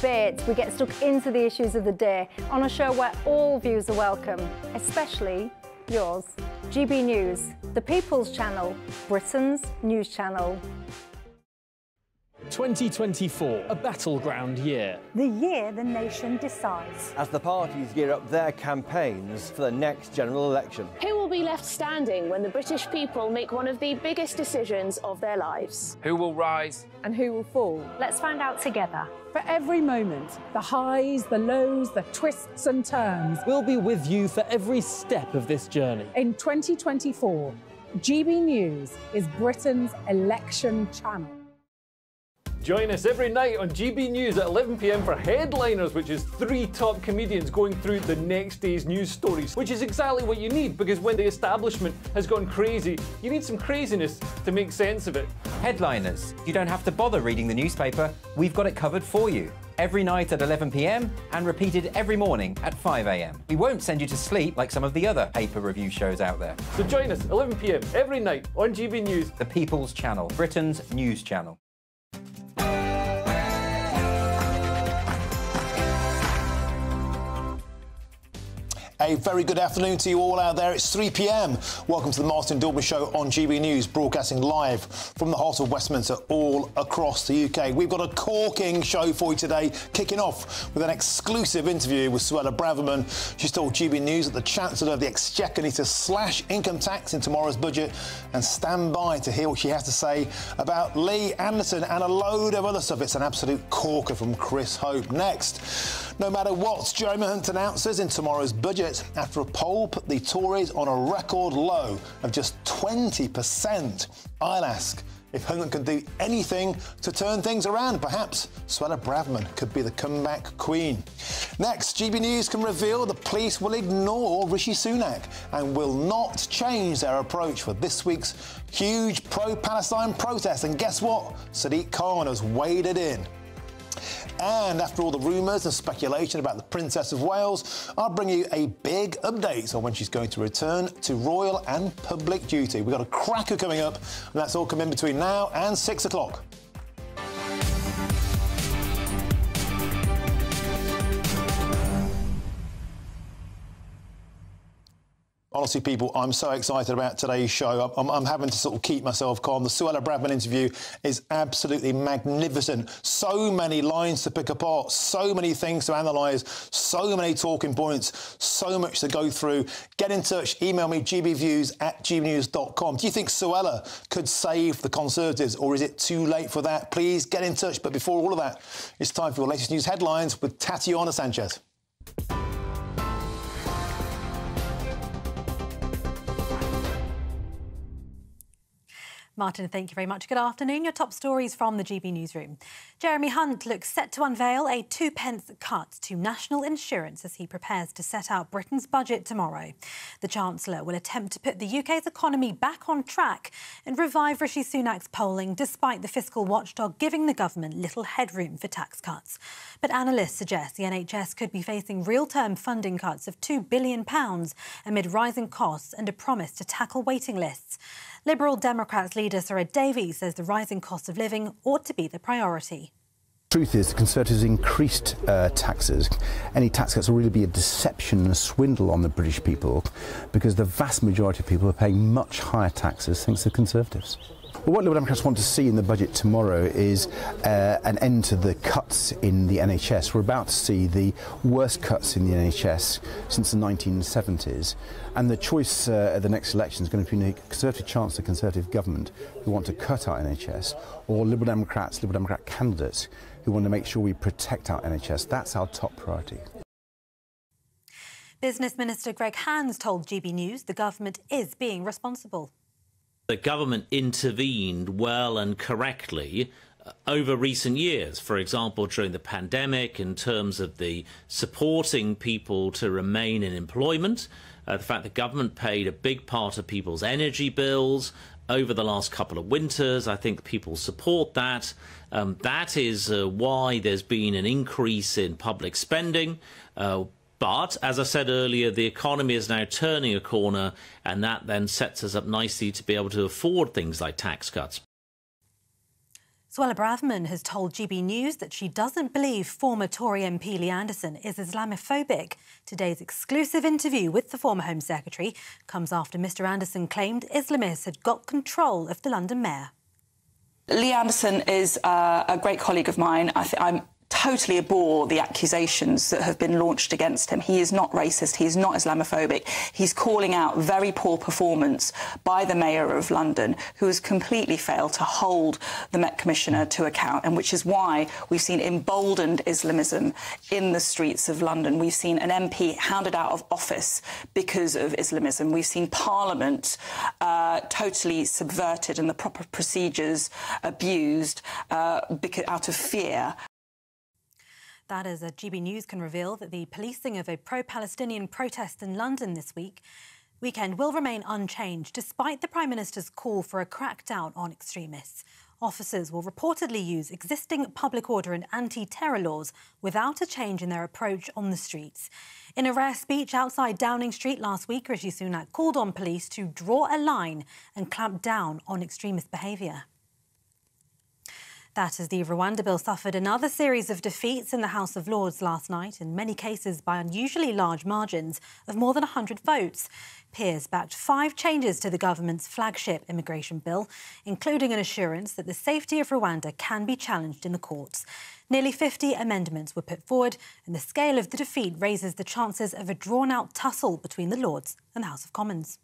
debate, we get stuck into the issues of the day on a show where all views are welcome, especially yours. GB News, the People's Channel, Britain's news channel. 2024, a battleground year. The year the nation decides. As the parties gear up their campaigns for the next general election. Who will be left standing when the British people make one of the biggest decisions of their lives? Who will rise? And who will fall? Let's find out together. For every moment, the highs, the lows, the twists and turns. We'll be with you for every step of this journey. In 2024, GB News is Britain's election channel. Join us every night on GB News at 11 PM for Headliners, which is three top comedians going through the next day's news stories, which is exactly what you need, because when the establishment has gone crazy, you need some craziness to make sense of it. Headliners. You don't have to bother reading the newspaper. We've got it covered for you. Every night at 11 PM and repeated every morning at 5 AM. We won't send you to sleep like some of the other paper review shows out there. So join us 11 PM every night on GB News. The People's Channel, Britain's news channel. A very good afternoon to you all out there. It's 3 PM. Welcome to the Martin Daubney Show on GB News, broadcasting live from the heart of Westminster all across the UK. We've got a corking show for you today, kicking off with an exclusive interview with Suella Braverman. She's told GB News that the Chancellor of the Exchequer needs to slash income tax in tomorrow's budget, and stand by to hear what she has to say about Lee Anderson and a load of other stuff. It's an absolute corker from Chris Hope. Next, no matter what Jeremy Hunt announces in tomorrow's budget, after a poll put the Tories on a record low of just 20%. I'll ask if Hunt can do anything to turn things around. Perhaps Suella Braverman could be the comeback queen. Next, GB News can reveal the police will ignore Rishi Sunak and will not change their approach for this week's huge pro-Palestine protest. And guess what? Sadiq Khan has waded in. And after all the rumours and speculation about the Princess of Wales, I'll bring you a big update on when she's going to return to royal and public duty. We've got a cracker coming up, and that's all coming between now and 6 o'clock. Honestly, people, I'm so excited about today's show. I'm having to sort of keep myself calm. The Suella Braverman interview is absolutely magnificent. So many lines to pick apart, so many things to analyse, so many talking points, so much to go through. Get in touch. Email me, gbviews@gbnews.com. Do you think Suella could save the Conservatives, or is it too late for that? Please get in touch. But before all of that, it's time for your latest news headlines with Tatiana Sanchez. Martin, thank you very much. Good afternoon. Your top stories from the GB Newsroom. Jeremy Hunt looks set to unveil a 2p cut to national insurance as he prepares to set out Britain's budget tomorrow. The Chancellor will attempt to put the UK's economy back on track and revive Rishi Sunak's polling, despite the fiscal watchdog giving the government little headroom for tax cuts. But analysts suggest the NHS could be facing real-term funding cuts of £2 billion amid rising costs and a promise to tackle waiting lists. Liberal Democrats leader Sir Ed Davey says the rising cost of living ought to be the priority. Truth is, the Conservatives increased taxes. Any tax cuts will really be a deception and a swindle on the British people, because the vast majority of people are paying much higher taxes thanks to the Conservatives. Well, what Liberal Democrats want to see in the budget tomorrow is an end to the cuts in the NHS. We're about to see the worst cuts in the NHS since the 1970s. And the choice at the next election is going to be a Conservative Chancellor, Conservative government who want to cut our NHS, or Liberal Democrat candidates who want to make sure we protect our NHS. That's our top priority. Business Minister Greg Hands told GB News the government is being responsible. The government intervened well and correctly over recent years, for example, during the pandemic, in terms of the supporting people to remain in employment. The fact the government paid a big part of people's energy bills over the last couple of winters, I think people support that. That is why there's been an increase in public spending. But, as I said earlier, the economy is now turning a corner, and that then sets us up nicely to be able to afford things like tax cuts. Suella Braverman has told GB News that she doesn't believe former Tory MP Lee Anderson is Islamophobic. Today's exclusive interview with the former Home Secretary comes after Mr Anderson claimed Islamists had got control of the London mayor. Lee Anderson is a great colleague of mine. I'm totally abhor the accusations that have been launched against him. He is not racist. He is not Islamophobic. He's calling out very poor performance by the Mayor of London, who has completely failed to hold the Met Commissioner to account, and which is why we've seen emboldened Islamism in the streets of London. We've seen an MP hounded out of office because of Islamism. We've seen Parliament totally subverted and the proper procedures abused out of fear. That is, GB News can reveal that the policing of a pro-Palestinian protest in London this weekend will remain unchanged, despite the Prime Minister's call for a crackdown on extremists. Officers will reportedly use existing public order and anti-terror laws without a change in their approach on the streets. In a rare speech outside Downing Street last week, Rishi Sunak called on police to draw a line and clamp down on extremist behaviour. That is, the Rwanda bill suffered another series of defeats in the House of Lords last night, in many cases by unusually large margins of more than 100 votes. Peers backed 5 changes to the government's flagship immigration bill, including an assurance that the safety of Rwanda can be challenged in the courts. Nearly 50 amendments were put forward, and the scale of the defeat raises the chances of a drawn-out tussle between the Lords and the House of Commons.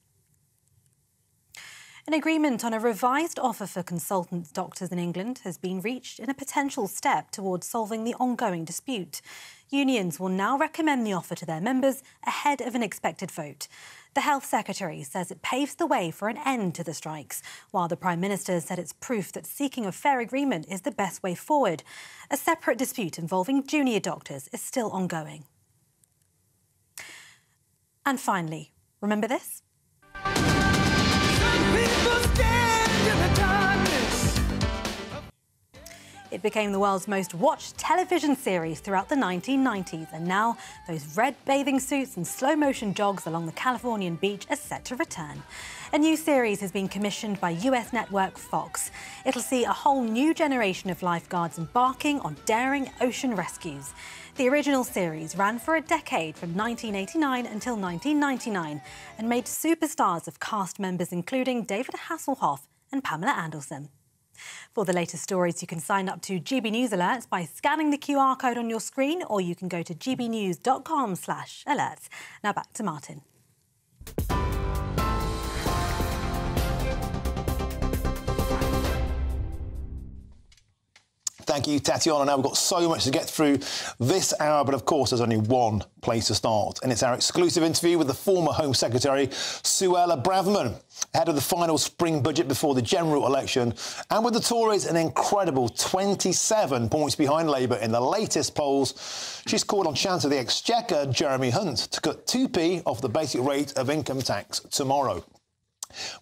An agreement on a revised offer for consultant doctors in England has been reached in a potential step towards solving the ongoing dispute. Unions will now recommend the offer to their members ahead of an expected vote. The Health Secretary says it paves the way for an end to the strikes, while the Prime Minister said it's proof that seeking a fair agreement is the best way forward. A separate dispute involving junior doctors is still ongoing. And finally, remember this? It became the world's most watched television series throughout the 1990s, and now those red bathing suits and slow-motion jogs along the Californian beach are set to return. A new series has been commissioned by US network Fox. It'll see a whole new generation of lifeguards embarking on daring ocean rescues. The original series ran for a decade, from 1989 until 1999, and made superstars of cast members including David Hasselhoff and Pamela Anderson. For the latest stories, you can sign up to GB News Alerts by scanning the QR code on your screen, or you can go to gbnews.com/alerts. Now back to Martin. Thank you, Tatiana. Now, we've got so much to get through this hour, but of course there's only one place to start, and it's our exclusive interview with the former Home Secretary, Suella Braverman, ahead of the final spring budget before the general election, and with the Tories an incredible 27 points behind Labour in the latest polls. She's called on Chancellor of the Exchequer, Jeremy Hunt, to cut 2p off the basic rate of income tax tomorrow.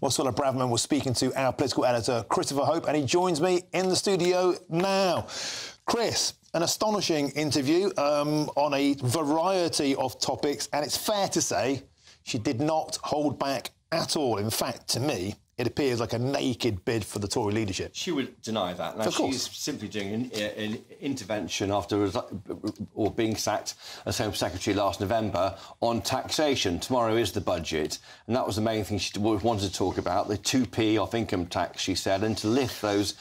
Well, Suella Braverman was speaking to our political editor, Christopher Hope, and he joins me in the studio now. Chris, an astonishing interview on a variety of topics, and it's fair to say she did not hold back at all. In fact, to me, it appears like a naked bid for the Tory leadership. She would deny that. Now, she's simply doing an intervention after being sacked as Home Secretary last November on taxation. Tomorrow is the budget, and that was the main thing she wanted to talk about, the 2p off income tax, she said, and to lift those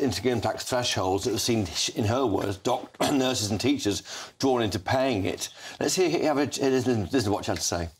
income tax thresholds that have seen, in her words, doctors, nurses and teachers drawn into paying it. Let's hear, listen to what she had to say.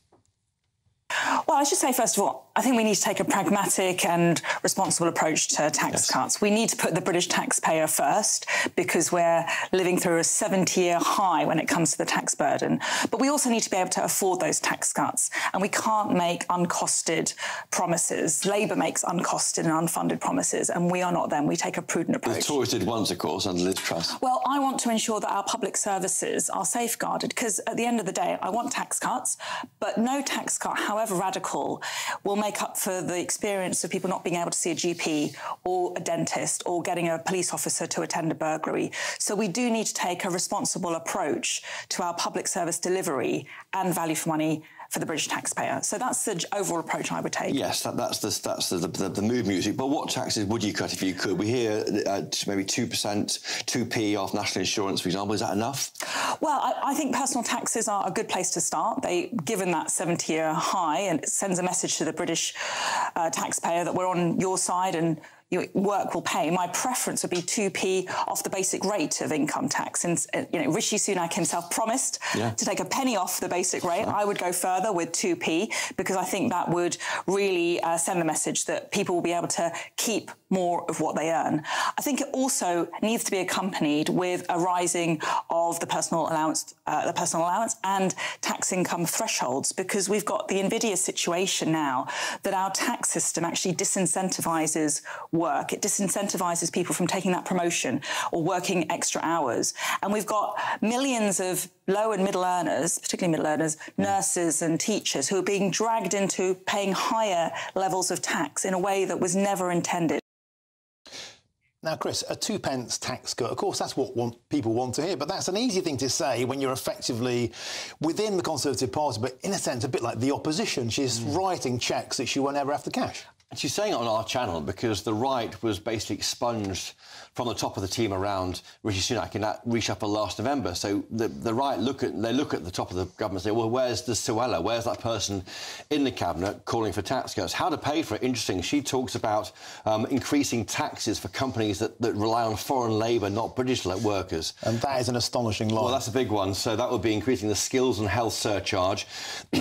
Well, I should say, first of all, I think we need to take a pragmatic and responsible approach to tax cuts. We need to put the British taxpayer first, because we're living through a 70-year high when it comes to the tax burden. But we also need to be able to afford those tax cuts, and we can't make uncosted promises. Labour makes uncosted and unfunded promises, and we are not them. We take a prudent approach. The Tories did once, of course, under Liz Truss. Well, I want to ensure that our public services are safeguarded, because at the end of the day, I want tax cuts, but no tax cut, however radical, will make up for the experience of people not being able to see a GP or a dentist or getting a police officer to attend a burglary. So we do need to take a responsible approach to our public service delivery and value for money for the British taxpayer. So that's the overall approach I would take. Yes, that's the mood music. But what taxes would you cut if you could? We hear maybe 2%, 2p off national insurance, for example. Is that enough? Well, I think personal taxes are a good place to start. Given that 70-year high, and it sends a message to the British taxpayer that we're on your side and your work will pay. My preference would be 2p off the basic rate of income tax. And, you know, Rishi Sunak himself promised to take a penny off the basic rate. I would go further with 2p because I think that would really send the message that people will be able to keep more of what they earn. I think it also needs to be accompanied with a rising of the personal allowance and tax income thresholds, because we've got the invidious situation now that our tax system actually disincentivises work. It disincentivises people from taking that promotion or working extra hours. And we've got millions of low and middle earners, particularly middle earners, nurses and teachers, who are being dragged into paying higher levels of tax in a way that was never intended. Now, Chris, a 2p tax cut, of course, that's what people want to hear, but that's an easy thing to say when you're effectively within the Conservative Party, but in a sense, a bit like the opposition. She's writing cheques that she won't ever have to cash. And she's saying it on our channel because the right was basically expunged from the top of the team around Rishi Sunak in that reshuffle last November. So the right look at the top of the government and say, well, where's the Suella? Where's that person in the cabinet calling for tax cuts? How to pay for it? Interesting. She talks about increasing taxes for companies that rely on foreign labour, not British workers. And that is an astonishing line. Well, that's a big one. So that would be increasing the skills and health surcharge.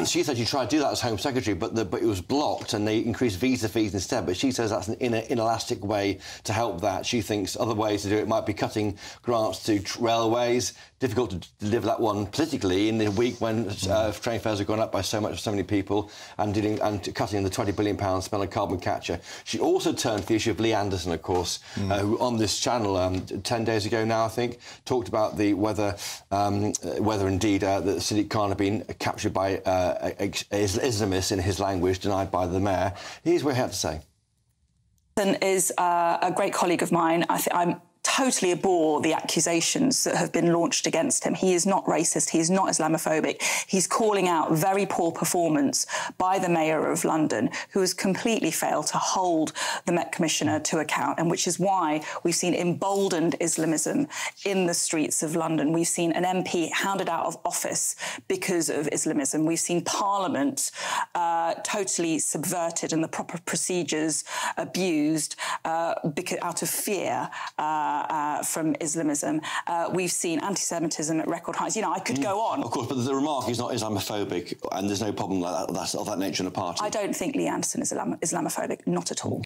She said she tried to do that as Home Secretary, but it was blocked, and they increased visa fees instead, but she says that's an inelastic way to help that. She thinks other ways to do it might be cutting grants to railways. Difficult to deliver that one politically in the week when train fares have gone up by so much for so many people, and cutting the £20 billion spend on carbon capture. She also turned to the issue of Lee Anderson, of course, who on this channel 10 days ago now, I think, talked about whether indeed that Sadiq Khan had been captured by Islamists, in his language, denied by the mayor. Here's what he had to say. Anderson is a great colleague of mine. I totally abhor the accusations that have been launched against him. He is not racist. He is not Islamophobic. He's calling out very poor performance by the Mayor of London, who has completely failed to hold the Met Commissioner to account, and which is why we've seen emboldened Islamism in the streets of London. We've seen an MP hounded out of office because of Islamism. We've seen Parliament totally subverted and the proper procedures abused because out of fear from Islamism. We've seen anti-Semitism at record highs. You know, I could go on. Of course, but the remark is not Islamophobic, and there's no problem like that, of that nature in the party. I don't think Lee Anderson is Islamophobic, not at all.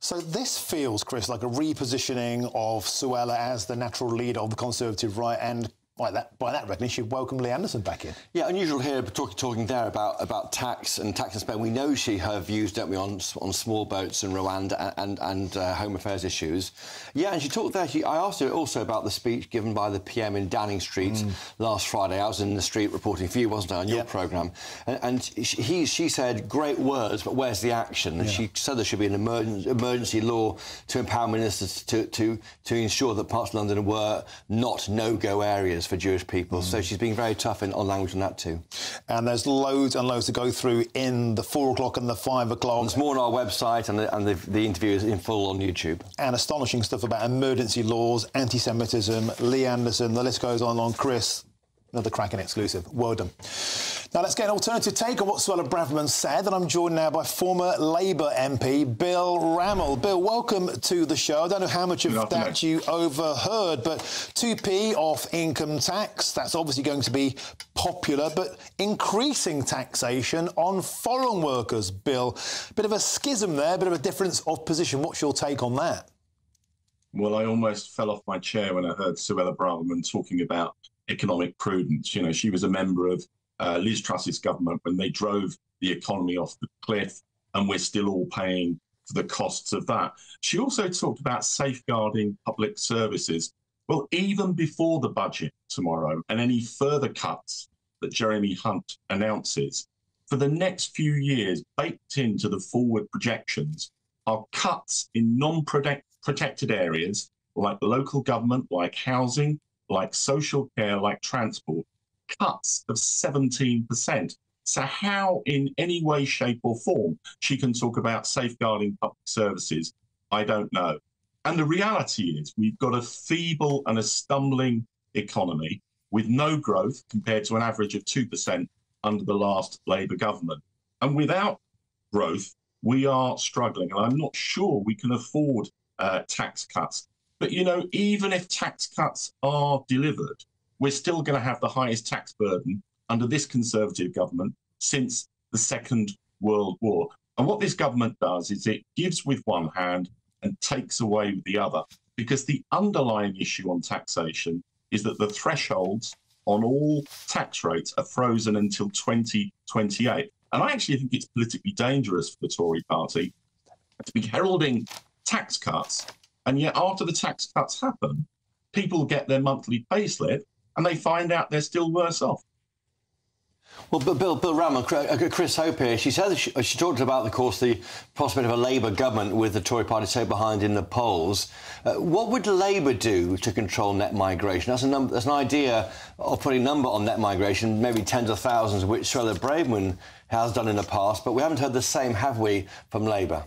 So this feels, Chris, like a repositioning of Suella as the natural leader of the Conservative right, and by that recognition, she'd welcome Lee Anderson back in. Yeah, unusual here, but talking there about tax and tax and spend. We know her views, don't we, on small boats and Rwanda and home affairs issues. Yeah, and she talked there. I asked her also about the speech given by the PM in Downing Street last Friday. I was in the street reporting for you, wasn't I, on your programme? And she said, great words, but where's the action? And she said there should be an emergency law to empower ministers to ensure that parts of London were not no-go areas for Jewish people. So she's being very tough on language on that too. And there's loads and loads to go through in the 4 o'clock and the 5 o'clock. There's more on our website, and the interview is in full on YouTube. And astonishing stuff about emergency laws, anti-Semitism, Lee Anderson, the list goes on. Chris, another cracking exclusive. Well done. Now, let's get an alternative take on what Suella Braverman said, and I'm joined now by former Labour MP Bill Rammel. Bill, welcome to the show. I don't know how much of that you overheard, but 2p off income tax, that's obviously going to be popular, but increasing taxation on foreign workers, Bill. Bit of a schism there, bit of a difference of position. What's your take on that? Well, I almost fell off my chair when I heard Suella Braverman talking about economic prudence. You know, she was a member of Liz Truss's government when they drove the economy off the cliff, and we're still all paying for the costs of that. She also talked about safeguarding public services. Well, even before the budget tomorrow and any further cuts that Jeremy Hunt announces, for the next few years, baked into the forward projections are cuts in non-protected areas like local government, like housing, like social care, like transport. cuts of 17%. So how in any way, shape or form she can talk about safeguarding public services, I don't know. And the reality is we've got a feeble and a stumbling economy with no growth compared to an average of 2% under the last Labour government. And without growth, we are struggling. And I'm not sure we can afford tax cuts. But, you know, even if tax cuts are delivered, we're still going to have the highest tax burden under this Conservative government since the Second World War. And what this government does is it gives with one hand and takes away with the other, because the underlying issue on taxation is that the thresholds on all tax rates are frozen until 2028. And I actually think it's politically dangerous for the Tory party to be heralding tax cuts, and yet after the tax cuts happen, people get their monthly payslip and they find out they're still worse off. Well, Bill Rammel, Chris Hope here, she said she talked about, of course, the prospect of a Labour government with the Tory party so behind in the polls. What would Labour do to control net migration? That's an idea of putting a number on net migration, maybe tens of thousands, which Suella Braverman has done in the past, but we haven't heard the same, have we, from Labour?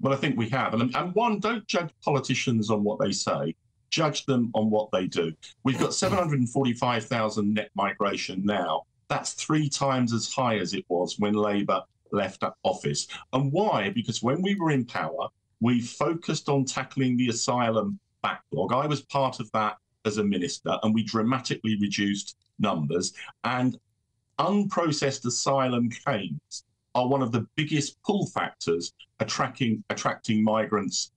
Well, I think we have. And one, don't judge politicians on what they say. Judge them on what they do. We've got 745,000 net migration now. That's 3 times as high as it was when Labour left office. And why? Because when we were in power, we focused on tackling the asylum backlog. I was part of that as a minister, and we dramatically reduced numbers. And unprocessed asylum claims are one of the biggest pull factors attracting migrants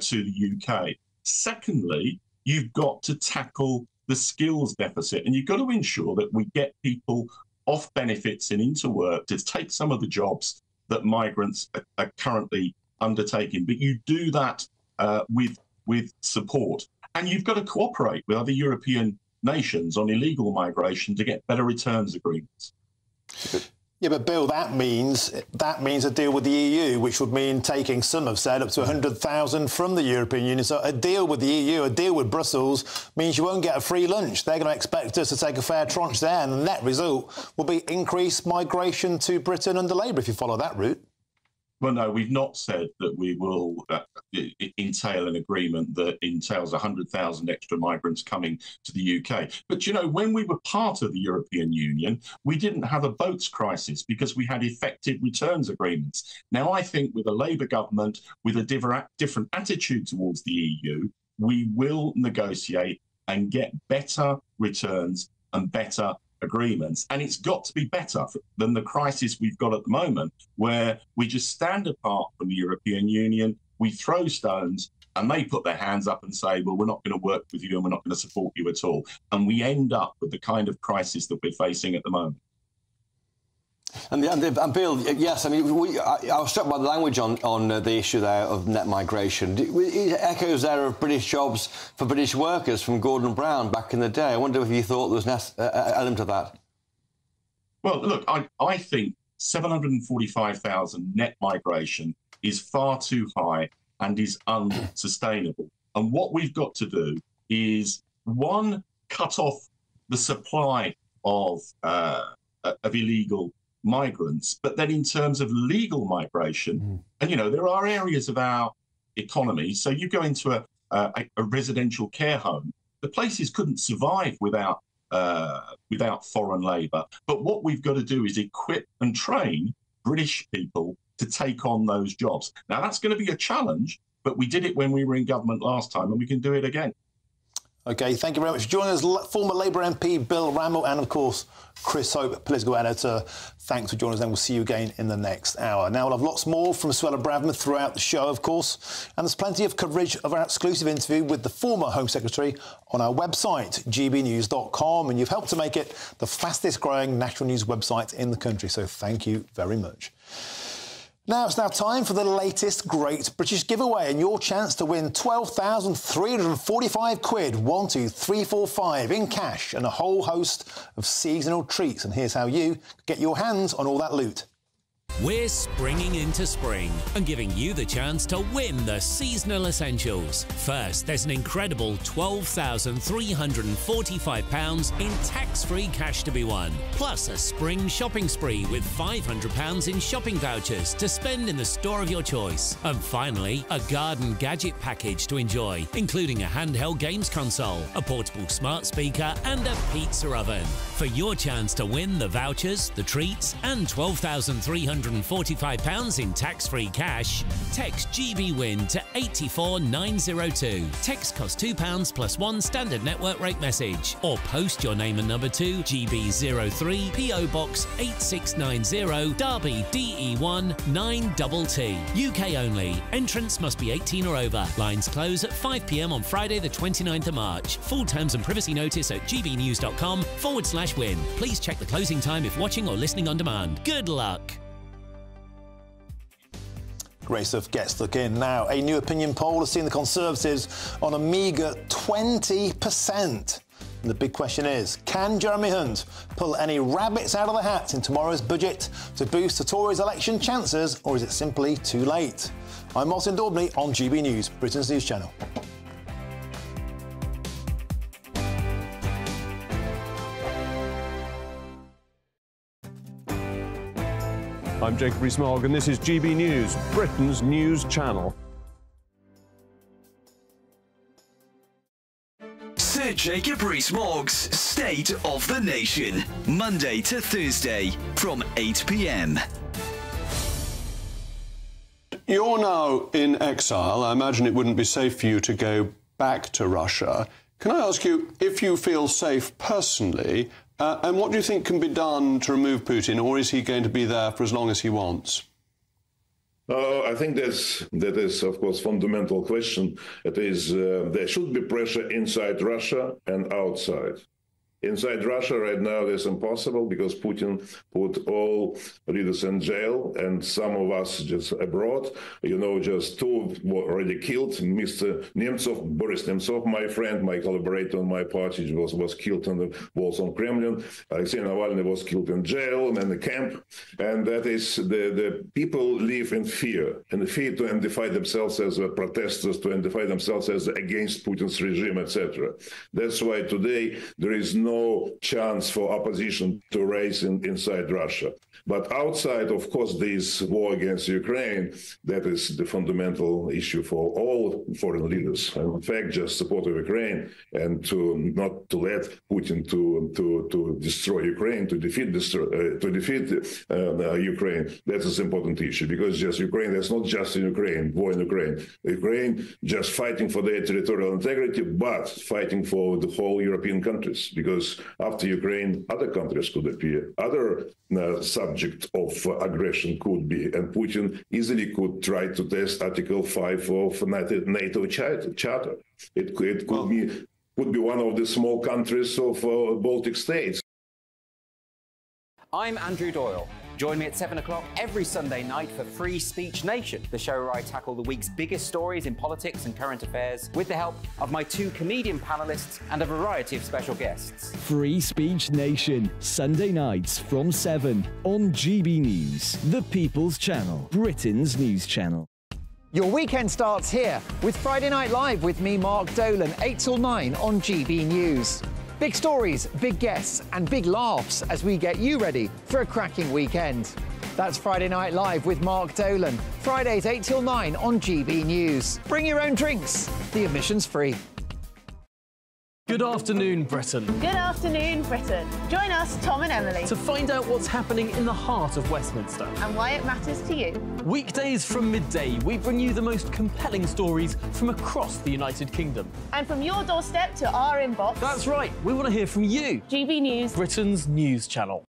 to the UK. Secondly, you've got to tackle the skills deficit, and you've got to ensure that we get people off benefits and into work to take some of the jobs that migrants are currently undertaking. But you do that with support, and you've got to cooperate with other European nations on illegal migration to get better returns agreements. Yeah, but Bill, that means a deal with the EU, which would mean taking, some have said, up to 100,000 from the European Union. So a deal with the EU, a deal with Brussels, means you won't get a free lunch. They're going to expect us to take a fair tranche there, and the net result will be increased migration to Britain under Labour if you follow that route. Well, no, we've not said that we will entail an agreement that entails 100,000 extra migrants coming to the UK. But, you know, when we were part of the European Union, we didn't have a boats crisis because we had effective returns agreements. Now, I think with a Labour government, with a different attitude towards the EU, we will negotiate and get better returns and better agreements, and it's got to be better than the crisis we've got at the moment, where we just stand apart from the European Union, we throw stones, and they put their hands up and say, well, we're not going to work with you and we're not going to support you at all. And we end up with the kind of crisis that we're facing at the moment. And Bill, yes, I mean, I was struck by the language on the issue there of net migration. It echoes there of British jobs for British workers from Gordon Brown back in the day. I wonder if you thought there was an element of that. Well, look, I think 745,000 net migration is far too high and is unsustainable. And what we've got to do is, one, cut off the supply of illegal migrants, but then in terms of legal migration, and, you know, there are areas of our economy. So you go into a residential care home, the places couldn't survive without foreign labour. But what we've got to do is equip and train British people to take on those jobs. Now, that's going to be a challenge, but we did it when we were in government last time, and we can do it again. OK, thank you very much for joining us, former Labour MP Bill Rammel and, of course, Chris Hope, political editor. Thanks for joining us, and we'll see you again in the next hour. Now, we'll have lots more from Suella Braverman throughout the show, of course, and there's plenty of coverage of our exclusive interview with the former Home Secretary on our website, gbnews.com, and you've helped to make it the fastest-growing national news website in the country, so thank you very much. Now, it's now time for the latest Great British Giveaway and your chance to win £12,345, 1, 2, 3, 4, 5 in cash and a whole host of seasonal treats. And here's how you get your hands on all that loot. We're springing into spring and giving you the chance to win the seasonal essentials. First, there's an incredible £12,345 in tax-free cash to be won, plus a spring shopping spree with £500 in shopping vouchers to spend in the store of your choice. And finally, a garden gadget package to enjoy, including a handheld games console, a portable smart speaker and a pizza oven. For your chance to win the vouchers, the treats and £12,345 in tax-free cash, text GB-WIN to 84902. Text costs £2 plus one standard network rate message, or post your name and number to GB03 PO Box 8690 Derby DE1 9TT. UK only. Entrance must be 18 or over. Lines close at 5 PM on Friday the 29th of March. Full terms and privacy notice at gbnews.com/win. Please check the closing time if watching or listening on demand. Good luck. Great stuff. Get stuck in now. A new opinion poll has seen the Conservatives on a meagre 20%. And the big question is, can Jeremy Hunt pull any rabbits out of the hat in tomorrow's budget to boost the Tories' election chances, or is it simply too late? I'm Martin Daubney on GB News, Britain's news channel. I'm Jacob Rees-Mogg and this is GB News, Britain's news channel. Sir Jacob Rees-Mogg's State of the Nation, Monday to Thursday from 8 PM. You're now in exile. I imagine it wouldn't be safe for you to go back to Russia. Can I ask you if you feel safe personally? And what do you think can be done to remove Putin, or is he going to be there for as long as he wants? I think that is, of course, fundamental question. It is there should be pressure inside Russia and outside. Inside Russia right now, that's impossible because Putin put all leaders in jail, and some of us just abroad. You know, just two were already killed. Mr. Nemtsov, Boris Nemtsov, my friend, my collaborator on my party, was killed on the walls on Kremlin. Alexei Navalny was killed in jail and in the camp. And that is, the people live in fear to identify themselves as protesters, to identify themselves as against Putin's regime, etc. That's why today there is no chance for opposition to rise inside Russia. But outside, of course, this war against Ukraine, that is the fundamental issue for all foreign leaders. And in fact, just support of Ukraine and to not to let Putin to destroy Ukraine, to defeat Ukraine. That is an important issue because just Ukraine, that's not just in Ukraine, war in Ukraine. Ukraine just fighting for their territorial integrity, but fighting for the whole European countries. Because after Ukraine, other countries could appear, other subject of aggression could be, and Putin easily could try to test Article 5 of NATO Charter. It could be one of the small countries of Baltic states. I'm Andrew Doyle. Join me at 7 o'clock every Sunday night for Free Speech Nation, the show where I tackle the week's biggest stories in politics and current affairs with the help of my two comedian panellists and a variety of special guests. Free Speech Nation, Sunday nights from 7 on GB News, the People's Channel, Britain's news channel. Your weekend starts here with Friday Night Live with me, Mark Dolan, 8 till 9 on GB News. Big stories, big guests and big laughs as we get you ready for a cracking weekend. That's Friday Night Live with Mark Dolan. Fridays 8 till 9 on GB News. Bring your own drinks. The admission's free. Good afternoon, Britain. Good afternoon, Britain. Join us, Tom and Emily, to find out what's happening in the heart of Westminster. And why it matters to you. Weekdays from midday, we bring you the most compelling stories from across the United Kingdom. And from your doorstep to our inbox. That's right, we want to hear from you. GB News, Britain's news channel.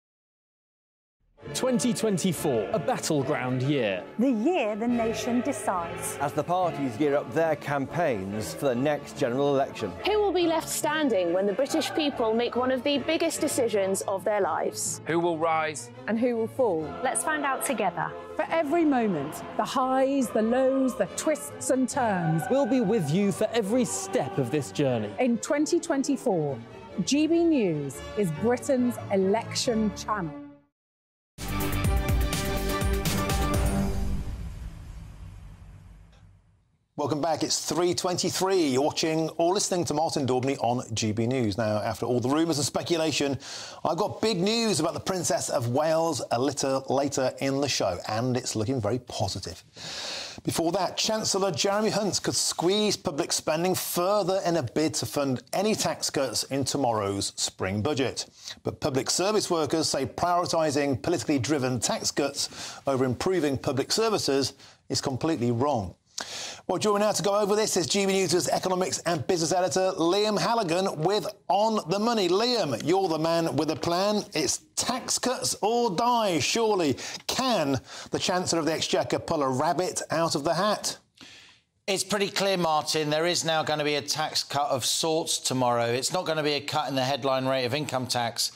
2024, a battleground year. The year the nation decides. As the parties gear up their campaigns for the next general election. Who will be left standing when the British people make one of the biggest decisions of their lives? Who will rise? And who will fall? Let's find out together. For every moment, the highs, the lows, the twists and turns. We'll be with you for every step of this journey. In 2024, GB News is Britain's election channel. Welcome back. It's 3:23. You're watching or listening to Martin Daubney on GB News. Now, after all the rumours and speculation, I've got big news about the Princess of Wales a little later in the show, and it's looking very positive. Before that, Chancellor Jeremy Hunt could squeeze public spending further in a bid to fund any tax cuts in tomorrow's spring budget. But public service workers say prioritising politically driven tax cuts over improving public services is completely wrong. Well, joining now to go over this is GB News' economics and business editor Liam Halligan with On the Money. Liam, you're the man with a plan. It's tax cuts or die, surely. Can the Chancellor of the Exchequer pull a rabbit out of the hat? It's pretty clear, Martin, there is now going to be a tax cut of sorts tomorrow. It's not going to be a cut in the headline rate of income tax.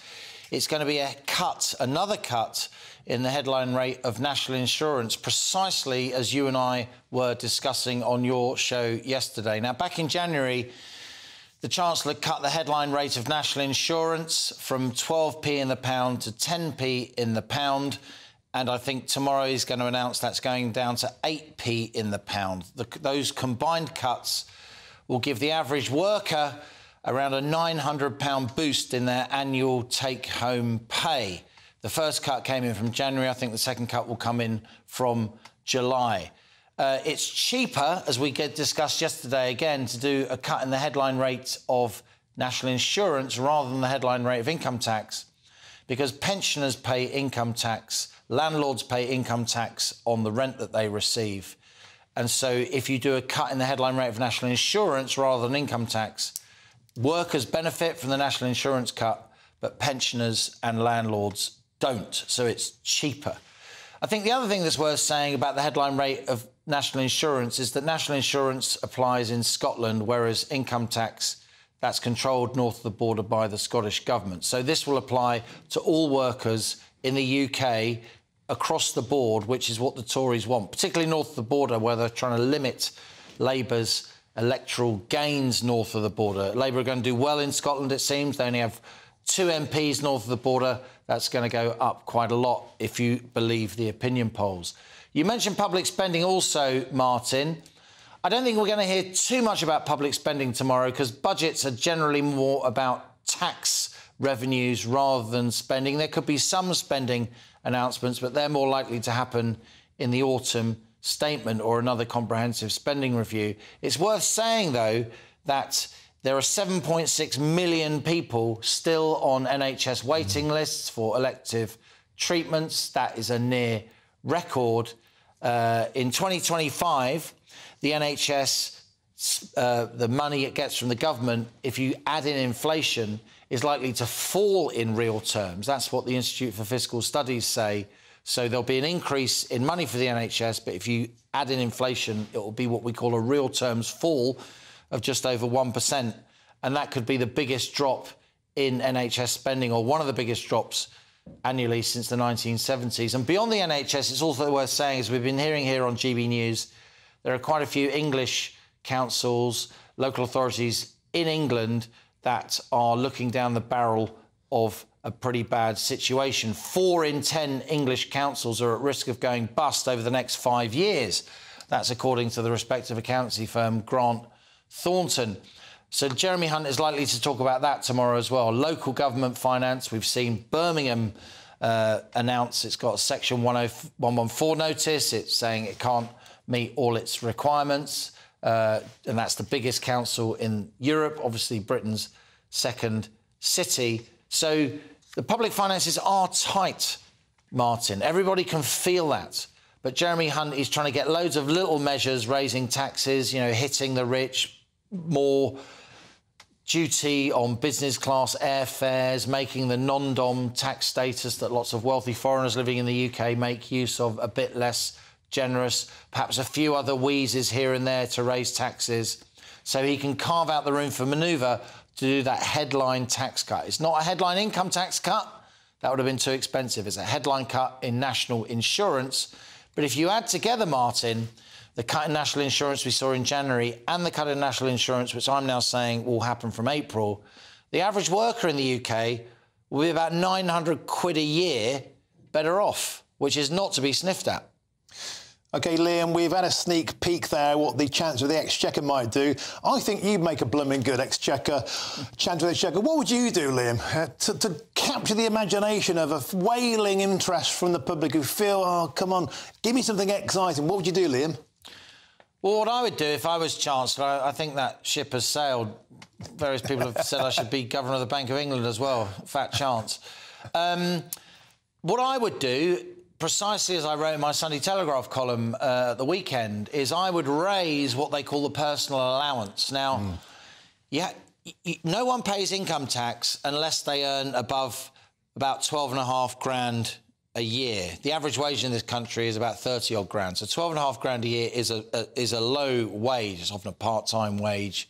It's going to be a cut, another cut, in the headline rate of national insurance, precisely as you and I were discussing on your show yesterday. Now, back in January, the Chancellor cut the headline rate of national insurance from 12p in the pound to 10p in the pound. And I think tomorrow he's going to announce that's going down to 8p in the pound. Those combined cuts will give the average worker around a £900 boost in their annual take-home pay. The first cut came in from January. I think the second cut will come in from July. It's cheaper, as we discussed yesterday again, to do a cut in the headline rate of national insurance rather than the headline rate of income tax, because pensioners pay income tax, landlords pay income tax on the rent that they receive. And so if you do a cut in the headline rate of national insurance rather than income tax, workers benefit from the national insurance cut, but pensioners and landlords don't, so it's cheaper. I think the other thing that's worth saying about the headline rate of national insurance is that national insurance applies in Scotland, whereas income tax, that's controlled north of the border by the Scottish government. So this will apply to all workers in the UK across the board, which is what the Tories want, particularly north of the border, where they're trying to limit Labour's electoral gains north of the border. Labour are going to do well in Scotland, it seems. They only have 2 MPs north of the border. That's going to go up quite a lot if you believe the opinion polls. You mentioned public spending also, Martin. I don't think we're going to hear too much about public spending tomorrow because budgets are generally more about tax revenues rather than spending. There could be some spending announcements, but they're more likely to happen in the autumn statement or another comprehensive spending review. It's worth saying, though, that there are 7.6 million people still on NHS waiting lists for elective treatments. That is a near record. In 2025, the NHS, the money it gets from the government, if you add in inflation, is likely to fall in real terms. That's what the Institute for Fiscal Studies say. So there'll be an increase in money for the NHS, but if you add in inflation, it will be what we call a real terms fall of just over 1%, and that could be the biggest drop in NHS spending, or one of the biggest drops annually since the 1970s. And beyond the NHS, it's also worth saying, as we've been hearing here on GB News, there are quite a few English councils, local authorities in England that are looking down the barrel of a pretty bad situation. 4 in 10 English councils are at risk of going bust over the next 5 years. That's according to the respective accountancy firm Grant Thornton. So Jeremy Hunt is likely to talk about that tomorrow as well. Local government finance, we've seen Birmingham announce it's got a Section 114 notice. It's saying it can't meet all its requirements, and that's the biggest council in Europe, obviously Britain's second city. So the public finances are tight, Martin. Everybody can feel that. But Jeremy Hunt is trying to get loads of little measures, raising taxes, you know, hitting the rich, more duty on business class airfares, making the non-dom tax status that lots of wealthy foreigners living in the UK make use of a bit less generous, perhaps a few other wheezes here and there to raise taxes. So he can carve out the room for manoeuvre to do that headline tax cut. It's not a headline income tax cut. That would have been too expensive. It's a headline cut in national insurance. But if you add together, Martin, the cut in national insurance we saw in January and the cut in national insurance, which I'm now saying will happen from April, the average worker in the UK will be about 900 quid a year better off, which is not to be sniffed at. OK, Liam, we've had a sneak peek there what the Chancellor of the Exchequer might do. I think you'd make a blooming good Exchequer, Chancellor of the Exchequer. What would you do, Liam, to capture the imagination of a wailing interest from the public who feel, oh, come on, give me something exciting. What would you do, Liam? Well, what I would do if I was Chancellor, I think that ship has sailed. Various people have said I should be Governor of the Bank of England as well. Fat chance. What I would do, precisely as I wrote in my Sunday Telegraph column at the weekend, is I would raise what they call the personal allowance. Now, no one pays income tax unless they earn above about 12.5 grand a year. The average wage in this country is about 30-odd grand. So 12.5 grand a year is a low wage. It's often a part-time wage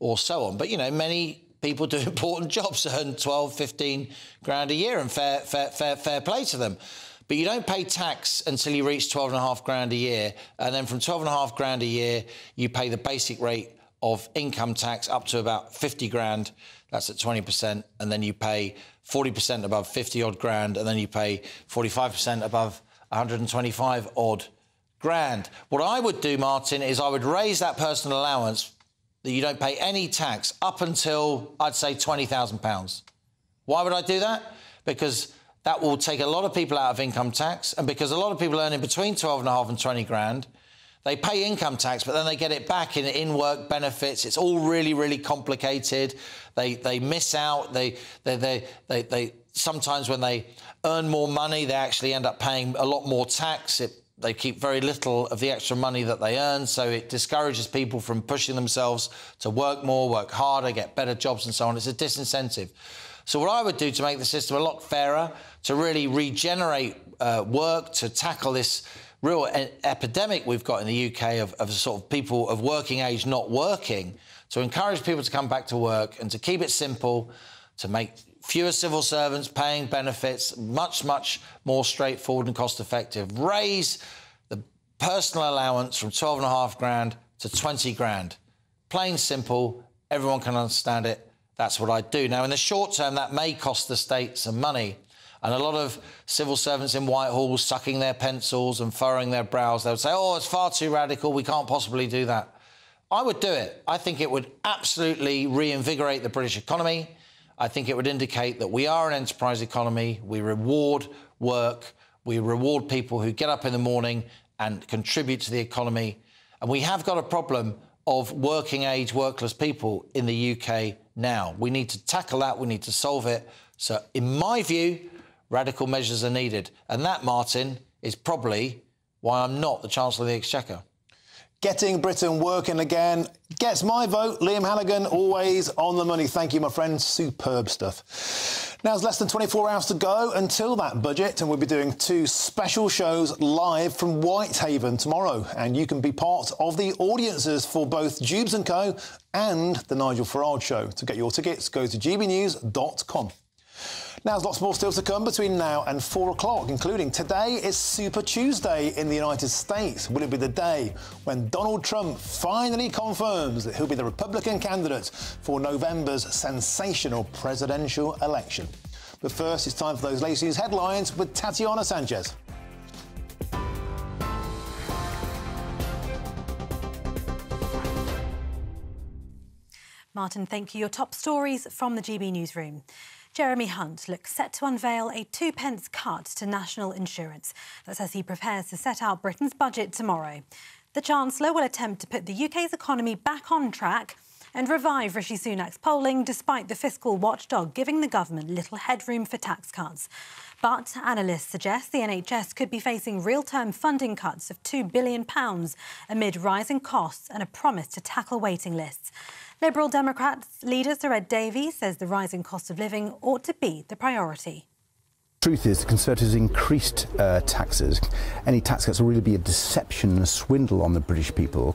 or so on. But, you know, many people do important jobs, earn 12, 15 grand a year, and fair play to them. But you don't pay tax until you reach 12.5 grand a year, and then from 12.5 grand a year, you pay the basic rate of income tax up to about 50 grand. That's at 20%, and then you pay 40% above 50-odd grand, and then you pay 45% above 125-odd grand. What I would do, Martin, is I would raise that personal allowance that you don't pay any tax up until, I'd say, £20,000. Why would I do that? Because that will take a lot of people out of income tax, and because a lot of people earning between 12.5 and 20 grand, they pay income tax, but then they get it back in in-work benefits. It's all really, really complicated. They miss out. They sometimes when they earn more money, they actually end up paying a lot more tax. They keep very little of the extra money that they earn, so it discourages people from pushing themselves to work more, work harder, get better jobs and so on. It's a disincentive. So what I would do to make the system a lot fairer, to really regenerate work, to tackle this real epidemic we've got in the UK of sort of people of working age not working, to encourage people to come back to work and to keep it simple, to make fewer civil servants paying benefits, much, much more straightforward and cost-effective. Raise the personal allowance from 12.5 grand to 20 grand. Plain, simple, everyone can understand it. That's what I'd do. Now, in the short term, that may cost the state some money. And a lot of civil servants in Whitehall sucking their pencils and furrowing their brows. They would say, oh, it's far too radical, we can't possibly do that. I would do it. I think it would absolutely reinvigorate the British economy. I think it would indicate that we are an enterprise economy. We reward work. We reward people who get up in the morning and contribute to the economy. And we have got a problem of working-age, workless people in the UK now. We need to tackle that, we need to solve it. So, in my view, radical measures are needed. And that, Martin, is probably why I'm not the Chancellor of the Exchequer. Getting Britain working again gets my vote. Liam Halligan, always on the money. Thank you, my friend. Superb stuff. Now, there's less than 24 hours to go until that budget, and we'll be doing two special shows live from Whitehaven tomorrow. And you can be part of the audiences for both Jubes & Co and The Nigel Farage Show. To get your tickets, go to gbnews.com. Now, there's lots more still to come between now and 4 o'clock, including today is Super Tuesday in the United States. Will it be the day when Donald Trump finally confirms that he'll be the Republican candidate for November's sensational presidential election? But first, it's time for those latest news headlines with Tatiana Sanchez. Martin, thank you. Your top stories from the GB Newsroom. Jeremy Hunt looks set to unveil a 2p cut to national insurance. That's as he prepares to set out Britain's budget tomorrow. The Chancellor will attempt to put the UK's economy back on track and revive Rishi Sunak's polling, despite the fiscal watchdog giving the government little headroom for tax cuts. But analysts suggest the NHS could be facing real-term funding cuts of £2 billion amid rising costs and a promise to tackle waiting lists. Liberal Democrats leader Sir Ed Davey says the rising cost of living ought to be the priority. The truth is the Conservatives increased taxes. Any tax cuts will really be a deception and a swindle on the British people,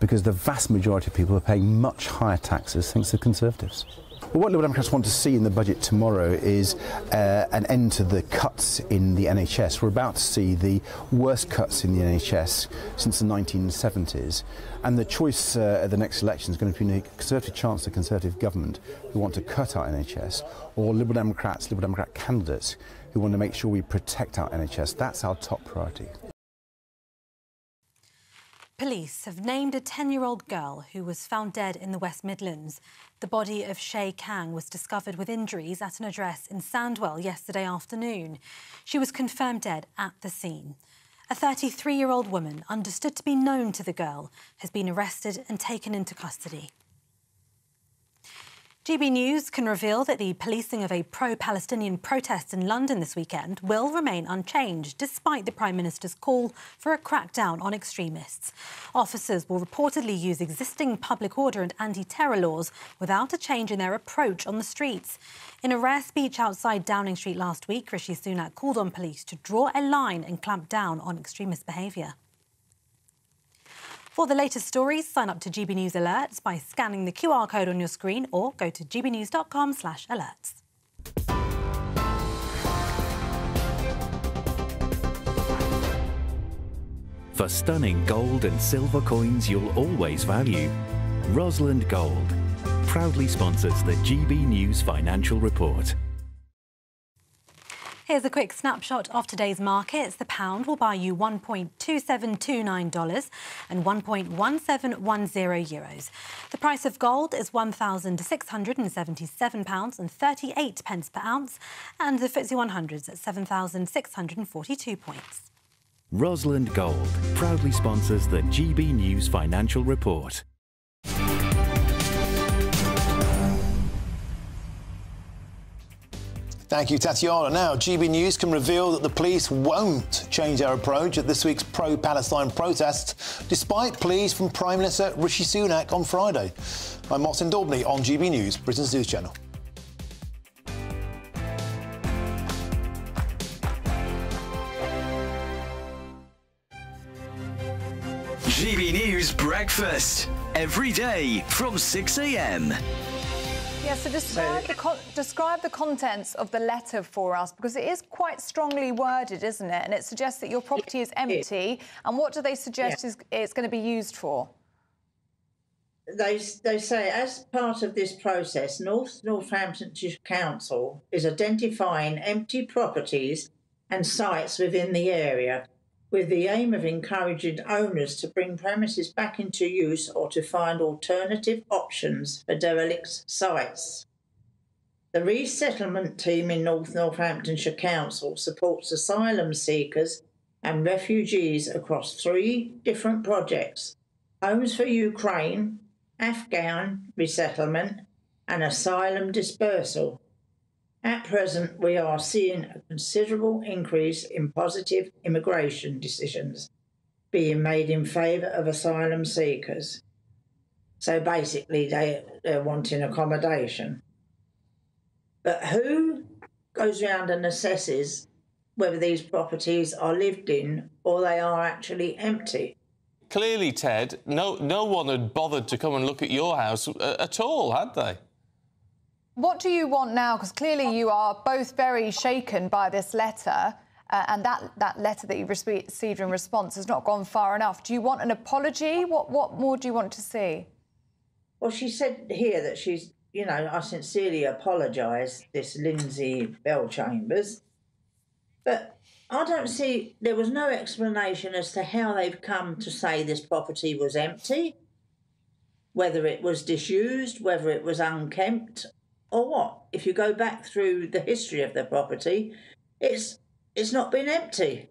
because the vast majority of people are paying much higher taxes thanks to the Conservatives. Well, what Liberal Democrats want to see in the budget tomorrow is an end to the cuts in the NHS. We're about to see the worst cuts in the NHS since the 1970s. And the choice at the next election is going to be a Conservative Chancellor, Conservative government who want to cut our NHS, or Liberal Democrat candidates who want to make sure we protect our NHS. That's our top priority. Police have named a 10-year-old girl who was found dead in the West Midlands. The body of Shay Kang was discovered with injuries at an address in Sandwell yesterday afternoon. She was confirmed dead at the scene. A 33-year-old woman, understood to be known to the girl, has been arrested and taken into custody. GB News can reveal that the policing of a pro-Palestinian protest in London this weekend will remain unchanged, despite the Prime Minister's call for a crackdown on extremists. Officers will reportedly use existing public order and anti-terror laws without a change in their approach on the streets. In a rare speech outside Downing Street last week, Rishi Sunak called on police to draw a line and clamp down on extremist behaviour. For the latest stories, sign up to GB News Alerts by scanning the QR code on your screen or go to gbnews.com/alerts. For stunning gold and silver coins you'll always value, Rosland Gold proudly sponsors the GB News Financial Report. Here's a quick snapshot of today's markets. The pound will buy you $1.2729 and €1.1710. The price of gold is £1,677.38 per ounce, and the FTSE 100's at 7,642 points. Rosland Gold proudly sponsors the GB News Financial Report. Thank you, Tatiana. Now, GB News can reveal that the police won't change their approach at this week's pro-Palestine protests, despite pleas from Prime Minister Rishi Sunak on Friday. I'm Martin Daubney on GB News, Britain's news channel. GB News Breakfast, every day from 6 a.m. Yes, so describe the contents of the letter for us, because it is quite strongly worded, isn't it? And it suggests that your property is empty. And what do they suggest is it's going to be used for? They say, as part of this process, Northamptonshire Council is identifying empty properties and sites within the area, with the aim of encouraging owners to bring premises back into use or to find alternative options for derelict sites. The resettlement team in Northamptonshire Council supports asylum seekers and refugees across 3 different projects: Homes for Ukraine, Afghan resettlement and asylum dispersal. At present, we are seeing a considerable increase in positive immigration decisions being made in favour of asylum seekers. So basically, they're wanting accommodation. But who goes round and assesses whether these properties are lived in or they are actually empty? Clearly, Ted, no one had bothered to come and look at your house at all, had they? What do you want now? Because clearly you are both very shaken by this letter, and that letter that you've received in response has not gone far enough. Do you want an apology? What more do you want to see? Well, she said here that she's, you know, I sincerely apologise, this Lindsay Bell Chambers. But I don't see, there was no explanation as to how they've come to say this property was empty, whether it was disused, whether it was unkempt, or what? If you go back through the history of the property, it's not been empty.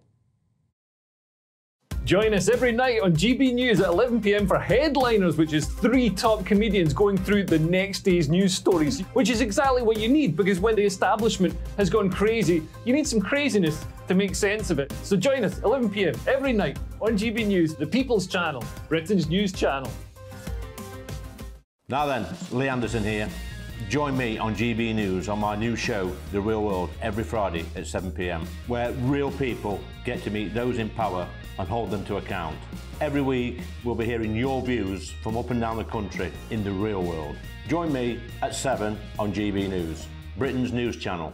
Join us every night on GB News at 11 p.m. for Headliners, which is 3 top comedians going through the next day's news stories, which is exactly what you need, because when the establishment has gone crazy, you need some craziness to make sense of it. So join us 11 p.m. every night on GB News, the People's Channel, Britain's news channel. Now then, Lee Anderson here. Join me on GB News on my new show, The Real World, every Friday at 7 p.m, where real people get to meet those in power and hold them to account. Every week, we'll be hearing your views from up and down the country in the real world. Join me at 7 on GB News, Britain's news channel.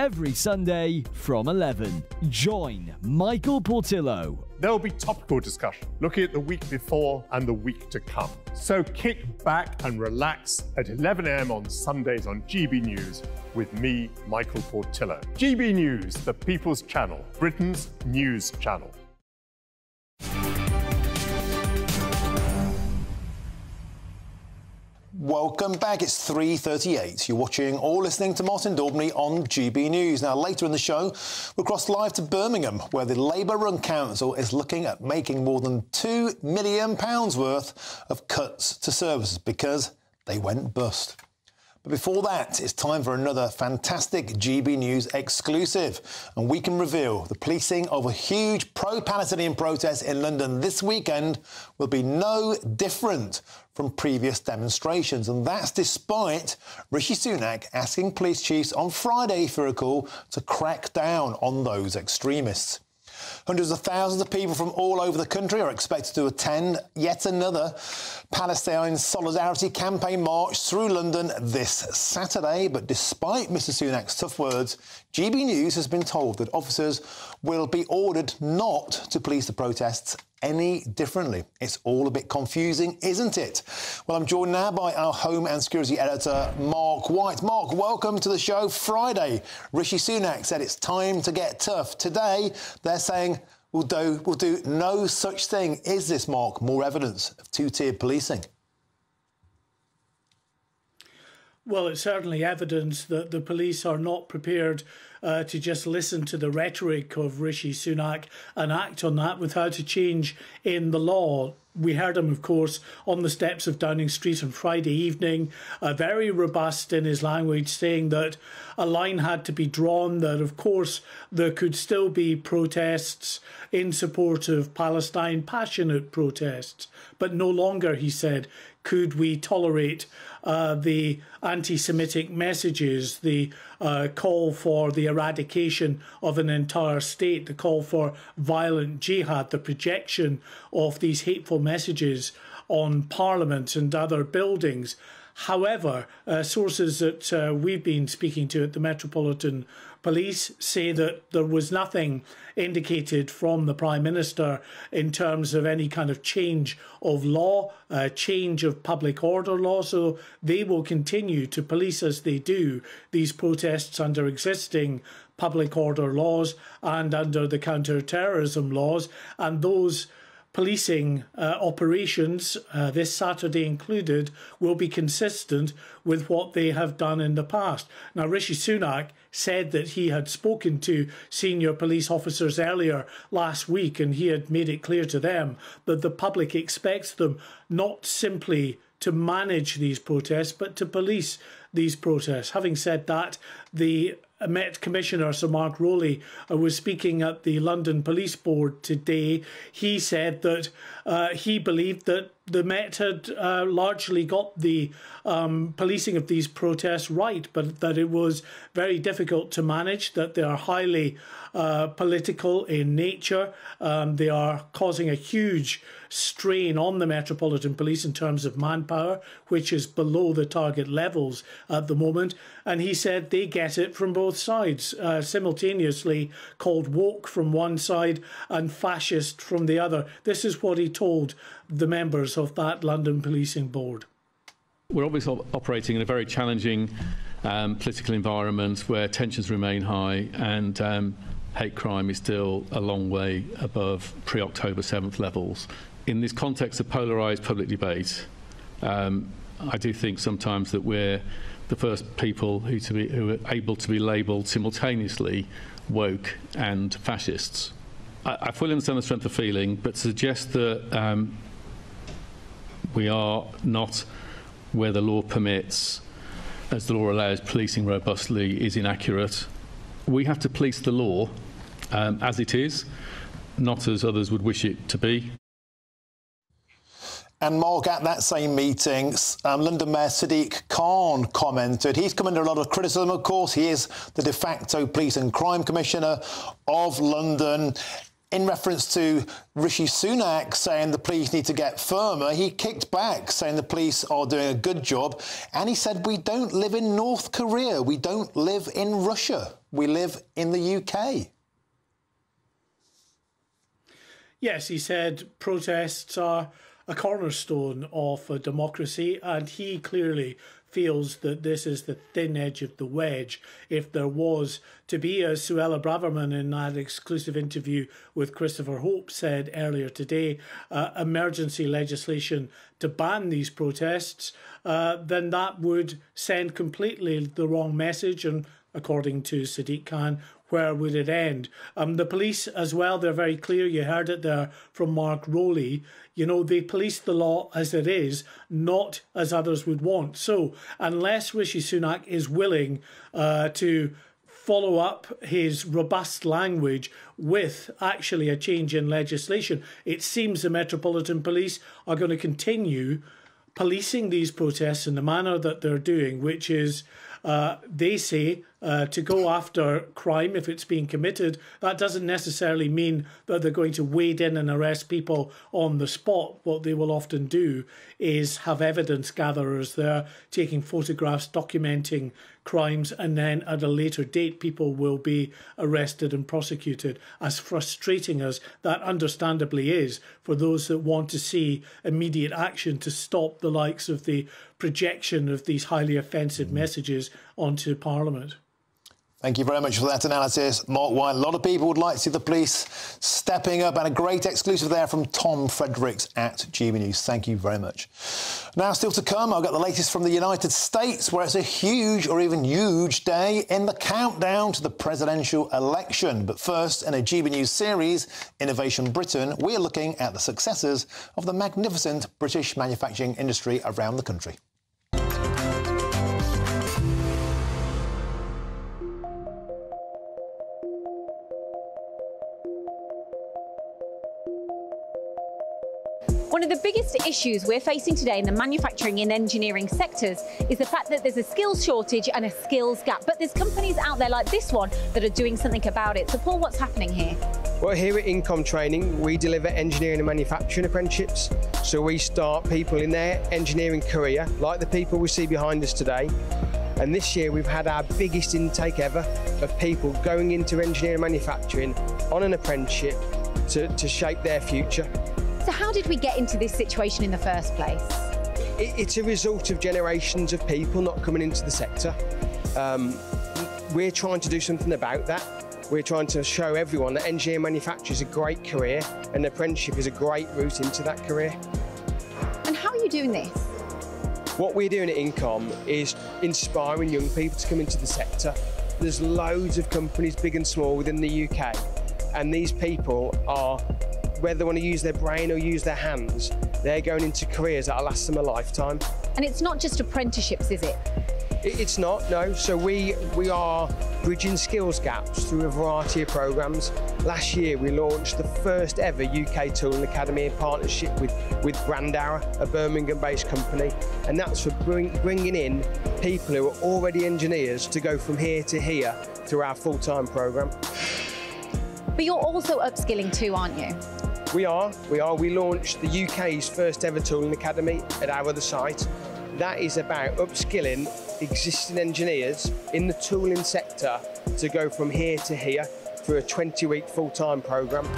Every Sunday from 11, join Michael Portillo. There'll be topical discussion, looking at the week before and the week to come. So kick back and relax at 11 a.m. on Sundays on GB News with me, Michael Portillo. GB News, the People's Channel, Britain's news channel. Welcome back. It's 3:38. You're watching or listening to Martin Daubney on GB News. Now, later in the show, we'll cross live to Birmingham, where the Labour-run council is looking at making more than £2 million worth of cuts to services because they went bust. But before that, it's time for another fantastic GB News exclusive. And we can reveal the policing of a huge pro-Palestinian protest in London this weekend will be no different from previous demonstrations. And that's despite Rishi Sunak asking police chiefs on Friday, if you recall, to crack down on those extremists. Hundreds of thousands of people from all over the country are expected to attend yet another Palestine Solidarity Campaign march through London this Saturday. But despite Mr Sunak's tough words, GB News has been told that officers will be ordered not to police the protests any differently. It's all a bit confusing, isn't it? Well, I'm joined now by our Home and Security Editor, Mark White. Mark, welcome to the show. Friday, Rishi Sunak said it's time to get tough. Today, they're saying we'll do no such thing. Is this, Mark, more evidence of two-tiered policing? Well, it's certainly evidence that the police are not prepared to just listen to the rhetoric of Rishi Sunak and act on that without a change in the law. We heard him, of course, on the steps of Downing Street on Friday evening, very robust in his language, saying that a line had to be drawn, that, of course, there could still be protests in support of Palestine, passionate protests. But no longer, he said, could we tolerate the anti-Semitic messages, the call for the eradication of an entire state, the call for violent jihad, the projection of these hateful messages on Parliament and other buildings. However, sources that we've been speaking to at the Metropolitan Police say that there was nothing indicated from the Prime Minister in terms of any kind of change of law, change of public order law, so they will continue to police as they do these protests under existing public order laws and under the counter-terrorism laws, and those policing operations, this Saturday included, will be consistent with what they have done in the past. Now, Rishi Sunak said that he had spoken to senior police officers earlier last week, and he had made it clear to them that the public expects them not simply to manage these protests, but to police these protests. Having said that, the Met Commissioner Sir Mark Rowley was speaking at the London Police Board today. He said that he believed that the Met had largely got the policing of these protests right, but that it was very difficult to manage, that they are highly political in nature. They are causing a huge strain on the Metropolitan Police in terms of manpower, which is below the target levels at the moment. And he said they get it from both sides, simultaneously called woke from one side and fascist from the other. This is what he told the members of that London Policing Board. We're obviously operating in a very challenging political environment where tensions remain high and hate crime is still a long way above pre-October 7th levels. In this context of polarised public debate, I do think sometimes that we're the first people who are able to be labelled simultaneously woke and fascists. I fully understand the strength of feeling, but to suggest that we are not where the law permits, as the law allows policing robustly, is inaccurate. We have to police the law as it is, not as others would wish it to be. And Mark, at that same meeting, London Mayor Sadiq Khan commented. He's come under a lot of criticism, of course. He is the de facto Police and Crime Commissioner of London. In reference to Rishi Sunak saying the police need to get firmer, he kicked back, saying the police are doing a good job. And he said, we don't live in North Korea. We don't live in Russia. We live in the UK. Yes, he said protests are a cornerstone of a democracy, and he clearly feels that this is the thin edge of the wedge. If there was to be, as Suella Braverman in that exclusive interview with Christopher Hope said earlier today, emergency legislation to ban these protests, then that would send completely the wrong message. And according to Sadiq Khan, where would it end? The police as well, they're very clear. You heard it there from Mark Rowley. You know, they police the law as it is, not as others would want. So unless Rishi Sunak is willing to follow up his robust language with actually a change in legislation, it seems the Metropolitan Police are going to continue policing these protests in the manner that they're doing, which is, they say, to go after crime if it's being committed. That doesn't necessarily mean that they're going to wade in and arrest people on the spot. What they will often do is have evidence gatherers there taking photographs, documenting crimes, and then at a later date people will be arrested and prosecuted. As frustrating as that understandably is for those that want to see immediate action to stop the likes of the projection of these highly offensive messages onto Parliament. Thank you very much for that analysis, Mark White. A lot of people would like to see the police stepping up, and a great exclusive there from Tom Fredericks at GB News. Thank you very much. Now, still to come, I've got the latest from the United States, where it's a huge or even huge day in the countdown to the presidential election. But first, in a GB News series, Innovation Britain, we're looking at the successes of the magnificent British manufacturing industry around the country. One of the biggest issues we're facing today in the manufacturing and engineering sectors is the fact that there's a skills shortage and a skills gap. But there's companies out there like this one that are doing something about it. So, Paul, what's happening here? Well, here at Income Training, we deliver engineering and manufacturing apprenticeships. So we start people in their engineering career, like the people we see behind us today. And this year we've had our biggest intake ever of people going into engineering and manufacturing on an apprenticeship to shape their future. So how did we get into this situation in the first place? It's a result of generations of people not coming into the sector. We're trying to do something about that. We're trying to show everyone that engineering manufacturing is a great career and apprenticeship is a great route into that career. And how are you doing this? What we're doing at Income is inspiring young people to come into the sector. There's loads of companies, big and small, within the UK, and these people are, whether they want to use their brain or use their hands, they're going into careers that'll last them a lifetime. And it's not just apprenticeships, is it? It's not, no. So we are bridging skills gaps through a variety of programmes. Last year we launched the first ever UK Tooling Academy in partnership with Brandauer, a Birmingham-based company, and that's for bringing in people who are already engineers to go from here to here through our full-time programme. But you're also upskilling too, aren't you? We are. We launched the UK's first ever tooling academy at our other site. That is about upskilling existing engineers in the tooling sector to go from here to here through a 20-week full-time programme.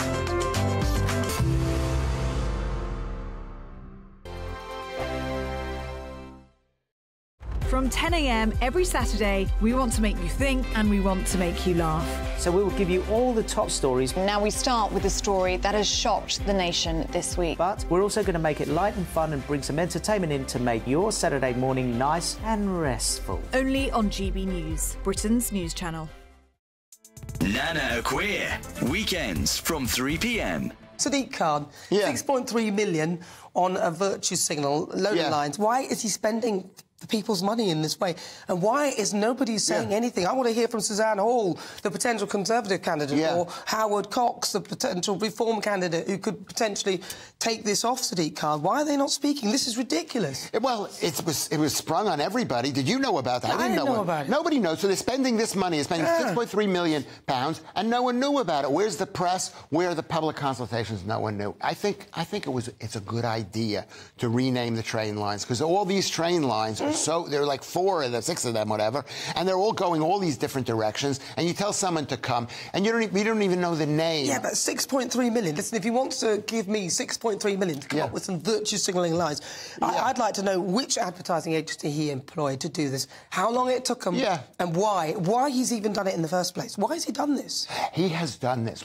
From 10 AM every Saturday, we want to make you think and we want to make you laugh. So we will give you all the top stories. Now we start with a story that has shocked the nation this week. But we're also going to make it light and fun and bring some entertainment in to make your Saturday morning nice and restful. Only on GB News, Britain's news channel. Nana Queer, weekends from 3 PM. Sadiq Khan, 6.3 million on a virtue signal, loading lines. Why is he spending the people's money in this way, and why is nobody saying anything? I want to hear from Suzanne Hall, the potential Conservative candidate, or Howard Cox, the potential Reform candidate who could potentially take this off Sadiq Khan. Why are they not speaking? This is ridiculous. Well, it was sprung on everybody. Did you know about that? No, I didn't know about it. Nobody knows. So they're spending this money. They're spending £6.3 million, and no one knew about it. Where's the press? Where are the public consultations? No one knew. I think it's a good idea to rename the train lines, because all these train lines are Right. So there were like four of them, six of them, whatever, and they're all going all these different directions. And you tell someone to come, and you don't even know the name. Yeah, but 6.3 million. Listen, if you want to give me 6.3 million to come up with some virtue signalling lies, I'd like to know which advertising agency he employed to do this, how long it took him, and why he's even done it in the first place. Why has he done this? He has done this.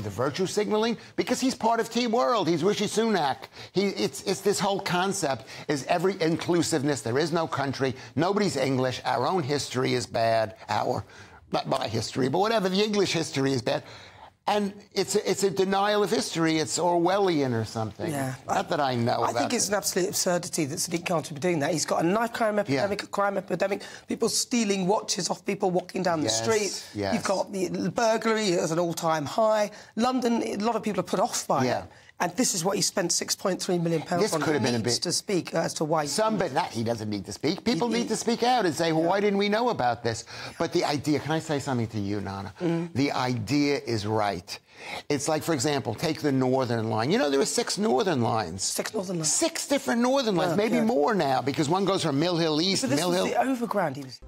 The virtue signalling, because he's part of Tea World. He's Rishi Sunak. It's this whole concept is every inclusiveness. There is no country. Nobody's English. Our own history is bad. Not my history, but whatever. The English history is bad. And it's a denial of history. It's Orwellian or something. Yeah, I think it's an absolute absurdity that Sadiq Khan should be doing that. He's got a knife crime epidemic, a crime epidemic, people stealing watches off people walking down the street. Yes. You've got the burglary at an all-time high. London, a lot of people are put off by it. And this is what he spent £6.3 million on. This could have been a bit... to speak as to why... But that he doesn't need to speak. People need to speak out and say, well, why didn't we know about this? But the idea... Can I say something to you, Nana? The idea is right. It's like, for example, take the Northern Line. You know, there are six Northern Lines. Six Northern Lines. Six different Northern Lines, maybe more now, because one goes from Mill Hill East, Mill Hill... So this was the overground he was...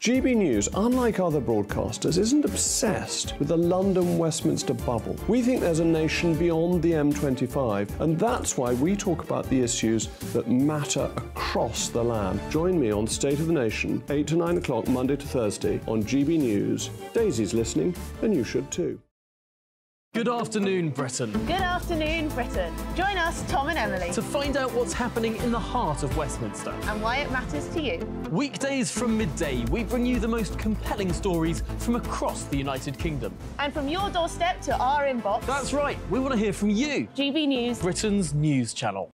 GB News, unlike other broadcasters, isn't obsessed with the London-Westminster bubble. We think there's a nation beyond the M25, and that's why we talk about the issues that matter across the land. Join me on State of the Nation, 8 to 9 o'clock, Monday to Thursday, on GB News. Daisy's listening, and you should too. Good afternoon, Britain. Good afternoon, Britain. Join us, Tom and Emily, to find out what's happening in the heart of Westminster. And why it matters to you. Weekdays from midday, we bring you the most compelling stories from across the United Kingdom. And from your doorstep to our inbox. That's right, we want to hear from you. GB News. Britain's news channel.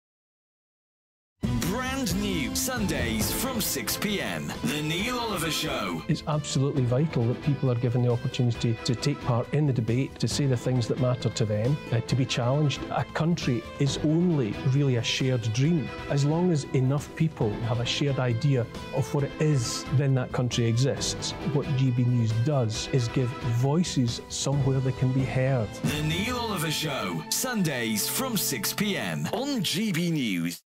Brand new Sundays from 6 p.m. The Neil Oliver Show. It's absolutely vital that people are given the opportunity to take part in the debate, to say the things that matter to them, to be challenged. A country is only really a shared dream. As long as enough people have a shared idea of what it is, then that country exists. What GB News does is give voices somewhere that can be heard. The Neil Oliver Show. Sundays from 6 p.m. on GB News.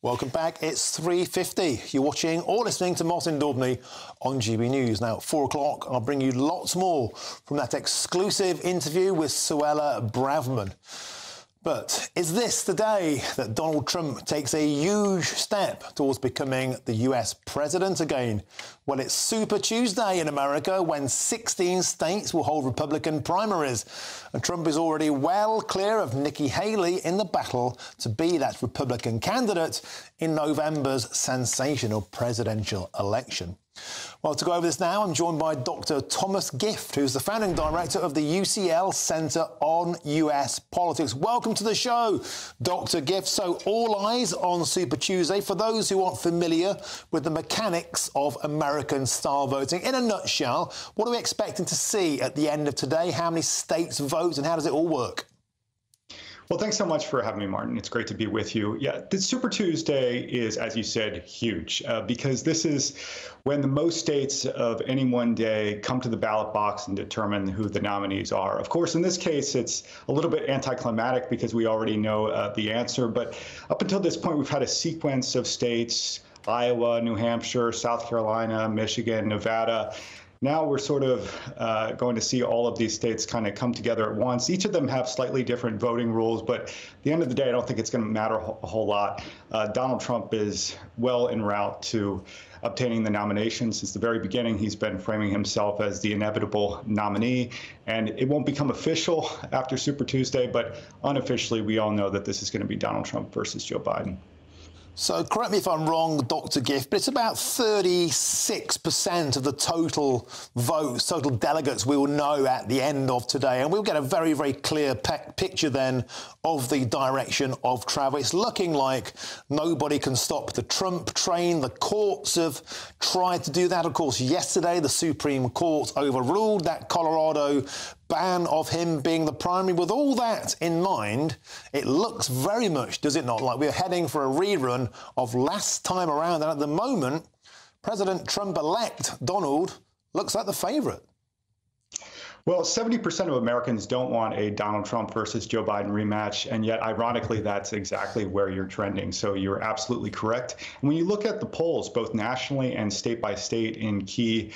Welcome back. It's 3:50. You're watching or listening to Martin Daubney on GB News. Now, at 4 o'clock, I'll bring you lots more from that exclusive interview with Suella Braverman. But is this the day that Donald Trump takes a huge step towards becoming the US president again? Well, it's Super Tuesday in America when 16 states will hold Republican primaries. And Trump is already well clear of Nikki Haley in the battle to be that Republican candidate in November's sensational presidential election. Well, to go over this now, I'm joined by Dr. Thomas Gift, who's the founding director of the UCL Centre on US Politics. Welcome to the show, Dr. Gift. So, all eyes on Super Tuesday. For those who aren't familiar with the mechanics of American-style voting, in a nutshell, what are we expecting to see at the end of today? How many states vote and how does it all work? Well, thanks so much for having me, Martin. It's great to be with you. Yeah, the Super Tuesday is, as you said, huge because this is when the most states of any one day come to the ballot box and determine who the nominees are. Of course, in this case, it's a little bit anticlimactic because we already know the answer. But up until this point, we've had a sequence of states, Iowa, New Hampshire, South Carolina, Michigan, Nevada. Now we're sort of going to see all of these states kind of come together at once. Each of them have slightly different voting rules, but at the end of the day, I don't think it's going to matter a whole lot. Donald Trump is well en route to obtaining the nomination. Since the very beginning, he's been framing himself as the inevitable nominee, and it won't become official after Super Tuesday, but unofficially, we all know that this is going to be Donald Trump versus Joe Biden. So, correct me if I'm wrong, Dr. Gift, but it's about 36% of the total votes, total delegates we will know at the end of today. And we'll get a very, very clear picture then of the direction of travel. It's looking like nobody can stop the Trump train. The courts have tried to do that. Of course, yesterday, the Supreme Court overruled that Colorado ban of him being the primary. With all that in mind, it looks very much, does it not, like we're heading for a rerun of last time around. And at the moment, President Trump-elect Donald looks like the favourite. Well, 70% of Americans don't want a Donald Trump versus Joe Biden rematch, and yet, ironically, that's exactly where you're trending. So you're absolutely correct. And when you look at the polls, both nationally and state by state in key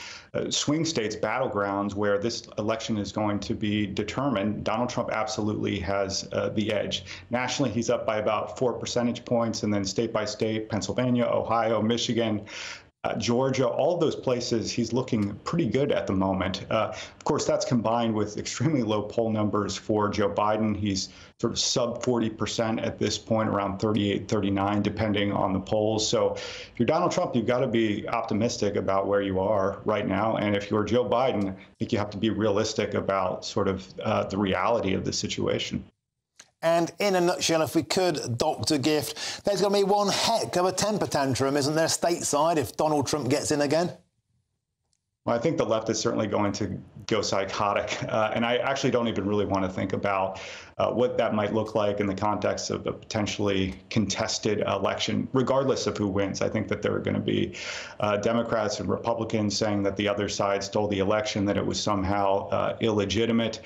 swing states, battlegrounds where this election is going to be determined, Donald Trump absolutely has the edge. Nationally, he's up by about 4 percentage points, and then state by state, Pennsylvania, Ohio, Michigan, Georgia, all those places, he's looking pretty good at the moment. Of course, that's combined with extremely low poll numbers for Joe Biden. He's sort of sub 40% at this point, around 38, 39, depending on the polls. So if you're Donald Trump, you've got to be optimistic about where you are right now. And if you're Joe Biden, I think you have to be realistic about sort of the reality of the situation. And in a nutshell, if we could, Dr. Gift, there's going to be one heck of a temper tantrum, isn't there, stateside, if Donald Trump gets in again? Well, I think the left is certainly going to go psychotic. And I actually don't even really want to think about what that might look like in the context of a potentially contested election, regardless of who wins. I think that there are going to be Democrats and Republicans saying that the other side stole the election, that it was somehow illegitimate.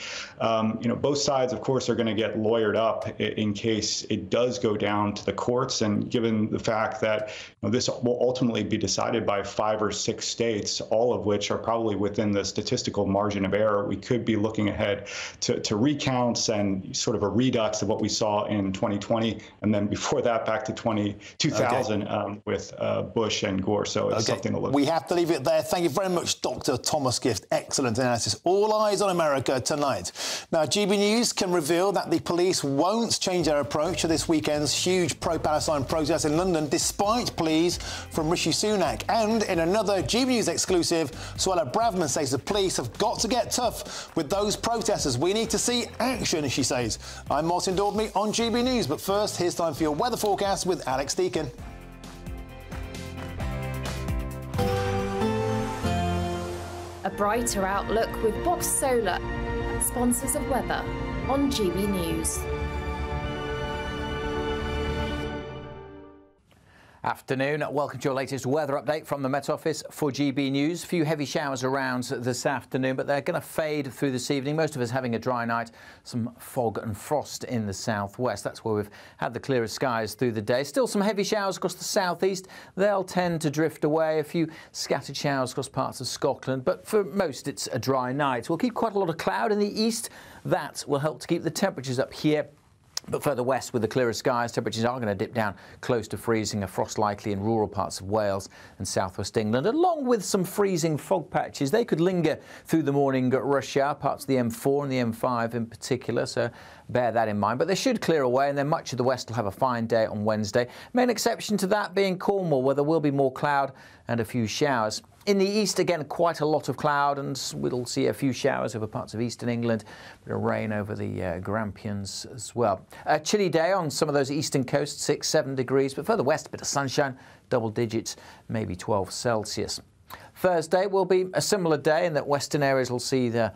Both sides, of course, are going to get lawyered up in case it does go down to the courts. And given the fact that this will ultimately be decided by 5 or 6 states, all of which are probably within the statistical margin of error, we could be looking ahead to recounts and sort of a redux of what we saw in 2020, and then before that back to 2000 with Bush and Gore. So it's something to look at. We have to leave it there. Thank you very much, Dr. Thomas Gift. Excellent analysis. All eyes on America tonight. Now, GB News can reveal that the police won't change their approach to this weekend's huge pro-Palestine protest in London, despite pleas from Rishi Sunak. And in another GB News exclusive, Suella Braverman says the police have got to get tough with those protesters. We need to see action, she says. I'm Martin Daubney on GB News, but first, here's time for your weather forecast with Alex Deakin. A brighter outlook with Box Solar, sponsors of weather on GB News. Afternoon. Welcome to your latest weather update from the Met Office for GB News. A few heavy showers around this afternoon, but they're going to fade through this evening. Most of us having a dry night, some fog and frost in the southwest. That's where we've had the clearest skies through the day. Still some heavy showers across the southeast. They'll tend to drift away. A few scattered showers across parts of Scotland, but for most it's a dry night. We'll keep quite a lot of cloud in the east. That will help to keep the temperatures up here. But further west, with the clearer skies, temperatures are going to dip down close to freezing, a frost likely in rural parts of Wales and southwest England, along with some freezing fog patches. They could linger through the morning rush hour, parts of the M4 and the M5 in particular, so bear that in mind. But they should clear away, and then much of the west will have a fine day on Wednesday. Main exception to that being Cornwall, where there will be more cloud and a few showers. In the east, again, quite a lot of cloud, and we'll see a few showers over parts of eastern England, a bit of rain over the Grampians as well. A chilly day on some of those eastern coasts, 6, 7 degrees, but further west, a bit of sunshine, double digits, maybe 12 Celsius. Thursday will be a similar day in that western areas will see the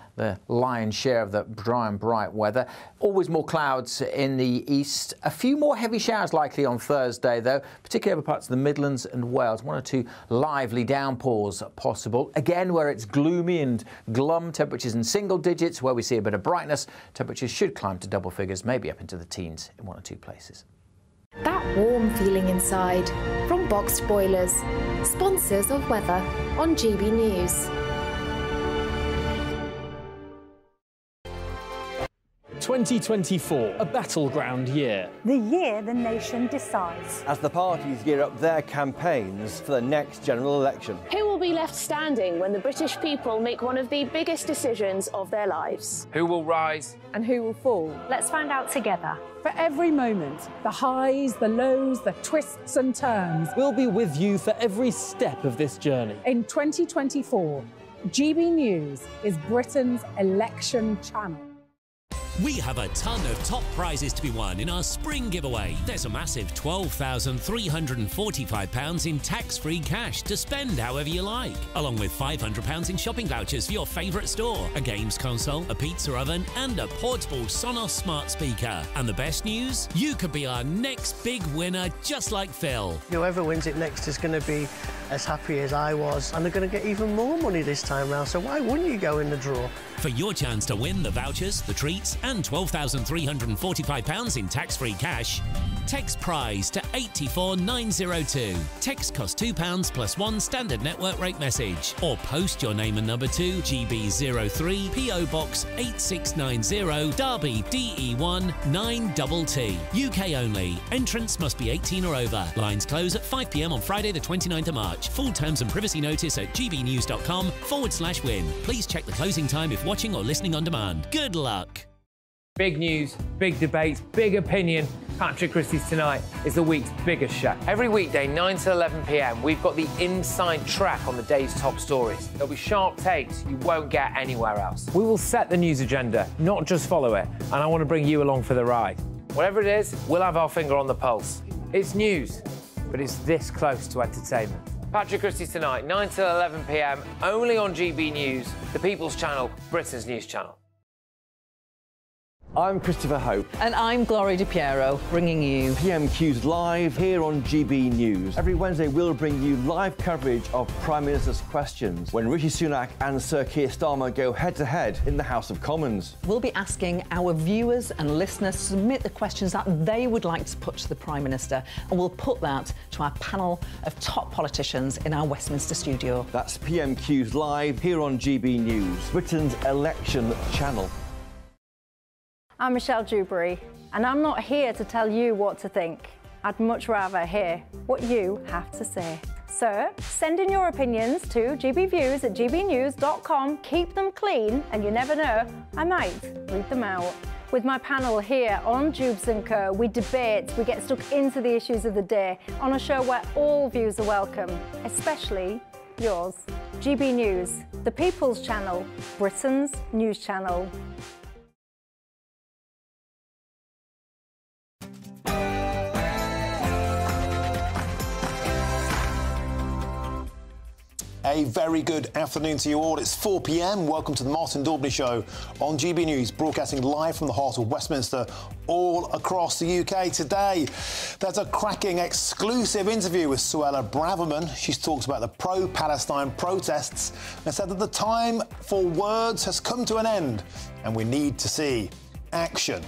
lion's share of the dry and bright weather. Always more clouds in the east. A few more heavy showers likely on Thursday, though, particularly over parts of the Midlands and Wales. 1 or 2 lively downpours possible. Again, where it's gloomy and glum, temperatures in single digits. Where we see a bit of brightness, temperatures should climb to double figures, maybe up into the teens in 1 or 2 places. That warm feeling inside from Boxed Boilers, sponsors of weather on GB News. 2024, a battleground year. The year the nation decides. As the parties gear up their campaigns for the next general election. Who will be left standing when the British people make one of the biggest decisions of their lives? Who will rise? And who will fall? Let's find out together. For every moment, the highs, the lows, the twists and turns. We'll be with you for every step of this journey. In 2024, GB News is Britain's election channel. We have a ton of top prizes to be won in our spring giveaway. There's a massive £12,345 in tax-free cash to spend however you like, along with £500 in shopping vouchers for your favourite store, a games console, a pizza oven and a portable Sonos smart speaker. And the best news? You could be our next big winner, just like Phil. Whoever wins it next is going to be as happy as I was, and they're going to get even more money this time round, so why wouldn't you go in the draw? For your chance to win the vouchers, the treats and £12,345 in tax-free cash, text PRIZE to 84902. Text costs £2 plus one standard network rate message. Or post your name and number to GB03 PO Box 8690 Derby DE1 9TT. UK only. Entrance must be 18 or over. Lines close at 5 p.m. on Friday the 29th of March. Full terms and privacy notice at gbnews.com/win. Please check the closing time if watching or listening on demand. Good luck. Big news, big debates, big opinion. Patrick Christie's Tonight is the week's biggest show. Every weekday, 9 to 11 p.m, we've got the inside track on the day's top stories. There'll be sharp takes you won't get anywhere else. We will set the news agenda, not just follow it, and I want to bring you along for the ride. Whatever it is, we'll have our finger on the pulse. It's news, but it's this close to entertainment. Patrick Christie's Tonight, 9 to 11 p.m, only on GB News, the People's Channel, Britain's news channel. I'm Christopher Hope. And I'm Gloria DiPiero, bringing you PMQs Live here on GB News. Every Wednesday, we'll bring you live coverage of Prime Minister's questions when Rishi Sunak and Sir Keir Starmer go head-to-head in the House of Commons. We'll be asking our viewers and listeners to submit the questions that they would like to put to the Prime Minister, and we'll put that to our panel of top politicians in our Westminster studio. That's PMQs Live here on GB News, Britain's election channel. I'm Michelle Dewberry, and I'm not here to tell you what to think. I'd much rather hear what you have to say. So, send in your opinions to gbviews@gbnews.com, keep them clean, and you never know, I might read them out. With my panel here on Jubes & Co, we debate, we get stuck into the issues of the day, on a show where all views are welcome, especially yours. GB News, the People's Channel, Britain's news channel. A very good afternoon to you all. It's 4 p.m. Welcome to the Martin Daubney Show on GB News, broadcasting live from the heart of Westminster, all across the UK. Today, there's a cracking exclusive interview with Suella Braverman. She's talked about the pro-Palestine protests and said that the time for words has come to an end and we need to see action.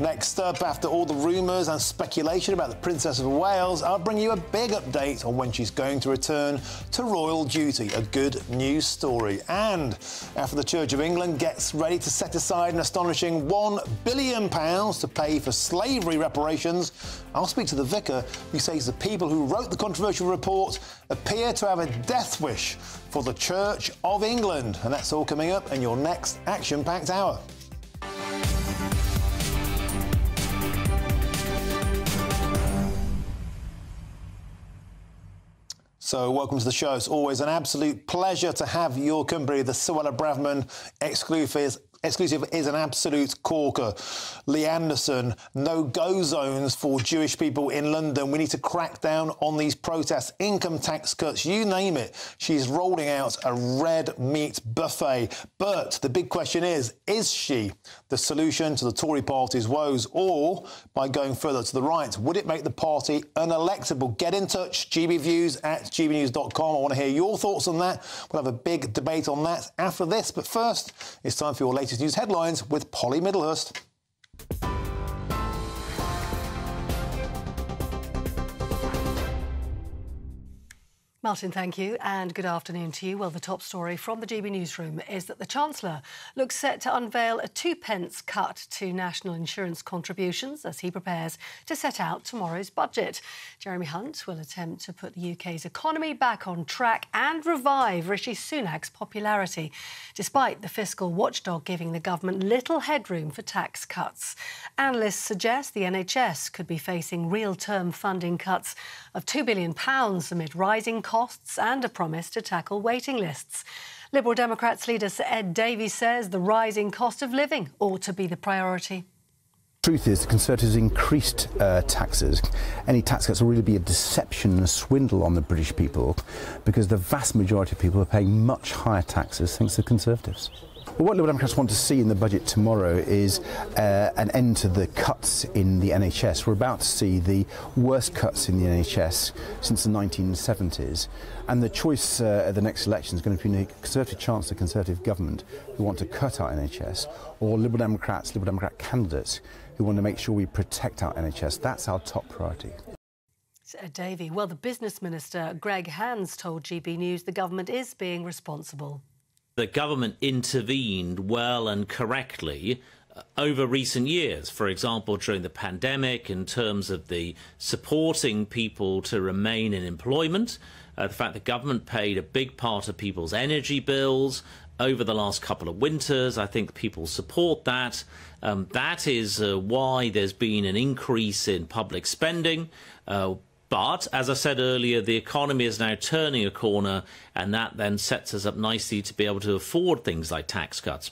Next up, after all the rumours and speculation about the Princess of Wales, I'll bring you a big update on when she's going to return to royal duty. A good news story. And after the Church of England gets ready to set aside an astonishing £1 billion to pay for slavery reparations, I'll speak to the vicar who says the people who wrote the controversial report appear to have a death wish for the Church of England. And that's all coming up in your next action-packed hour. So, welcome to the show. It's always an absolute pleasure to have your company. The Suella Braverman exclusive is an absolute corker. Lee Anderson, no-go zones for Jewish people in London. We need to crack down on these protests, income tax cuts, you name it. She's rolling out a red meat buffet. But the big question is she the solution to the Tory party's woes? Or, by going further to the right, would it make the party unelectable? Get in touch, gbviews@gbnews.com. I want to hear your thoughts on that. We'll have a big debate on that after this. But first, it's time for your latest news headlines with Polly Middlehurst. Martin, thank you, and good afternoon to you. Well, the top story from the GB Newsroom is that the Chancellor looks set to unveil a 2p cut to national insurance contributions as he prepares to set out tomorrow's budget. Jeremy Hunt will attempt to put the UK's economy back on track and revive Rishi Sunak's popularity, despite the fiscal watchdog giving the government little headroom for tax cuts. Analysts suggest the NHS could be facing real-term funding cuts of £2 billion amid rising costs and a promise to tackle waiting lists. Liberal Democrats leader Sir Ed Davey says the rising cost of living ought to be the priority. The truth is the Conservatives increased taxes. Any tax cuts will really be a deception and a swindle on the British people, because the vast majority of people are paying much higher taxes thanks to the Conservatives. Well, what Liberal Democrats want to see in the budget tomorrow is an end to the cuts in the NHS. We're about to see the worst cuts in the NHS since the 1970s. And the choice at the next election is going to be a Conservative chance to Conservative government who want to cut our NHS, or Liberal Democrat candidates who want to make sure we protect our NHS. That's our top priority. Davey, well, the business minister, Greg Hands, told GB News the government is being responsible. The government intervened well and correctly over recent years, for example, during the pandemic, in terms of the supporting people to remain in employment. The fact the government paid a big part of people's energy bills over the last couple of winters, I think people support that. That is why there's been an increase in public spending. But, as I said earlier, the economy is now turning a corner, and that then sets us up nicely to be able to afford things like tax cuts.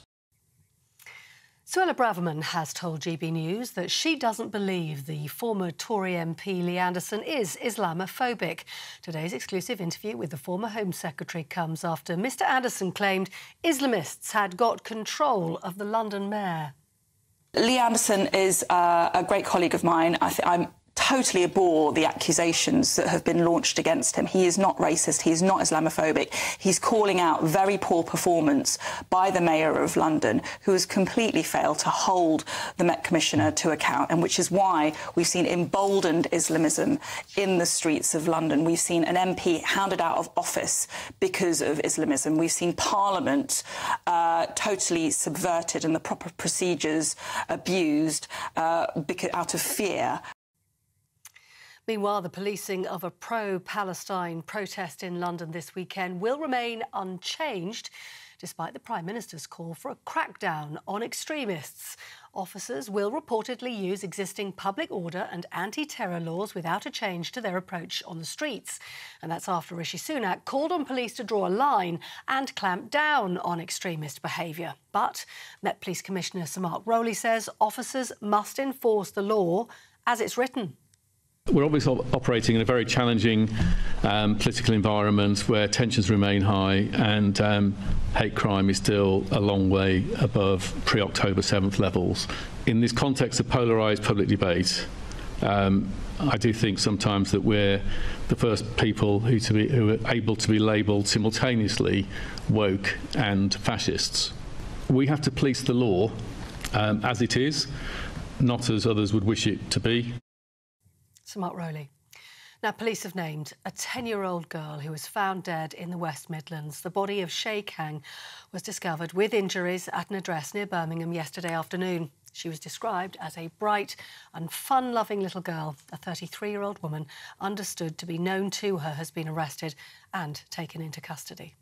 Suella Braverman has told GB News that she doesn't believe the former Tory MP Lee Anderson is Islamophobic. Today's exclusive interview with the former Home Secretary comes after Mr Anderson claimed Islamists had got control of the London mayor. Lee Anderson is a great colleague of mine. I'm totally abhor the accusations that have been launched against him. He is not racist. He is not Islamophobic. He's calling out very poor performance by the Mayor of London, who has completely failed to hold the Met Commissioner to account, and which is why we've seen emboldened Islamism in the streets of London. We've seen an MP hounded out of office because of Islamism. We've seen Parliament totally subverted and the proper procedures abused out of fear. Meanwhile, the policing of a pro-Palestine protest in London this weekend will remain unchanged, despite the Prime Minister's call for a crackdown on extremists. Officers will reportedly use existing public order and anti-terror laws without a change to their approach on the streets. And that's after Rishi Sunak called on police to draw a line and clamp down on extremist behaviour. But Met Police Commissioner Sir Mark Rowley says officers must enforce the law as it's written. We're obviously operating in a very challenging political environment where tensions remain high, and hate crime is still a long way above pre-October 7th levels. In this context of polarised public debate, I do think sometimes that we're the first people who are able to be labelled simultaneously woke and fascists. We have to police the law as it is, not as others would wish it to be. Sir Mark Rowley. Now, police have named a 10-year-old girl who was found dead in the West Midlands. The body of Shay Kang was discovered with injuries at an address near Birmingham yesterday afternoon. She was described as a bright and fun-loving little girl. A 33-year-old woman understood to be known to her has been arrested and taken into custody.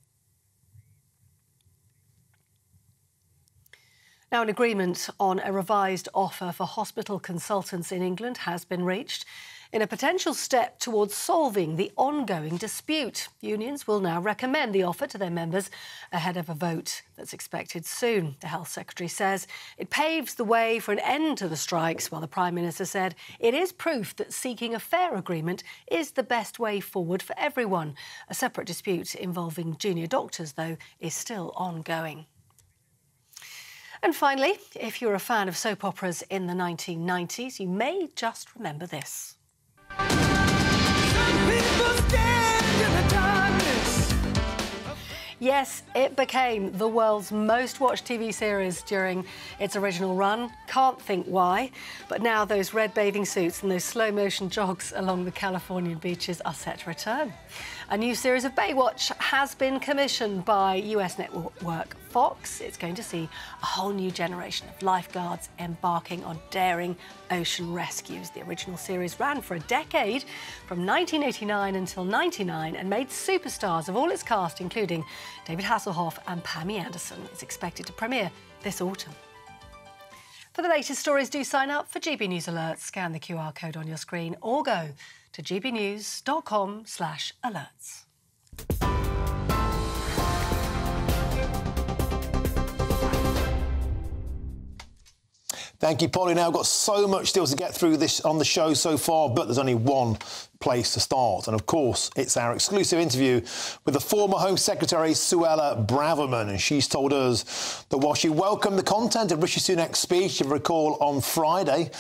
Now, an agreement on a revised offer for hospital consultants in England has been reached in a potential step towards solving the ongoing dispute. Unions will now recommend the offer to their members ahead of a vote that's expected soon. The Health Secretary says it paves the way for an end to the strikes, while the Prime Minister said it is proof that seeking a fair agreement is the best way forward for everyone. A separate dispute involving junior doctors, though, is still ongoing. And finally, if you're a fan of soap operas in the 1990s, you may just remember this. Yes, it became the world's most watched TV series during its original run. Can't think why. But now those red bathing suits and those slow-motion jogs along the Californian beaches are set to return. A new series of Baywatch has been commissioned by US network Fox. It's going to see a whole new generation of lifeguards embarking on daring ocean rescues. The original series ran for a decade, from 1989 until 1999, and made superstars of all its cast, including David Hasselhoff and Pamela Anderson. It's expected to premiere this autumn. For the latest stories, do sign up for GB News Alerts. Scan the QR code on your screen or go to gbnews.com/alerts. Thank you, Polly. Now, I've got so much still to get through this on the show so far, but there's only one place to start. And, of course, it's our exclusive interview with the former Home Secretary, Suella Braverman. And she's told us that while she welcomed the content of Rishi Sunak's speech, you recall, on Friday,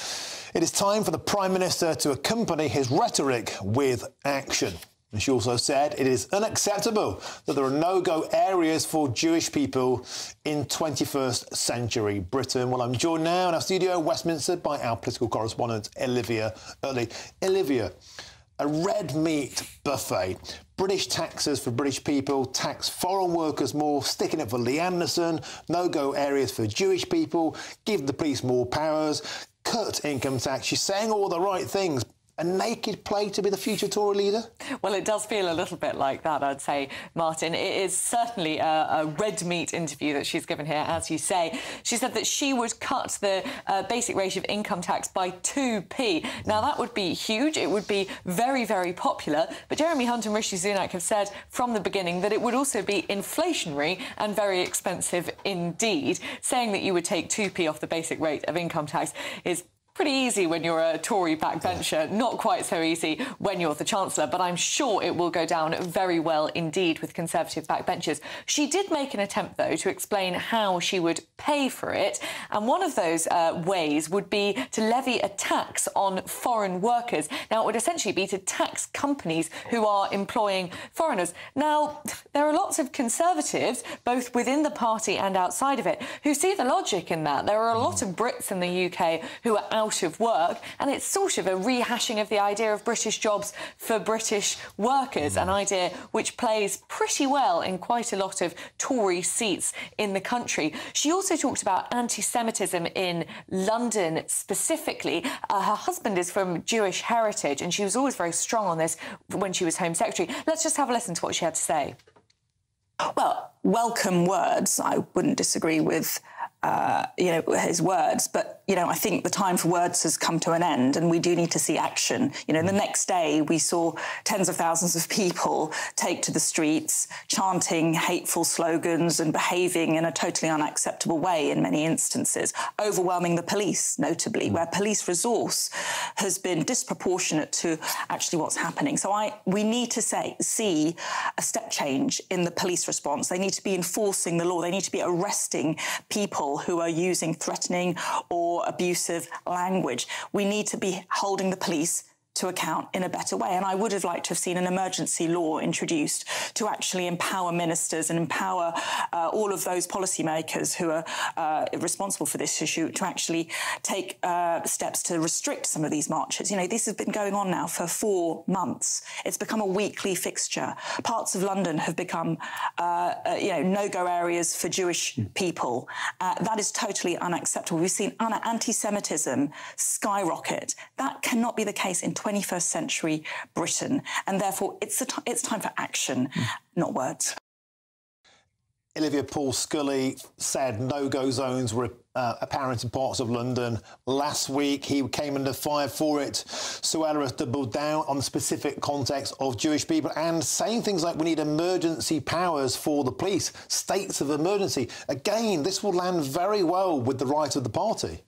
it is time for the Prime Minister to accompany his rhetoric with action. And she also said it is unacceptable that there are no-go areas for Jewish people in 21st century Britain. Well, I'm joined now in our studio in Westminster by our political correspondent, Olivia Utley. Olivia, a red meat buffet, British taxes for British people, tax foreign workers more, sticking up for Lee Anderson, no-go areas for Jewish people, give the police more powers, cut income tax. She's saying all the right things. A naked play to be the future Tory leader? Well, it does feel a little bit like that, I'd say, Martin. It is certainly a red meat interview that she's given here, as you say. She said that she would cut the basic rate of income tax by 2p. Now, that would be huge. It would be very, very popular. But Jeremy Hunt and Rishi Sunak have said from the beginning that it would also be inflationary and very expensive indeed. Saying that you would take 2p off the basic rate of income tax is pretty easy when you're a Tory backbencher, not quite so easy when you're the Chancellor, but I'm sure it will go down very well indeed with Conservative backbenchers. She did make an attempt, though, to explain how she would pay for it, and one of those ways would be to levy a tax on foreign workers. Now, it would essentially be to tax companies who are employing foreigners. Now, there are lots of Conservatives, both within the party and outside of it, who see the logic in that. There are a lot of Brits in the UK who are out of work, and it's sort of a rehashing of the idea of British jobs for British workers, an idea which plays pretty well in quite a lot of Tory seats in the country. She also talked about anti-Semitism in London specifically. Her husband is from Jewish heritage, and she was always very strong on this when she was Home Secretary. Let's just have a listen to what she had to say. Well, welcome words. I wouldn't disagree with his words, but, I think the time for words has come to an end, and we do need to see action. The next day we saw tens of thousands of people take to the streets, chanting hateful slogans and behaving in a totally unacceptable way in many instances, overwhelming the police, notably, where police resource has been disproportionate to actually what's happening. So we need to see a step change in the police response. They need to be enforcing the law. They need to be arresting people who are using threatening or abusive language. We need to be holding the police to account in a better way. And I would have liked to have seen an emergency law introduced to actually empower ministers and empower all of those policymakers who are responsible for this issue to actually take steps to restrict some of these marches. This has been going on now for 4 months. It's become a weekly fixture. Parts of London have become, no-go areas for Jewish people. That is totally unacceptable. We've seen anti-Semitism skyrocket. That cannot be the case in 21st century Britain, and therefore it's time for action, not words. Olivia, Paul Scully said no-go zones were apparent in parts of London last week. He came under fire for it. Suella has doubled down on the specific context of Jewish people and saying things like we need emergency powers for the police, states of emergency. Again, this will land very well with the right of the party.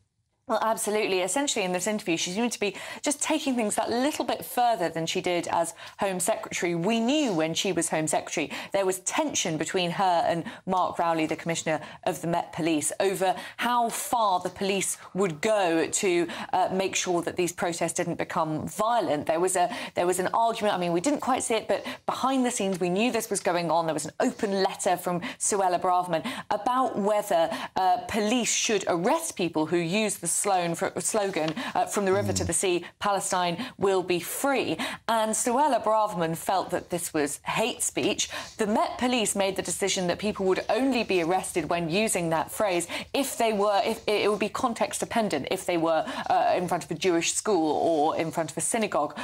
Well, absolutely. Essentially, in this interview, she seemed to be just taking things that little bit further than she did as Home Secretary. We knew when she was Home Secretary there was tension between her and Mark Rowley, the Commissioner of the Met Police, over how far the police would go to make sure that these protests didn't become violent. There was an argument. I mean, we didn't quite see it, but behind the scenes, we knew this was going on. There was an open letter from Suella Braverman about whether police should arrest people who use the slogan, from the river to the sea, Palestine will be free. And Suella Braverman felt that this was hate speech. The Met Police made the decision that people would only be arrested when using that phrase if it would be context dependent, if they were in front of a Jewish school or in front of a synagogue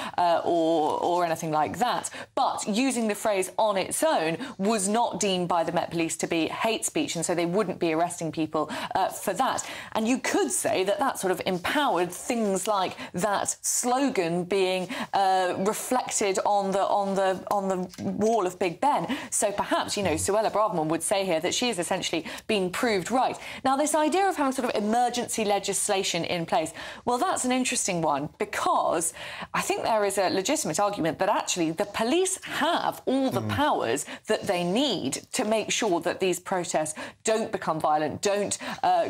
or anything like that. But using the phrase on its own was not deemed by the Met Police to be hate speech, and so they wouldn't be arresting people for that. And you could say that that sort of empowered things like that slogan being reflected on the wall of Big Ben. So perhaps, you know, Suella Braverman would say here that she has essentially been proved right. Now, this idea of having sort of emergency legislation in place, well, that's an interesting one, because I think there is a legitimate argument that actually the police have all the powers that they need to make sure that these protests don't become violent, don't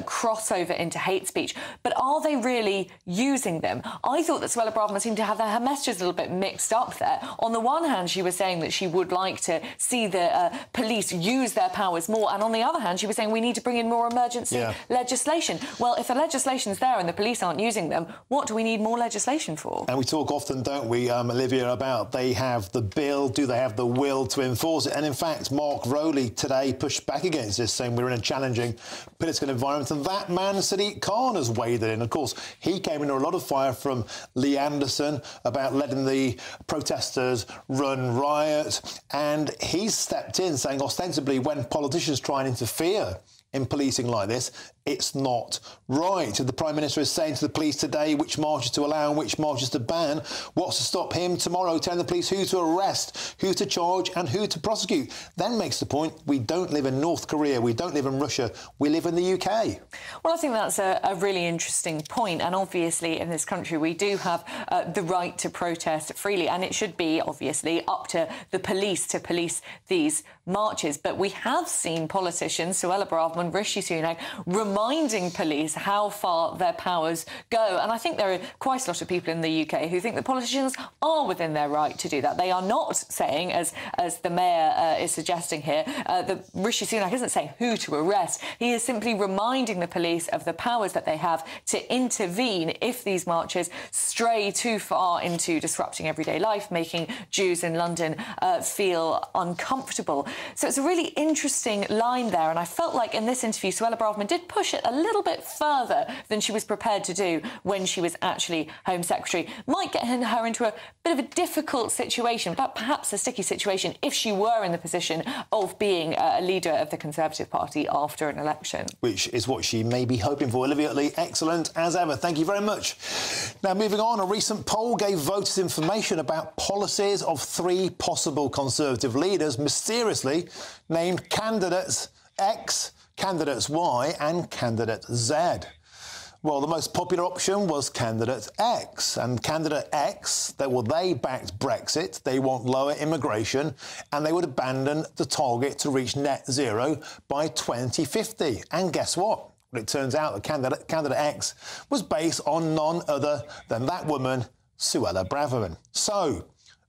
cross over into hate speech. But are they really using them? I thought that Suella Braverman seemed to have her messages a little bit mixed up there. On the one hand, she was saying that she would like to see the police use their powers more, and on the other hand, she was saying we need to bring in more emergency legislation. Well, if the legislation's there and the police aren't using them, what do we need more legislation for? And we talk often, don't we, Olivia, about they have the bill, do they have the will to enforce it? And in fact, Mark Rowley today pushed back against this, saying we're in a challenging political environment, and that man, Sadiq Khan, has waded in. Of course, he came under a lot of fire from Lee Anderson about letting the protesters run riot, and he stepped in saying ostensibly when politicians try and interfere in policing like this, it's not right. The Prime Minister is saying to the police today which marches to allow and which marches to ban. What's to stop him tomorrow telling the police who to arrest, who to charge and who to prosecute? Then makes the point, we don't live in North Korea, we don't live in Russia, we live in the UK. Well, I think that's a really interesting point. And obviously in this country we do have the right to protest freely, and it should be obviously up to the police to police these marches. But we have seen politicians, Suella Braverman, Rishi Sunak, reminding police how far their powers go. And I think there are quite a lot of people in the UK who think that politicians are within their right to do that. They are not saying, as the Mayor is suggesting here, that Rishi Sunak isn't saying who to arrest. He is simply reminding the police of the powers that they have to intervene if these marches stray too far into disrupting everyday life, making Jews in London feel uncomfortable. So it's a really interesting line there. And I felt like in this interview, Suella Braverman did push it a little bit further than she was prepared to do when she was actually Home Secretary. Might get her into a bit of a difficult situation, but perhaps a sticky situation if she were in the position of being a leader of the Conservative Party after an election. Which is what she may be hoping for. Olivia Utley, excellent as ever. Thank you very much. Now, moving on, a recent poll gave voters information about policies of three possible Conservative leaders mysteriously named Candidates X, Candidates Y and Candidate Z. Well, the most popular option was Candidate X. And Candidate X, they backed Brexit, they want lower immigration, and they would abandon the target to reach net zero by 2050. And guess what? Well, it turns out that Candidate X was based on none other than that woman, Suella Braverman. So,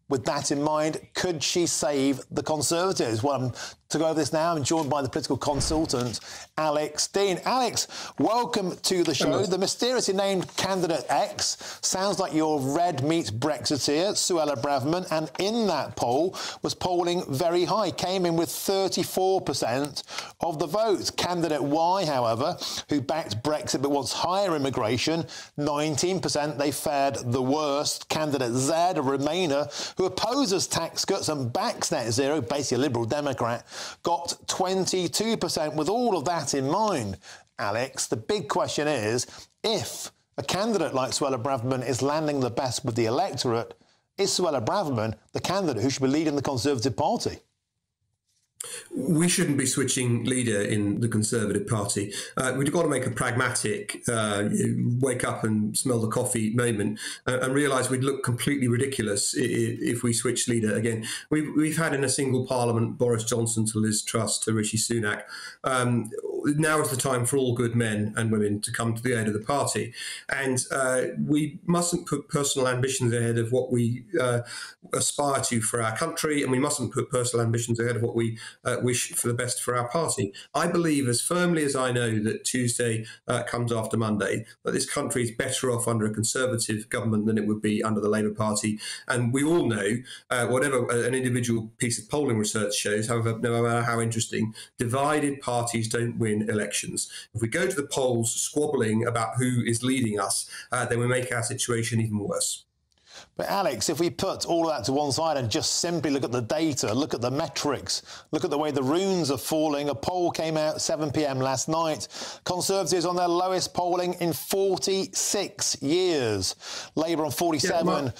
with that in mind, could she save the Conservatives? Well, to go over this now, I'm joined by the political consultant, Alex Dean. Alex, welcome to the show. Hello. The mysteriously named Candidate X sounds like your red meat Brexiteer, Suella Braverman, and in that poll was polling very high, came in with 34% of the vote. Candidate Y, however, who backed Brexit but wants higher immigration, 19%, they fared the worst. Candidate Z, a Remainer, who opposes tax cuts and backs net zero, basically a Liberal Democrat, got 22%. With all of that in mind, Alex, the big question is, if a candidate like Suella Braverman is landing the best with the electorate, is Suella Braverman the candidate who should be leading the Conservative Party? We shouldn't be switching leader in the Conservative Party. We've got to make a pragmatic wake up and smell the coffee moment and realise we'd look completely ridiculous if we switch leader again. We've had in a single parliament Boris Johnson to Liz Truss to Rishi Sunak. Now is the time for all good men and women to come to the aid of the party. And we mustn't put personal ambitions ahead of what we aspire to for our country, and we mustn't put personal ambitions ahead of what we wish for the best for our party. I believe as firmly as I know that Tuesday comes after Monday, that this country is better off under a Conservative government than it would be under the Labour Party. And we all know, whatever an individual piece of polling research shows, however, no matter how interesting, divided parties don't win elections. If we go to the polls squabbling about who is leading us, then we make our situation even worse. But, Alex, if we put all of that to one side and just simply look at the data, look at the metrics, look at the way the runes are falling. A poll came out 7 p.m. last night. Conservatives on their lowest polling in 46 years. Labour on 47,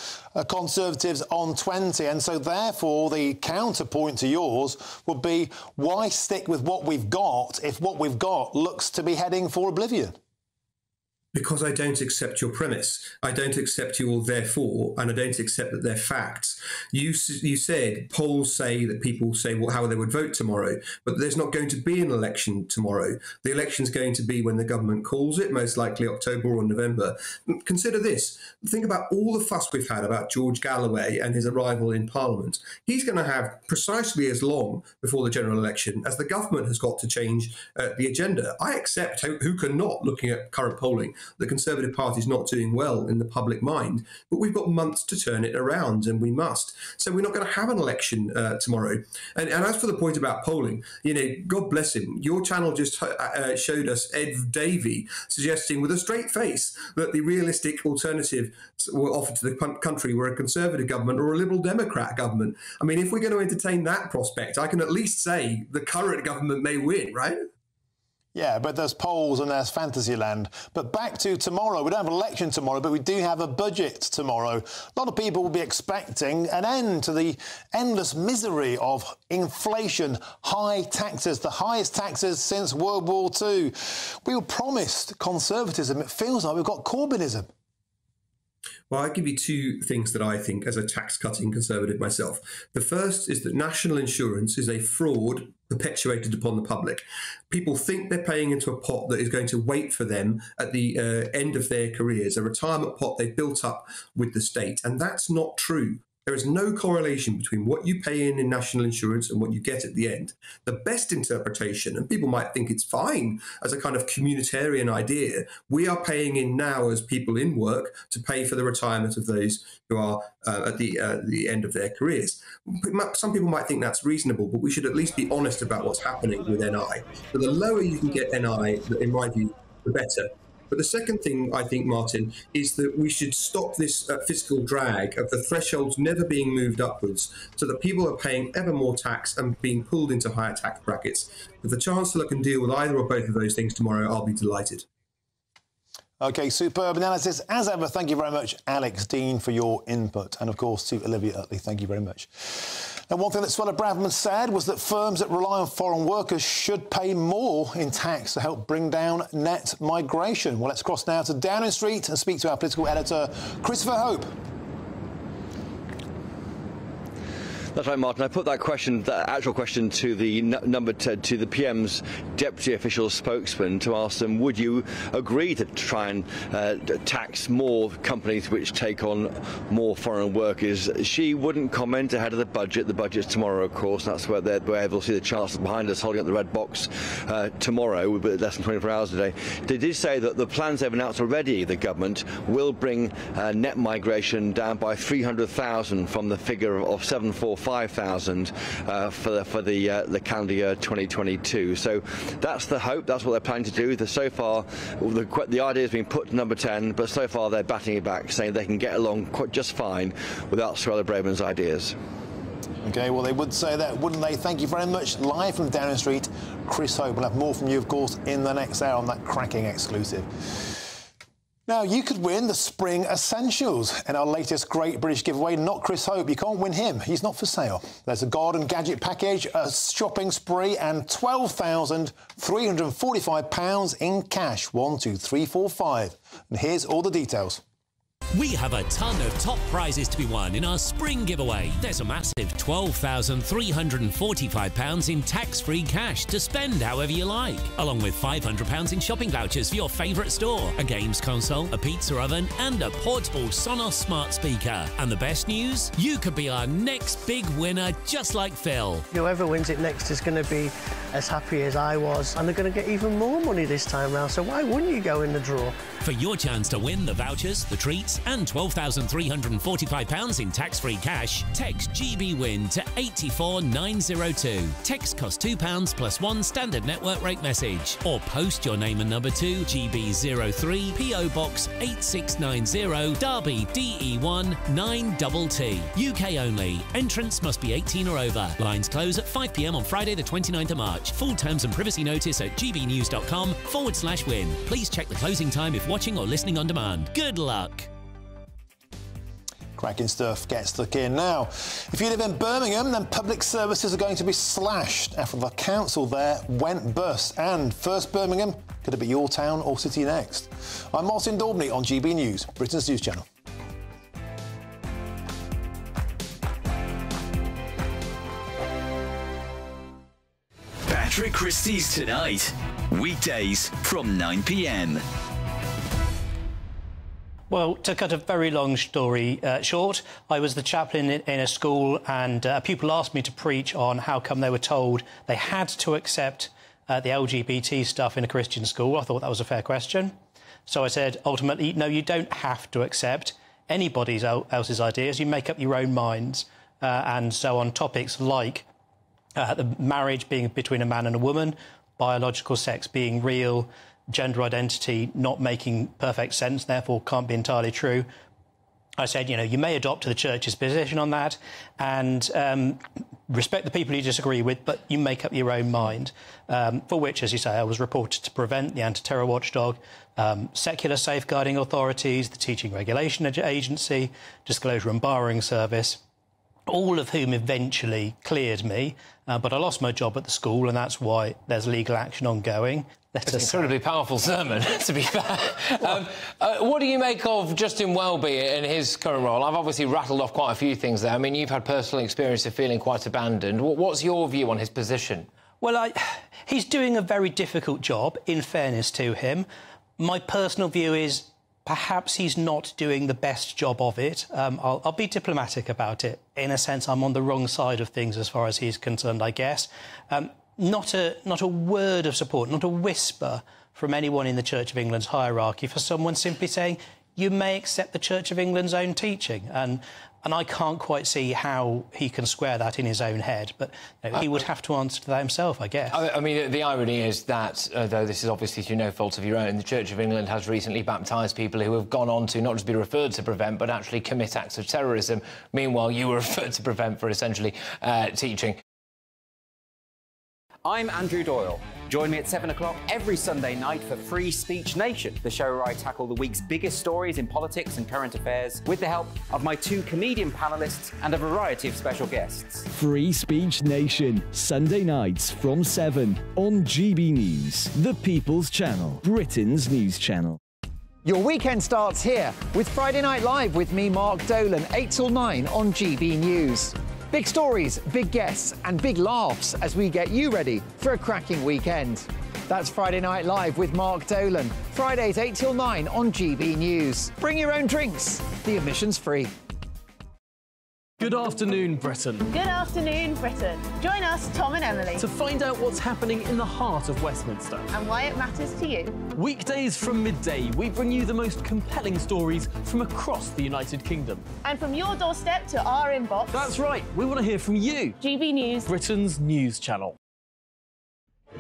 Conservatives on 20. And so, therefore, the counterpoint to yours would be, why stick with what we've got if what we've got looks to be heading for oblivion? Because I don't accept your premise. I don't accept your therefore, and I don't accept that they're facts. You said polls say that people say, well, how they would vote tomorrow, but there's not going to be an election tomorrow. The election's going to be when the government calls it, most likely October or November. Consider this. Think about all the fuss we've had about George Galloway and his arrival in Parliament. He's going to have precisely as long before the general election as the government has got to change the agenda. I accept who cannot, looking at current polling, the Conservative Party is not doing well in the public mind, but we've got months to turn it around, and we must. So we're not going to have an election tomorrow. And as for the point about polling, you know, God bless him, your channel just showed us Ed Davey suggesting with a straight face that the realistic alternative were offered to the country were a Conservative government or a Liberal Democrat government. I mean, if we're going to entertain that prospect, I can at least say the current government may win, right? Yeah, but there's polls and there's fantasy land. But back to tomorrow. We don't have an election tomorrow, but we do have a budget tomorrow. A lot of people will be expecting an end to the endless misery of inflation, high taxes, the highest taxes since World War II. We were promised conservatism. It feels like we've got Corbynism. Well, I give you two things that I think, as a tax-cutting conservative myself. The first is that national insurance is a fraud perpetuated upon the public. People think they're paying into a pot that is going to wait for them at the end of their careers, a retirement pot they've built up with the state, and that's not true. There is no correlation between what you pay in national insurance and what you get at the end. The best interpretation, and people might think it's fine as a kind of communitarian idea, we are paying in now as people in work to pay for the retirement of those who are at the end of their careers. Some people might think that's reasonable, but we should at least be honest about what's happening with NI. So the lower you can get NI, in my view, the better. But the second thing, I think, Martin, is that we should stop this fiscal drag of the thresholds never being moved upwards so that people are paying ever more tax and being pulled into higher tax brackets. If the Chancellor can deal with either or both of those things tomorrow, I'll be delighted. OK, superb analysis. As ever, thank you very much, Alex Dean, for your input. And, of course, to Olivia Utley, thank you very much. And one thing that Suella Braverman said was that firms that rely on foreign workers should pay more in tax to help bring down net migration. Well, let's cross now to Downing Street and speak to our political editor, Christopher Hope. That's right, Martin. I put that question, that actual question, to the to the PM's deputy official spokesman to ask them, would you agree to try and tax more companies which take on more foreign workers? She wouldn't comment ahead of the budget. The budget's tomorrow, of course. That's where we'll see the Chancellor behind us holding up the red box tomorrow, with less than 24 hours today. They did say that the plans they've announced already, the government, will bring net migration down by 300,000 from the figure of 745,000 for the calendar year 2022. So that's the hope. That's what they're planning to do. So far, the idea has been put to number 10, but so far they're batting it back, saying they can get along quite just fine without Suella Braverman's ideas. OK, well, they would say that, wouldn't they? Thank you very much. Live from Downing Street, Chris Hope. We'll have more from you, of course, in the next hour on that cracking exclusive. Now, you could win the Spring Essentials in our latest Great British Giveaway. Not Chris Hope. You can't win him. He's not for sale. There's a garden gadget package, a shopping spree and £12,345 in cash. 1, 2, 3, 4, 5. And here's all the details. We have a ton of top prizes to be won in our spring giveaway. There's a massive £12,345 in tax-free cash to spend however you like, along with £500 in shopping vouchers for your favourite store, a games console, a pizza oven and a portable Sonos smart speaker. And the best news? You could be our next big winner, just like Phil. Whoever wins it next is going to be as happy as I was, and they're going to get even more money this time round, so why wouldn't you go in the draw? For your chance to win the vouchers, the treats and £12,345 in tax-free cash, text GBWIN to 84902. Text costs £2 plus one standard network rate message. Or post your name and number to GB03 PO Box 8690 Derby DE1 9TT. UK only. Entrance must be 18 or over. Lines close at 5 p.m. on Friday the 29th of March. Full terms and privacy notice at gbnews.com/win. Please check the closing time if watching or listening on demand. Good luck. Cracking stuff. Get stuck in now. If you live in Birmingham, then public services are going to be slashed after the council there went bust. And first Birmingham, could it be your town or city next? I'm Martin Daubney on GB News, Britain's news channel. Patrick Christie's Tonight, weekdays from 9 p.m. Well, to cut a very long story short, I was the chaplain in a school, and a pupil asked me to preach on how come they were told they had to accept the LGBT stuff in a Christian school. I thought that was a fair question. So I said, ultimately, no, you don't have to accept anybody else's ideas. You make up your own minds. And so on topics like the marriage being between a man and a woman, biological sex being real, gender identity not making perfect sense, therefore can't be entirely true. I said, you know, you may adopt the church's position on that and respect the people you disagree with, but you make up your own mind. For which, as you say, I was reported to Prevent, the anti-terror watchdog, secular safeguarding authorities, the Teaching Regulation Agency, Disclosure and Barring Service, all of whom eventually cleared me, but I lost my job at the school, and that's why there's legal action ongoing. It's an incredibly powerful sermon, to be fair. What do you make of Justin Welby in his current role? I've obviously rattled off quite a few things there. I mean, you've had personal experience of feeling quite abandoned. What's your view on his position? Well, he's doing a very difficult job, in fairness to him. My personal view is perhaps he's not doing the best job of it. I'll be diplomatic about it. In a sense, I'm on the wrong side of things as far as he's concerned, I guess. Not a word of support, not a whisper from anyone in the Church of England's hierarchy for someone simply saying, you may accept the Church of England's own teaching. And I can't quite see how he can square that in his own head, but you know, he would have to answer to that himself, I guess. I mean, the irony is that, though this is obviously through no fault of your own, the Church of England has recently baptised people who have gone on to not just be referred to Prevent, but actually commit acts of terrorism. Meanwhile, you were referred to Prevent for essentially teaching. I'm Andrew Doyle. Join me at 7 o'clock every Sunday night for Free Speech Nation, the show where I tackle the week's biggest stories in politics and current affairs with the help of my two comedian panellists and a variety of special guests. Free Speech Nation, Sunday nights from 7 on GB News, the People's Channel, Britain's news channel. Your weekend starts here with Friday Night Live with me, Mark Dolan, 8 till 9 on GB News. Big stories, big guests and big laughs as we get you ready for a cracking weekend. That's Friday Night Live with Mark Dolan. Fridays 8 till 9 on GB News. Bring your own drinks. The admission's free. Good afternoon, Britain. Good afternoon, Britain. Join us, Tom and Emily, to find out what's happening in the heart of Westminster and why it matters to you. Weekdays from midday, we bring you the most compelling stories from across the United Kingdom. And from your doorstep to our inbox. That's right, we want to hear from you. GB News, Britain's news channel.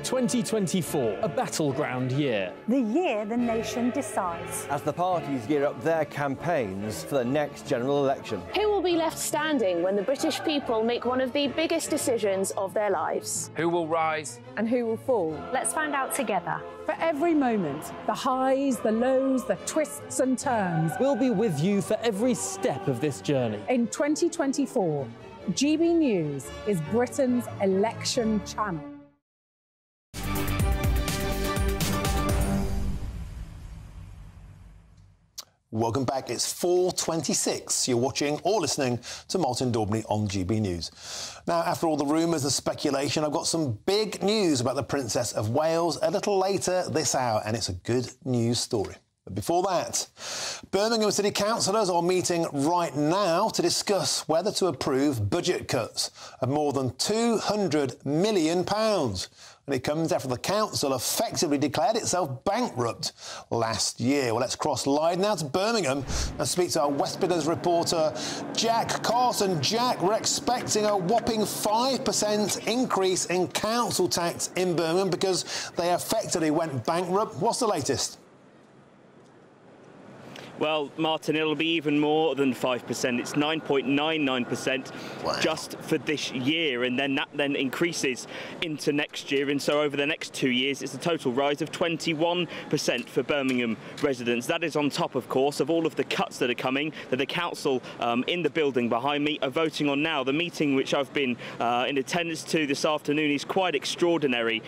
2024, a battleground year. The year the nation decides. As the parties gear up their campaigns for the next general election. Who will be left standing when the British people make one of the biggest decisions of their lives? Who will rise? And who will fall? Let's find out together. For every moment, the highs, the lows, the twists and turns. We'll be with you for every step of this journey. In 2024, GB News is Britain's election channel. Welcome back. It's 4:26. You're watching or listening to Martin Daubney on GB News. Now, after all the rumours and speculation, I've got some big news about the Princess of Wales a little later this hour, and it's a good news story. But before that, Birmingham City councillors are meeting right now to discuss whether to approve budget cuts of more than £200 million. And it comes after the council effectively declared itself bankrupt last year. Well, let's cross Lyde now to Birmingham and speak to our West Midlands reporter Jack Carson. Jack, we're expecting a whopping 5% increase in council tax in Birmingham because they effectively went bankrupt. What's the latest? Well, Martin, it'll be even more than 5%. It's 9.99%. Wow. Just for this year, and then that then increases into next year. And so over the next 2 years, it's a total rise of 21% for Birmingham residents. That is on top, of course, of all of the cuts that are coming that the council in the building behind me are voting on now. The meeting which I've been in attendance to this afternoon is quite extraordinary.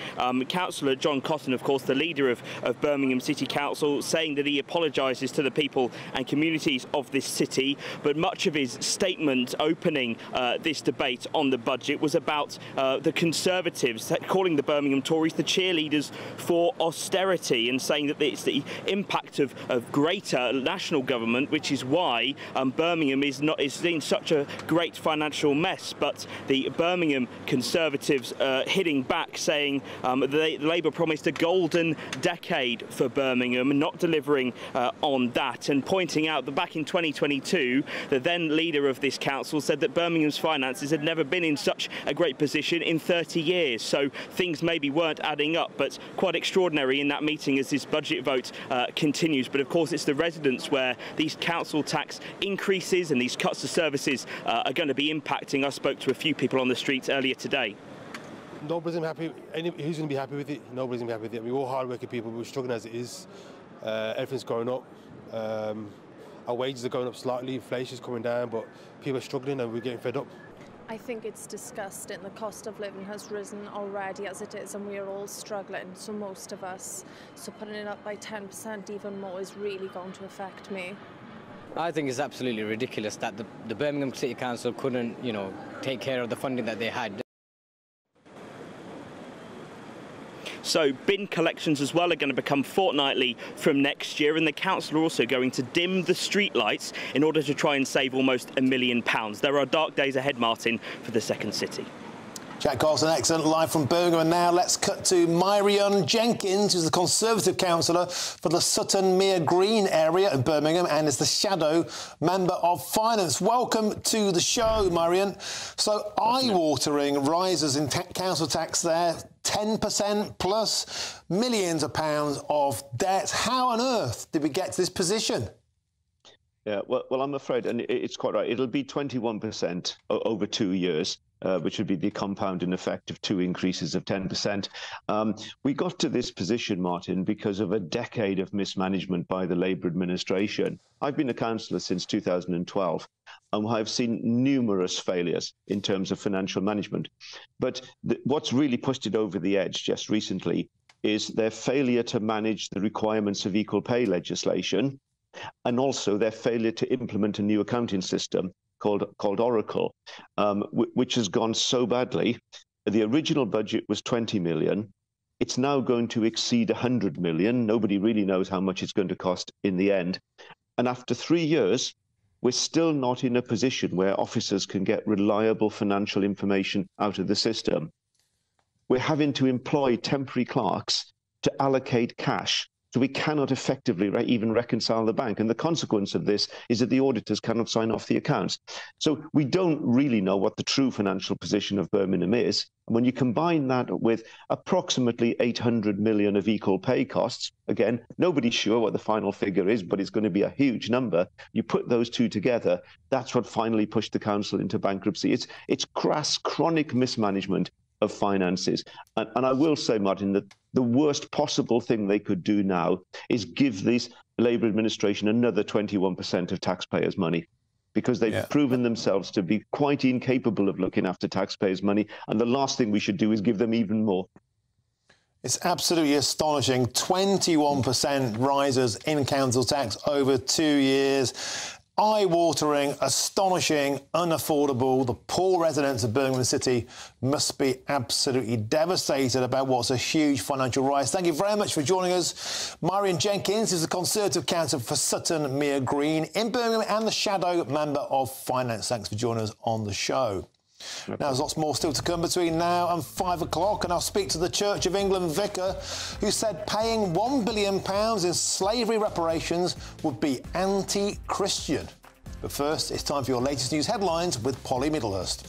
Councillor John Cotton, of course, the leader of Birmingham City Council, saying that he apologises to the people and communities of this city, but much of his statement opening this debate on the budget was about the Conservatives, calling the Birmingham Tories the cheerleaders for austerity and saying that it's the impact of greater national government, which is why Birmingham is in such a great financial mess. But the Birmingham Conservatives hitting back, saying that Labour promised a golden decade for Birmingham, not delivering on that, and pointing out that back in 2022, the then leader of this council said that Birmingham's finances had never been in such a great position in 30 years. So things maybe weren't adding up, but quite extraordinary in that meeting as this budget vote continues. But of course, it's the residents where these council tax increases and these cuts to services are going to be impacting. I spoke to a few people on the streets earlier today. Nobody's going to be happy. Who's going to be happy with it? Nobody's going to be happy with it. We're all hard-working people. We're struggling as it is. Everything's going up. Our wages are going up slightly, inflation's coming down, but people are struggling and we're getting fed up. I think it's disgusting. The cost of living has risen already as it is, and we are all struggling, so most of us. So putting it up by 10% even more is really going to affect me. I think it's absolutely ridiculous that the Birmingham City Council couldn't, you know, take care of the funding that they had. So bin collections as well are going to become fortnightly from next year, and the council are also going to dim the street lights in order to try and save almost £1 million. There are dark days ahead, Martin, for the second city. Jack Carson, excellent, live from Birmingham. And now let's cut to Myrion Jenkins, who's the Conservative councillor for the Sutton Mere Green area in Birmingham and is the shadow member of Finance. Welcome to the show, Myrion. So eye-watering rises in council tax there, 10% plus, millions of pounds of debt. How on earth did we get to this position? Yeah, well, I'm afraid, and it's quite right, it'll be 21% over 2 years. Which would be the compounding effect of two increases of 10%. We got to this position, Martin, because of a decade of mismanagement by the Labour administration. I've been a councillor since 2012, and I've seen numerous failures in terms of financial management. But what's really pushed it over the edge just recently is their failure to manage the requirements of equal pay legislation, and also their failure to implement a new accounting system called Oracle, which has gone so badly. The original budget was 20 million. It's now going to exceed 100 million. Nobody really knows how much it's going to cost in the end. And after 3 years, we're still not in a position where officers can get reliable financial information out of the system. We're having to employ temporary clerks to allocate cash. So we cannot effectively even reconcile the bank. And the consequence of this is that the auditors cannot sign off the accounts. So we don't really know what the true financial position of Birmingham is. And when you combine that with approximately 800 million of equal pay costs, again, nobody's sure what the final figure is, but it's going to be a huge number. You put those two together, that's what finally pushed the council into bankruptcy. It's crass, chronic mismanagement of finances. And I will say, Martin, that the worst possible thing they could do now is give this Labour administration another 21% of taxpayers' money, because they've proven themselves to be quite incapable of looking after taxpayers' money. And the last thing we should do is give them even more. It's absolutely astonishing. 21% rises in council tax over 2 years. eye-watering, astonishing, unaffordable. The poor residents of Birmingham City must be absolutely devastated about what's a huge financial rise. Thank you very much for joining us. Marion Jenkins is the Conservative councillor for Sutton Mere Green in Birmingham and the shadow member of Finance. Thanks for joining us on the show. Now, there's lots more still to come between now and 5 o'clock, and I'll speak to the Church of England vicar who said paying £1 billion in slavery reparations would be anti-Christian. But first, it's time for your latest news headlines with Polly Middlehurst.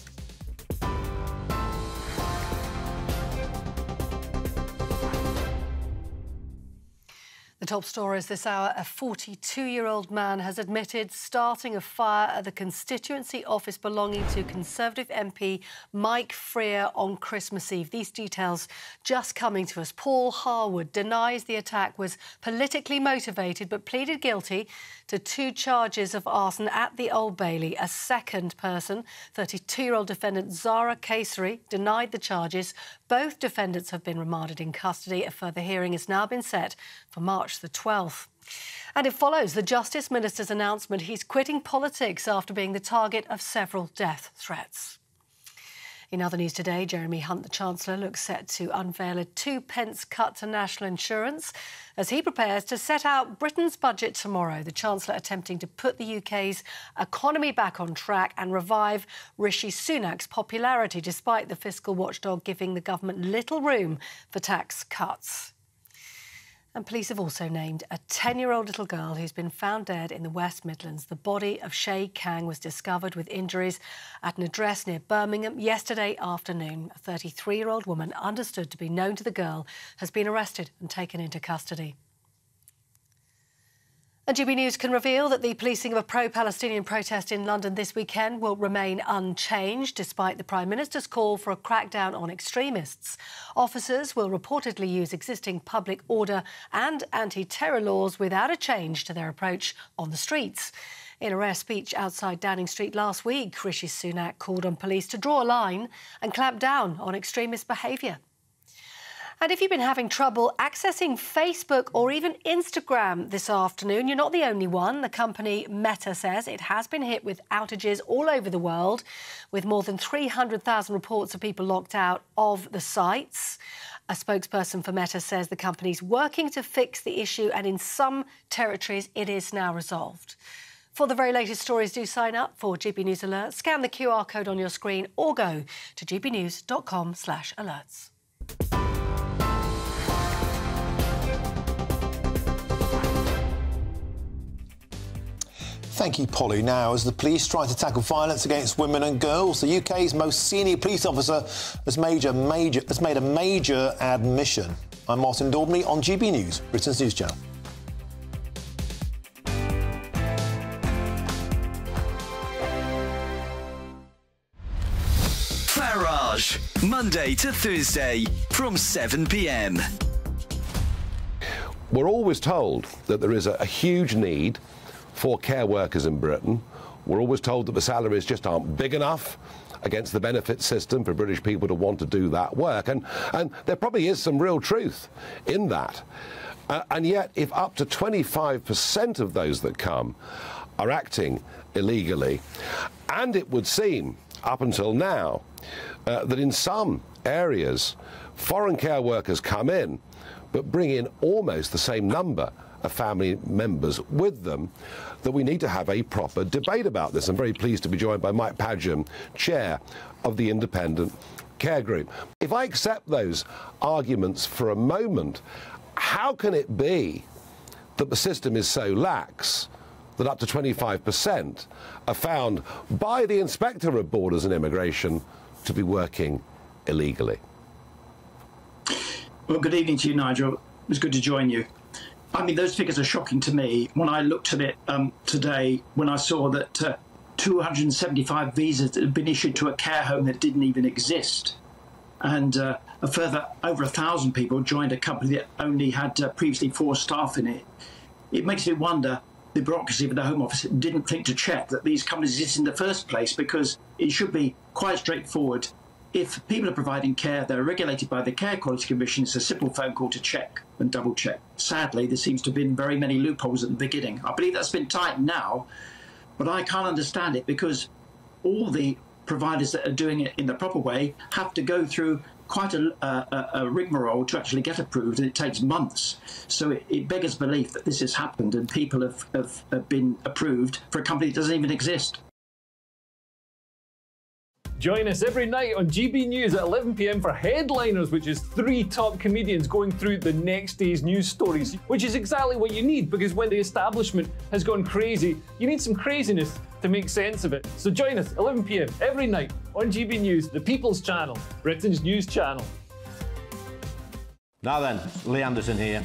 The top stories this hour, a 42-year-old man has admitted starting a fire at the constituency office belonging to Conservative MP Mike Freer on Christmas Eve. These details just coming to us. Paul Harwood denies the attack was politically motivated but pleaded guilty to 2 charges of arson at the Old Bailey. A second person, 32-year-old defendant Zara Casery, denied the charges. Both defendants have been remanded in custody. A further hearing has now been set for March the 12th. And it follows the Justice Minister's announcement he's quitting politics after being the target of several death threats. In other news today, Jeremy Hunt, the Chancellor, looks set to unveil a 2p cut to national insurance as he prepares to set out Britain's budget tomorrow. The Chancellor attempting to put the UK's economy back on track and revive Rishi Sunak's popularity, despite the fiscal watchdog giving the government little room for tax cuts. And police have also named a 10-year-old little girl who's been found dead in the West Midlands. The body of Shay Kang was discovered with injuries at an address near Birmingham yesterday afternoon. A 33-year-old woman understood to be known to the girl has been arrested and taken into custody. And GB News can reveal that the policing of a pro-Palestinian protest in London this weekend will remain unchanged, despite the Prime Minister's call for a crackdown on extremists. Officers will reportedly use existing public order and anti-terror laws without a change to their approach on the streets. In a rare speech outside Downing Street last week, Rishi Sunak called on police to draw a line and clamp down on extremist behaviour. And if you've been having trouble accessing Facebook or even Instagram this afternoon, you're not the only one. The company Meta says it has been hit with outages all over the world, with more than 300,000 reports of people locked out of the sites. A spokesperson for Meta says the company's working to fix the issue, and in some territories it is now resolved. For the very latest stories, do sign up for GB News Alert. Scan the QR code on your screen or go to gbnews.com/alerts. Thank you, Polly. Now, as the police try to tackle violence against women and girls, the UK's most senior police officer has made a major admission. I'm Martin Daubney on GB News, Britain's news channel. Farage, Monday to Thursday from 7 p.m. We're always told that there is a huge need for care workers in Britain. We're always told that the salaries just aren't big enough against the benefit system for British people to want to do that work. And there probably is some real truth in that. And yet, if up to 25% of those that come are acting illegally, and it would seem, up until now, that in some areas, foreign care workers come in, but bring in almost the same number of family members with them, that we need to have a proper debate about this. I'm very pleased to be joined by Mike Padgham, chair of the Independent Care Group. If I accept those arguments for a moment, how can it be that the system is so lax that up to 25% are found by the Inspector of Borders and Immigration to be working illegally? Well, good evening to you, Nigel. It was good to join you. I mean, those figures are shocking to me. When I looked at it today, when I saw that 275 visas that had been issued to a care home that didn't even exist, and a further over 1,000 people joined a company that only had previously 4 staff in it, it makes me wonder the bureaucracy of the Home Office didn't think to check that these companies exist in the first place, because it should be quite straightforward. If people are providing care, they're regulated by the Care Quality Commission. It's a simple phone call to check and double-check. Sadly, there seems to have been very many loopholes at the beginning. I believe that's been tightened now, But I can't understand it, because all the providers that are doing it in the proper way have to go through quite a rigmarole to actually get approved, and it takes months. So it beggars belief that this has happened and people have been approved for a company that doesn't even exist. Join us every night on GB News at 11 PM for Headliners, which is three top comedians going through the next day's news stories, which is exactly what you need, because when the establishment has gone crazy, you need some craziness to make sense of it. So join us 11 PM every night on GB News, the People's Channel, Britain's news channel. Now then, Lee Anderson here.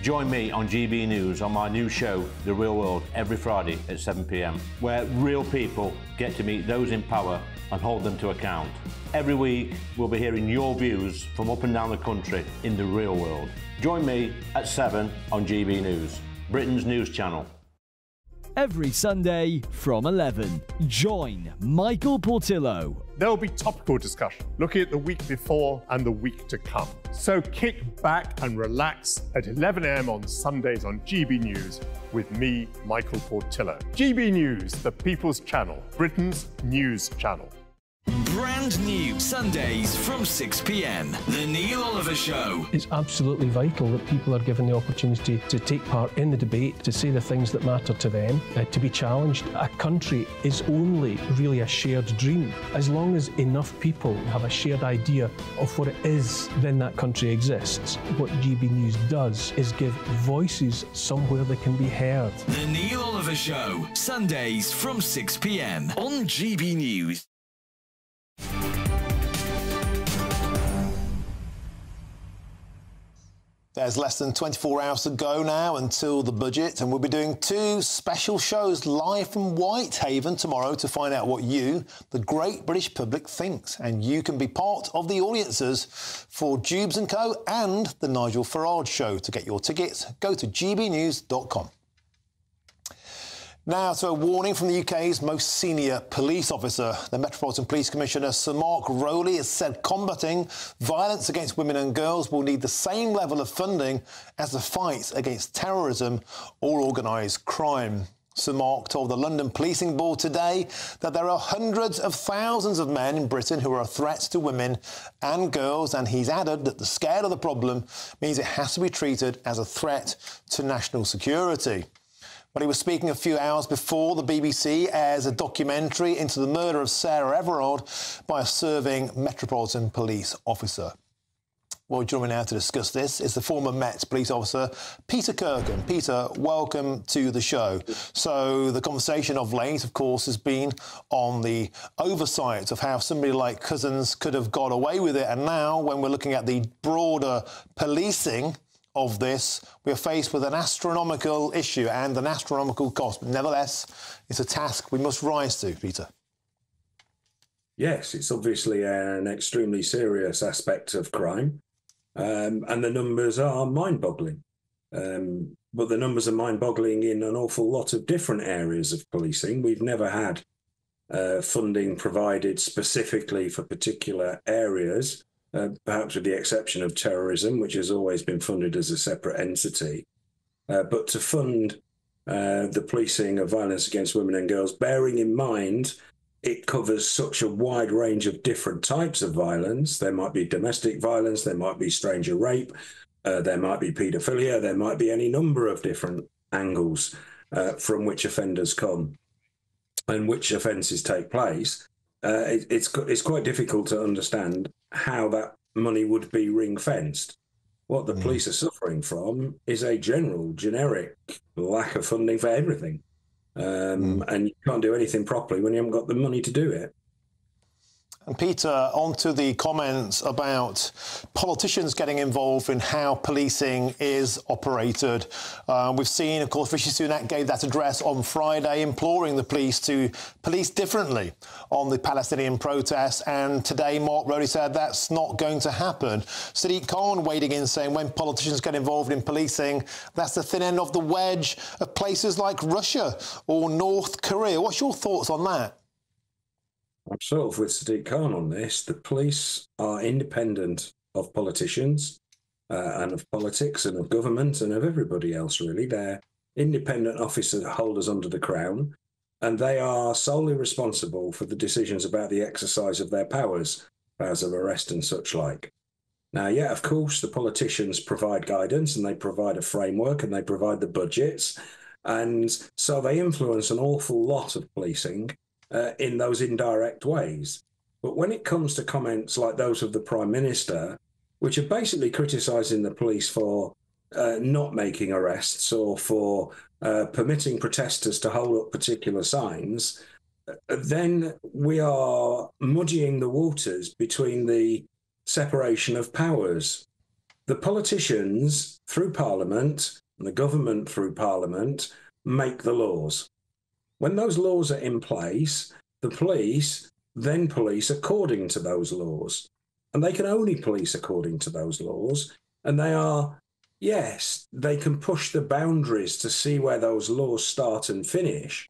Join me on GB News on my new show, The Real World, every Friday at 7 PM, where real people get to meet those in power and hold them to account. Every week, we'll be hearing your views from up and down the country in the real world. Join me at 7 on GB News, Britain's news channel. Every Sunday from 11, join Michael Portillo. There'll be topical discussion, looking at the week before and the week to come. So kick back and relax at 11 AM on Sundays on GB News with me, Michael Portillo. GB News, the People's Channel, Britain's news channel. Brand new Sundays from 6 PM, The Neil Oliver Show. It's absolutely vital that people are given the opportunity to take part in the debate, to say the things that matter to them, to be challenged. A country is only really a shared dream. As long as enough people have a shared idea of what it is, then that country exists. What GB News does is give voices somewhere that can be heard. The Neil Oliver Show, Sundays from 6 PM on GB News. There's less than 24 hours to go now until the budget, and we'll be doing two special shows live from Whitehaven tomorrow to find out what you, the great British public, thinks. And you can be part of the audiences for Dubes & Co and The Nigel Farage Show. To get your tickets, go to gbnews.com. Now to a warning from the UK's most senior police officer. The Metropolitan Police Commissioner, Sir Mark Rowley, has said combating violence against women and girls will need the same level of funding as the fight against terrorism or organised crime. Sir Mark told the London Policing Board today that there are hundreds of thousands of men in Britain who are a threat to women and girls, and he's added that the scale of the problem means it has to be treated as a threat to national security. But he was speaking a few hours before the BBC airs a documentary into the murder of Sarah Everard by a serving Metropolitan Police officer. Well, joining me now to discuss this is the former Met police officer, Peter Kirkham. Peter, welcome to the show. So the conversation of late, of course, has been on the oversight of how somebody like Cousins could have got away with it. And now, when we're looking at the broader policing of this, we are faced with an astronomical issue and an astronomical cost. But nevertheless, it's a task we must rise to, Peter. Yes, it's obviously an extremely serious aspect of crime, and the numbers are mind-boggling. But the numbers are mind-boggling in an awful lot of different areas of policing. We've never had funding provided specifically for particular areas. Perhaps with the exception of terrorism, which has always been funded as a separate entity. But to fund the policing of violence against women and girls, bearing in mind it covers such a wide range of different types of violence. There might be domestic violence, there might be stranger rape, there might be paedophilia, there might be any number of different angles from which offenders come and which offences take place. It's quite difficult to understand how that money would be ring-fenced. What the police are suffering from is a general, generic lack of funding for everything. And you can't do anything properly when you haven't got the money to do it. And Peter, on to the comments about politicians getting involved in how policing is operated. We've seen, of course, Rishi Sunak gave that address on Friday imploring the police to police differently on the Palestinian protests, and today Mark Rowley said that's not going to happen. Sadiq Khan wading in saying when politicians get involved in policing, that's the thin end of the wedge of places like Russia or North Korea. What's your thoughts on that? I'm sort of with Sadiq Khan on this. The police are independent of politicians and of politics and of government and of everybody else, really. They're independent officer holders under the Crown. and they are solely responsible for the decisions about the exercise of their powers of arrest and such like. Now, yeah, of course, the politicians provide guidance and they provide a framework and they provide the budgets. And so they influence an awful lot of policing in those indirect ways. But when it comes to comments like those of the Prime Minister, which are basically criticising the police for not making arrests or for permitting protesters to hold up particular signs, then we are muddying the waters between the separation of powers. The politicians, through Parliament, and the government, through Parliament, make the laws. When those laws are in place, the police then police according to those laws. And they can only police according to those laws. And they are, yes, they can push the boundaries to see where those laws start and finish,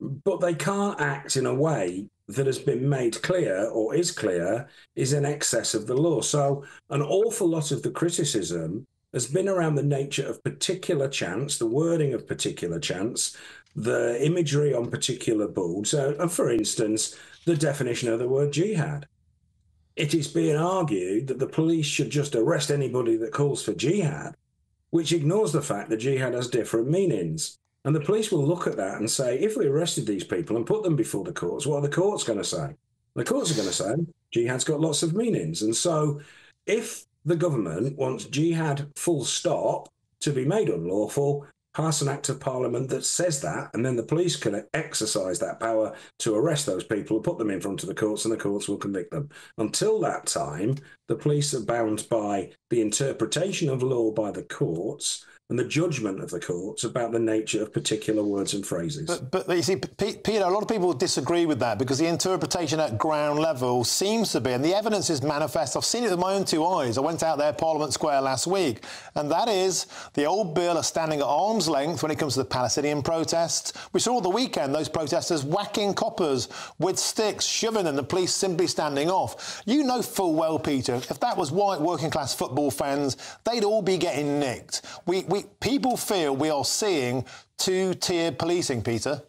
but they can't act in a way that has been made clear or is clear is in excess of the law. So an awful lot of the criticism has been around the nature of particular chants, the wording of particular chants, the imagery on particular boards, and for instance, the definition of the word jihad. It is being argued that the police should just arrest anybody that calls for jihad, which ignores the fact that jihad has different meanings. And the police will look at that and say, if we arrested these people and put them before the courts, what are the courts going to say? The courts are going to say, jihad's got lots of meanings. And so if the government wants jihad full stop to be made unlawful, pass an act of parliament that says that, and then the police can exercise that power to arrest those people and put them in front of the courts, and the courts will convict them. Until that time, the police are bound by the interpretation of law by the courts and the judgment of the courts about the nature of particular words and phrases. But you see, Peter, a lot of people disagree with that because the interpretation at ground level seems to be, and the evidence is manifest. I've seen it with my own two eyes. I went out there, Parliament Square, last week, and that is the old bill are standing at arm's length when it comes to the Palestinian protests. We saw the weekend those protesters whacking coppers with sticks, shoving them, the police simply standing off. You know full well, Peter, if that was white working-class football fans, they'd all be getting nicked. People feel we are seeing two-tiered policing, Peter.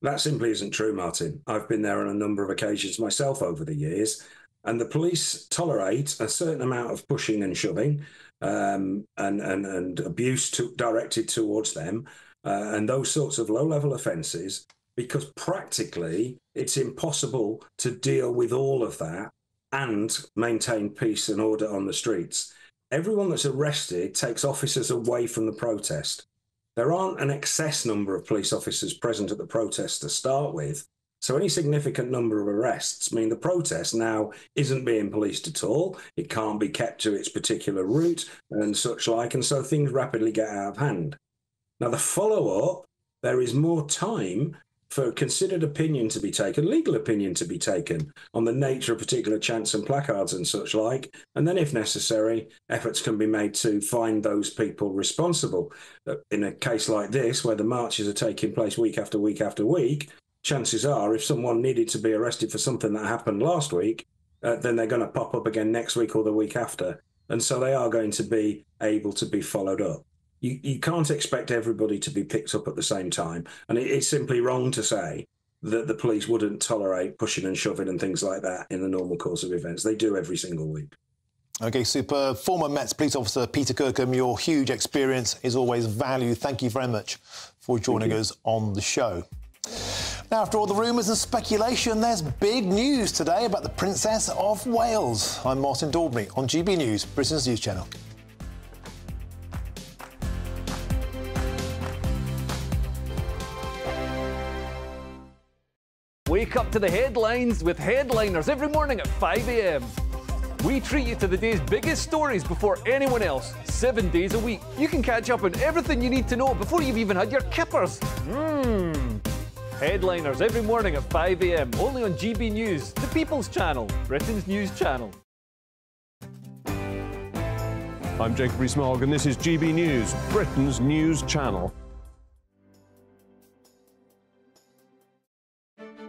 That simply isn't true, Martin. I've been there on a number of occasions myself over the years, and the police tolerate a certain amount of pushing and shoving and abuse directed towards them and those sorts of low-level offences because practically it's impossible to deal with all of that and maintain peace and order on the streets. Everyone that's arrested takes officers away from the protest. There aren't an excess number of police officers present at the protest to start with, so any significant number of arrests mean the protest now isn't being policed at all. It can't be kept to its particular route and such like, and so things rapidly get out of hand. Now, the follow-up, there is more time for considered opinion to be taken, legal opinion to be taken on the nature of particular chants and placards and such like. And then, if necessary, efforts can be made to find those people responsible. In a case like this, where the marches are taking place week after week after week, chances are if someone needed to be arrested for something that happened last week, then they're going to pop up again next week or the week after. And so they are going to be able to be followed up. You can't expect everybody to be picked up at the same time. And it's simply wrong to say that the police wouldn't tolerate pushing and shoving and things like that in the normal course of events. They do every single week. OK, super. Former Mets police officer Peter Kirkham, your huge experience is always valued. Thank you very much for joining us on the show. Now, after all the rumours and speculation, there's big news today about the Princess of Wales. I'm Martin Daubney on GB News, Britain's news channel. Wake up to the headlines with Headliners every morning at 5 a.m. We treat you to the day's biggest stories before anyone else, 7 days a week. You can catch up on everything you need to know before you've even had your kippers. Headliners every morning at 5 a.m, only on GB News, the People's Channel, Britain's news channel. I'm Jacob Rees-Mogg and this is GB News, Britain's news channel.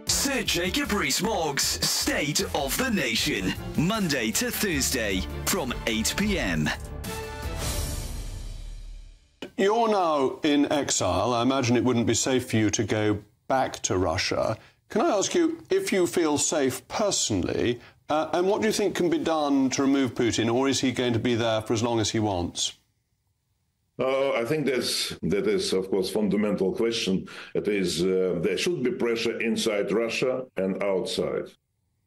Sir Jacob Rees-Mogg's State of the Nation, Monday to Thursday from 8 p.m. You're now in exile. I imagine it wouldn't be safe for you to go back to Russia. Can I ask you if you feel safe personally, and what do you think can be done to remove Putin, or is he going to be there for as long as he wants? I think that is, of course, fundamental question. It is there should be pressure inside Russia and outside.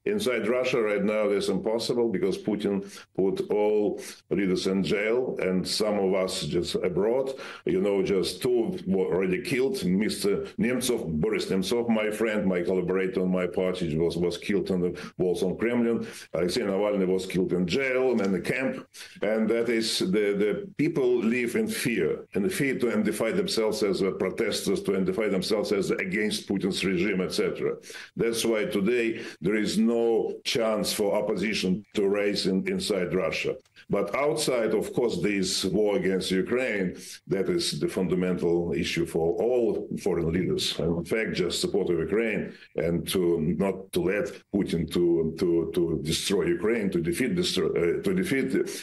Inside Russia right now, that's impossible because Putin put all leaders in jail and some of us just abroad. You know, just two were already killed. Mr. Nemtsov, Boris Nemtsov, my friend, my collaborator on my party, was killed on the walls of Kremlin. Alexei Navalny was killed in jail and in the camp. And that is, the people live in fear to identify themselves as protesters, to identify themselves as against Putin's regime, etc. That's why today there is no chance for opposition to rise inside Russia. But outside, of course, this war against Ukraine, that is the fundamental issue for all foreign leaders. And in fact, just support of Ukraine and to not to let Putin to destroy Ukraine, to defeat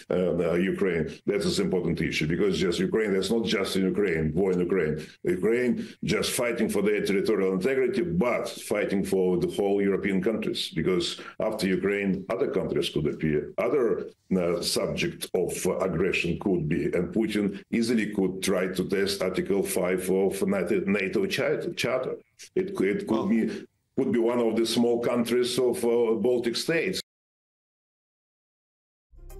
Ukraine. That is an important issue because just Ukraine, that's not just in Ukraine, war in Ukraine. Ukraine just fighting for their territorial integrity, but fighting for the whole European countries. Because after Ukraine, other countries could appear, other subject of aggression could be, and Putin easily could try to test Article 5 of NATO Charter. It could be one of the small countries of Baltic states.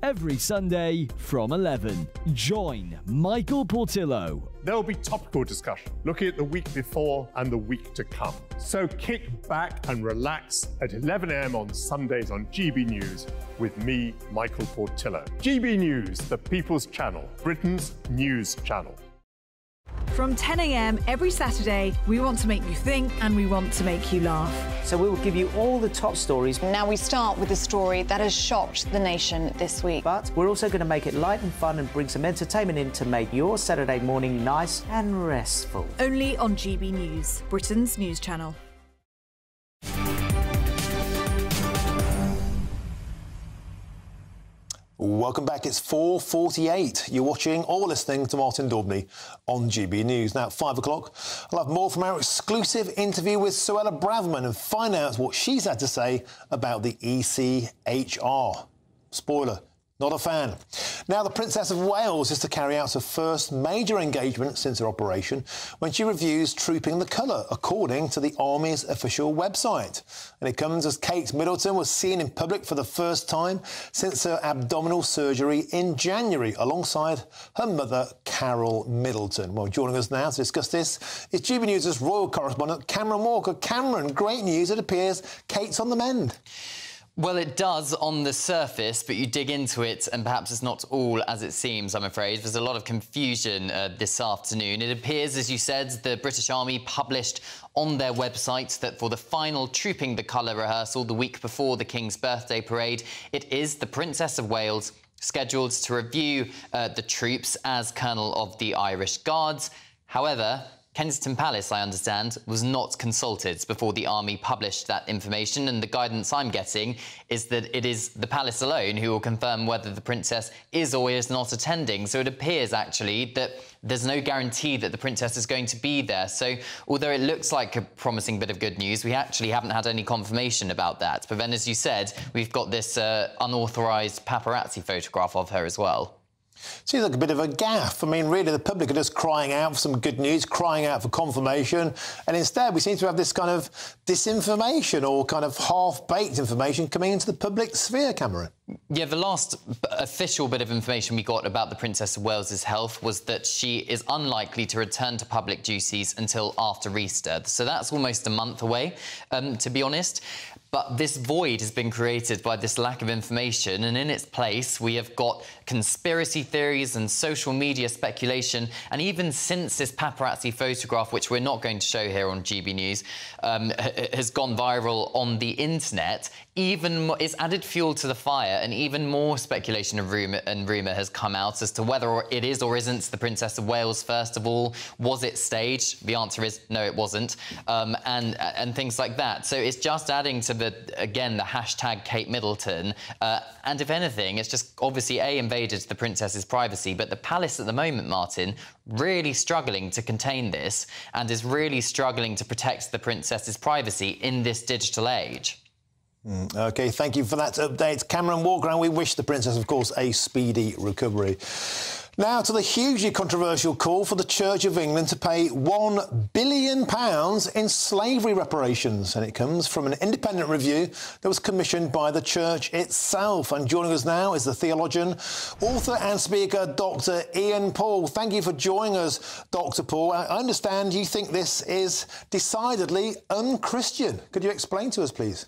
Every Sunday from 11, join Michael Portillo. There'll be topical discussion, looking at the week before and the week to come. So kick back and relax at 11 AM on Sundays on GB News with me, Michael Portillo. GB News, the People's Channel, Britain's news channel. From 10 AM every Saturday, we want to make you think and we want to make you laugh. So we will give you all the top stories. Now we start with a story that has shocked the nation this week. But we're also going to make it light and fun and bring some entertainment in to make your Saturday morning nice and restful. Only on GB News, Britain's news channel. Welcome back. It's 4:48. You're watching or listening to Martin Daubney on GB News. Now, at 5 o'clock, I'll have more from our exclusive interview with Suella Braverman and find out what she's had to say about the ECHR. Spoiler, not a fan. Now, the Princess of Wales is to carry out her first major engagement since her operation when she reviews Trooping the Colour, according to the Army's official website. And it comes as Kate Middleton was seen in public for the first time since her abdominal surgery in January, alongside her mother, Carol Middleton. Well, joining us now to discuss this is GB News' royal correspondent, Cameron Walker. Cameron, great news. It appears Kate's on the mend. Well, it does on the surface, but you dig into it and perhaps it's not all as it seems, I'm afraid. There's a lot of confusion this afternoon. It appears, as you said, the British Army published on their website that for the final Trooping the Colour rehearsal the week before the King's birthday parade, it is the Princess of Wales scheduled to review the troops as Colonel of the Irish Guards. However, Kensington Palace, I understand, was not consulted before the Army published that information, and the guidance I'm getting is that it is the Palace alone who will confirm whether the Princess is or is not attending. So it appears, actually, that there's no guarantee that the Princess is going to be there. So although it looks like a promising bit of good news, we actually haven't had any confirmation about that. But then, as you said, we've got this unauthorised paparazzi photograph of her as well. Seems like a bit of a gaffe. I mean, really, the public are just crying out for some good news, crying out for confirmation, and instead we seem to have this kind of disinformation or kind of half-baked information coming into the public sphere, Cameron. Yeah, the last official bit of information we got about the Princess of Wales's health was that she is unlikely to return to public duties until after Easter. So that's almost a month away, to be honest. But this void has been created by this lack of information, and in its place we have got conspiracy theories and social media speculation. And even since this paparazzi photograph, which we're not going to show here on GB News, has gone viral on the internet, even it's added fuel to the fire fire, and even more speculation and rumour has come out as to whether it is or isn't the Princess of Wales. First of all, was it staged? The answer is no, it wasn't, and things like that. So it's just adding to the, again, the hashtag Kate Middleton, and if anything, it's just obviously invaded the princess's privacy. But the palace at the moment, Martin, really struggling to contain this and is really struggling to protect the princess's privacy in this digital age. OK, thank you for that update, Cameron Walker, and we wish the princess, of course, a speedy recovery. Now to the hugely controversial call for the Church of England to pay £1 billion in slavery reparations. And it comes from an independent review that was commissioned by the Church itself. And joining us now is the theologian, author and speaker, Dr Ian Paul. Thank you for joining us, Dr Paul. I understand you think this is decidedly un-Christian. Could you explain to us, please?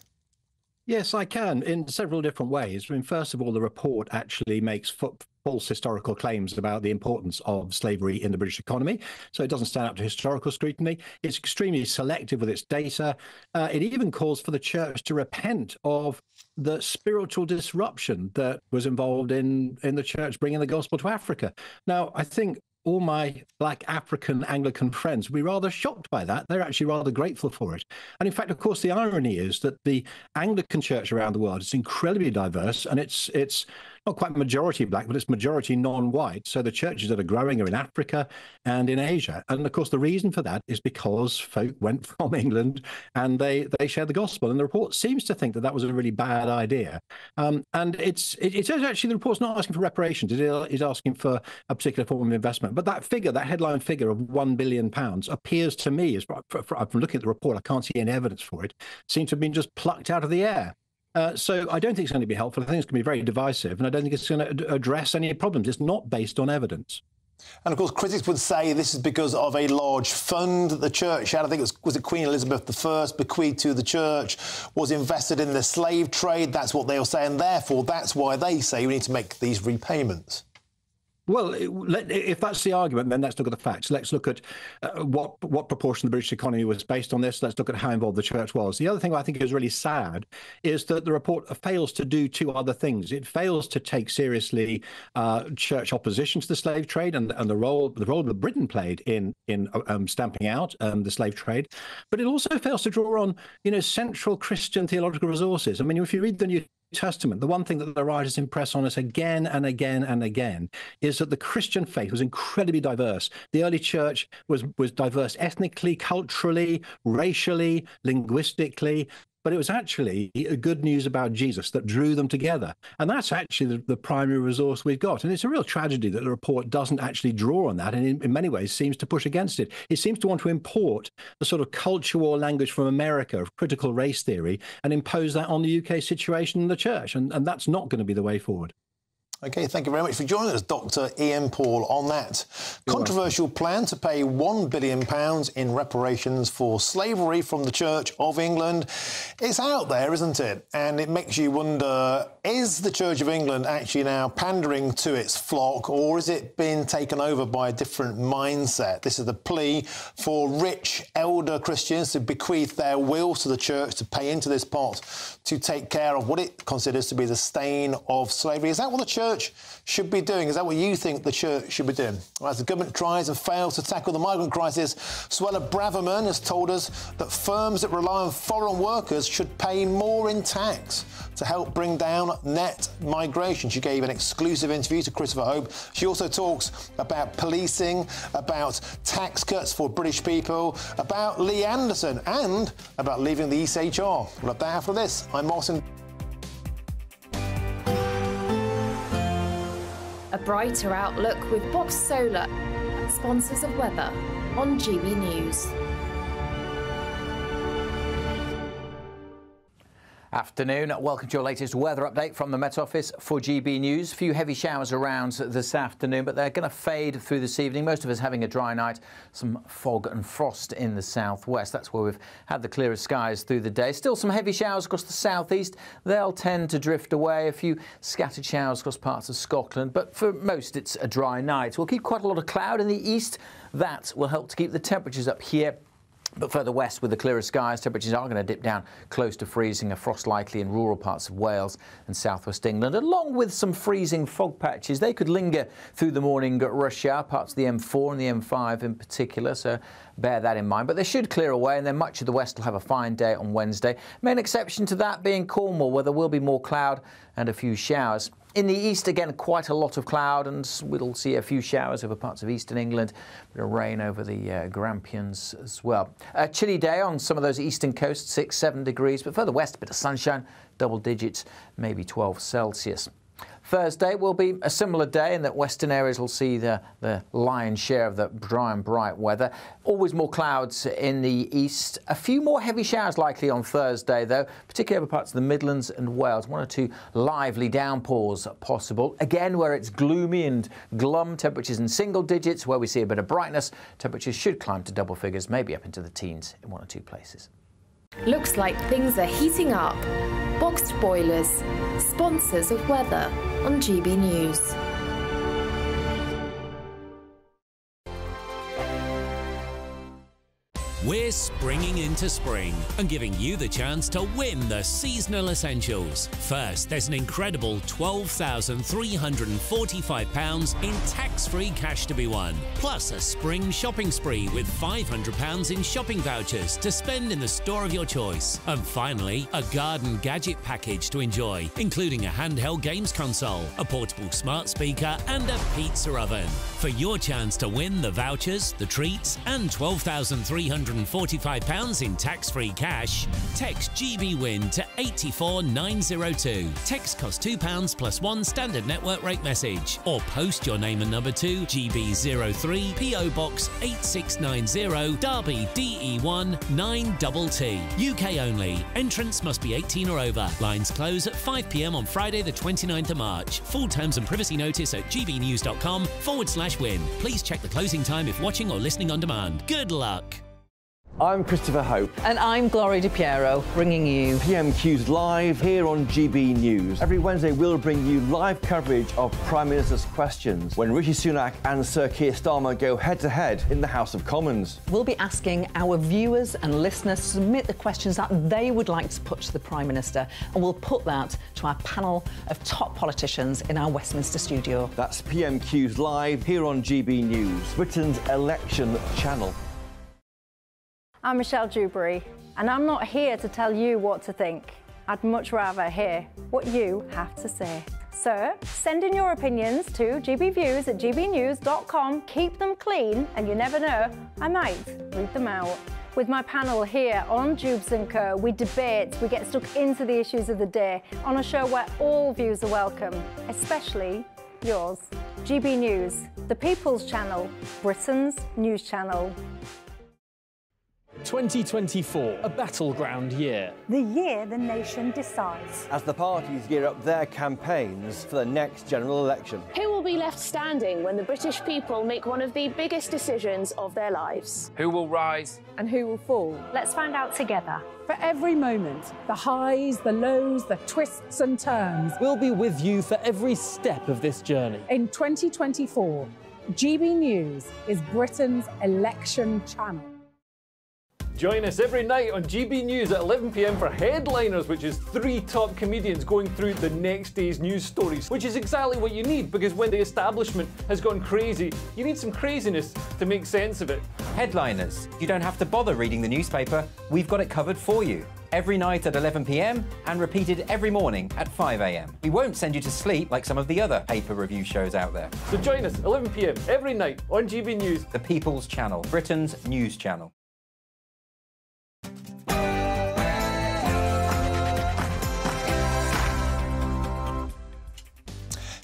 Yes, I can, in several different ways. I mean, first of all, the report actually makes false historical claims about the importance of slavery in the British economy, so it doesn't stand up to historical scrutiny. It's extremely selective with its data. It even calls for the church to repent of the spiritual disruption that was involved in the church bringing the gospel to Africa. Now, I think all my black African Anglican friends would be rather shocked by that. They're actually rather grateful for it. And in fact, of course, the irony is that the Anglican church around the world is incredibly diverse, and it's not quite majority black, but it's majority non-white. So the churches that are growing are in Africa and in Asia. And of course, the reason for that is because folk went from England and they shared the gospel. And the report seems to think that that was a really bad idea. And it says actually the report's not asking for reparations. It is asking for a particular form of investment. But that figure, that headline figure of £1 billion appears to me, as from looking at the report, I can't see any evidence for it, seems to have been just plucked out of the air. So I don't think it's going to be helpful. I think it's going to be very divisive, and I don't think it's going to address any problems. It's not based on evidence. And, of course, critics would say this is because of a large fund that the church had. I think it was Queen Elizabeth I bequeathed to the church, was invested in the slave trade. That's what they were saying. Therefore, that's why they say we need to make these repayments. Well, if that's the argument, then let's look at the facts. Let's look at what proportion of the British economy was based on this. Let's look at how involved the church was. The other thing I think is really sad is that the report fails to do two other things. It fails to take seriously church opposition to the slave trade and the role that Britain played in stamping out the slave trade. But it also fails to draw on, you know, central Christian theological resources. I mean, if you read the New Testament, the one thing that the writers impress on us again and again and again is that the Christian faith was incredibly diverse. The early church was diverse ethnically, culturally, racially, linguistically. But it was actually good news about Jesus that drew them together. And that's actually the primary resource we've got. And it's a real tragedy that the report doesn't actually draw on that and in many ways seems to push against it. It seems to want to import the sort of culture war language from America of critical race theory and impose that on the UK situation and the church. And that's not going to be the way forward. OK, thank you very much for joining us, Dr Ian Paul, on that controversial plan to pay £1 billion in reparations for slavery from the Church of England. It's out there, isn't it? And it makes you wonder, is the Church of England actually now pandering to its flock, or is it being taken over by a different mindset? This is the plea for rich elder Christians to bequeath their wills to the Church to pay into this pot to take care of what it considers to be the stain of slavery. Is that what the Church should be doing? Is that what you think the church should be doing? Well, as the government tries and fails to tackle the migrant crisis, Suella Braverman has told us that firms that rely on foreign workers should pay more in tax to help bring down net migration. She gave an exclusive interview to Christopher Hope. She also talks about policing, about tax cuts for British people, about Lee Anderson, and about leaving the ECHR. We'll have that after this. I'm Martin. A brighter outlook with Box Solar, sponsors of weather on GB News. Afternoon. Welcome to your latest weather update from the Met Office for GB News. A few heavy showers around this afternoon, but they're going to fade through this evening. Most of us having a dry night, some fog and frost in the southwest. That's where we've had the clearest skies through the day. Still some heavy showers across the southeast. They'll tend to drift away. A few scattered showers across parts of Scotland, but for most it's a dry night. We'll keep quite a lot of cloud in the east. That will help to keep the temperatures up here. But further west, with the clearer skies, temperatures are going to dip down close to freezing, a frost likely in rural parts of Wales and southwest England, along with some freezing fog patches. They could linger through the morning at rush hour, parts of the M4 and the M5 in particular, so bear that in mind. But they should clear away, and then much of the west will have a fine day on Wednesday. Main exception to that being Cornwall, where there will be more cloud and a few showers. In the east, again, quite a lot of cloud, and we'll see a few showers over parts of eastern England, a bit of rain over the Grampians as well. A chilly day on some of those eastern coasts, 6, 7 degrees, but further west, a bit of sunshine, double digits, maybe 12 Celsius. Thursday will be a similar day in that western areas will see the lion's share of the dry and bright weather. Always more clouds in the east. A few more heavy showers likely on Thursday, though, particularly over parts of the Midlands and Wales. One or two lively downpours possible. Again, where it's gloomy and glum, temperatures in single digits. Where we see a bit of brightness, temperatures should climb to double figures, maybe up into the teens in one or two places. Looks like things are heating up. Boxed boilers, sponsors of weather on GB News. We're springing into spring and giving you the chance to win the seasonal essentials. First, there's an incredible £12,345 in tax-free cash to be won, plus a spring shopping spree with £500 in shopping vouchers to spend in the store of your choice. And finally, a garden gadget package to enjoy, including a handheld games console, a portable smart speaker and a pizza oven. For your chance to win the vouchers, the treats and £12,345 in tax-free cash, text GBWIN to 84902. Text costs £2 plus one standard network rate message, or post your name and number to GB03 PO Box 8690 Derby DE1 9TT. UK only. Entrants must be 18 or over. Lines close at 5 p.m. on Friday the 29th of March. Full terms and privacy notice at gbnews.com/win. Please check the closing time if watching or listening on demand. Good luck. I'm Christopher Hope. And I'm Gloria Di Piero, bringing you PMQs Live here on GB News. Every Wednesday, we'll bring you live coverage of Prime Minister's questions when Rishi Sunak and Sir Keir Starmer go head-to-head in the House of Commons. We'll be asking our viewers and listeners to submit the questions that they would like to put to the Prime Minister, and we'll put that to our panel of top politicians in our Westminster studio. That's PMQs Live here on GB News, Britain's election channel. I'm Michelle Dewberry, and I'm not here to tell you what to think. I'd much rather hear what you have to say. So, send in your opinions to gbviews@gbnews.com, keep them clean, and you never know, I might read them out. With my panel here on Jubes & Co, we debate, we get stuck into the issues of the day on a show where all views are welcome, especially yours. GB News, the People's Channel, Britain's news channel. 2024, a battleground year. The year the nation decides. As the parties gear up their campaigns for the next general election. Who will be left standing when the British people make one of the biggest decisions of their lives? Who will rise? And who will fall? Let's find out together. For every moment, the highs, the lows, the twists and turns. We'll be with you for every step of this journey. In 2024, GB News is Britain's election channel. Join us every night on GB News at 11 p.m. for Headliners, which is three top comedians going through the next day's news stories, which is exactly what you need, because when the establishment has gone crazy, you need some craziness to make sense of it. Headliners. You don't have to bother reading the newspaper. We've got it covered for you. Every night at 11 p.m. and repeated every morning at 5 a.m. We won't send you to sleep like some of the other paper review shows out there. So join us 11 p.m. every night on GB News. The People's Channel, Britain's news channel.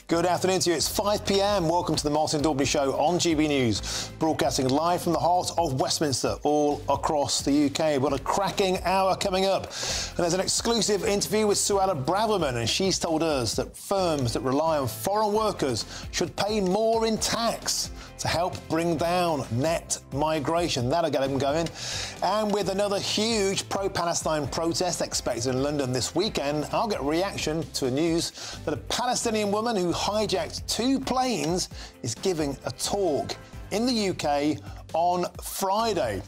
Good afternoon to you. It's 5 p.m. Welcome to the Martin Daubney Show on GB News, broadcasting live from the heart of Westminster, all across the UK. What a cracking hour coming up. And there's an exclusive interview with Suella Braverman, and she's told us that firms that rely on foreign workers should pay more in tax to help bring down net migration. That'll get them going. And with another huge pro-Palestine protest expected in London this weekend, I'll get reaction to the news that a Palestinian woman who hijacked two planes is giving a talk in the UK on Friday.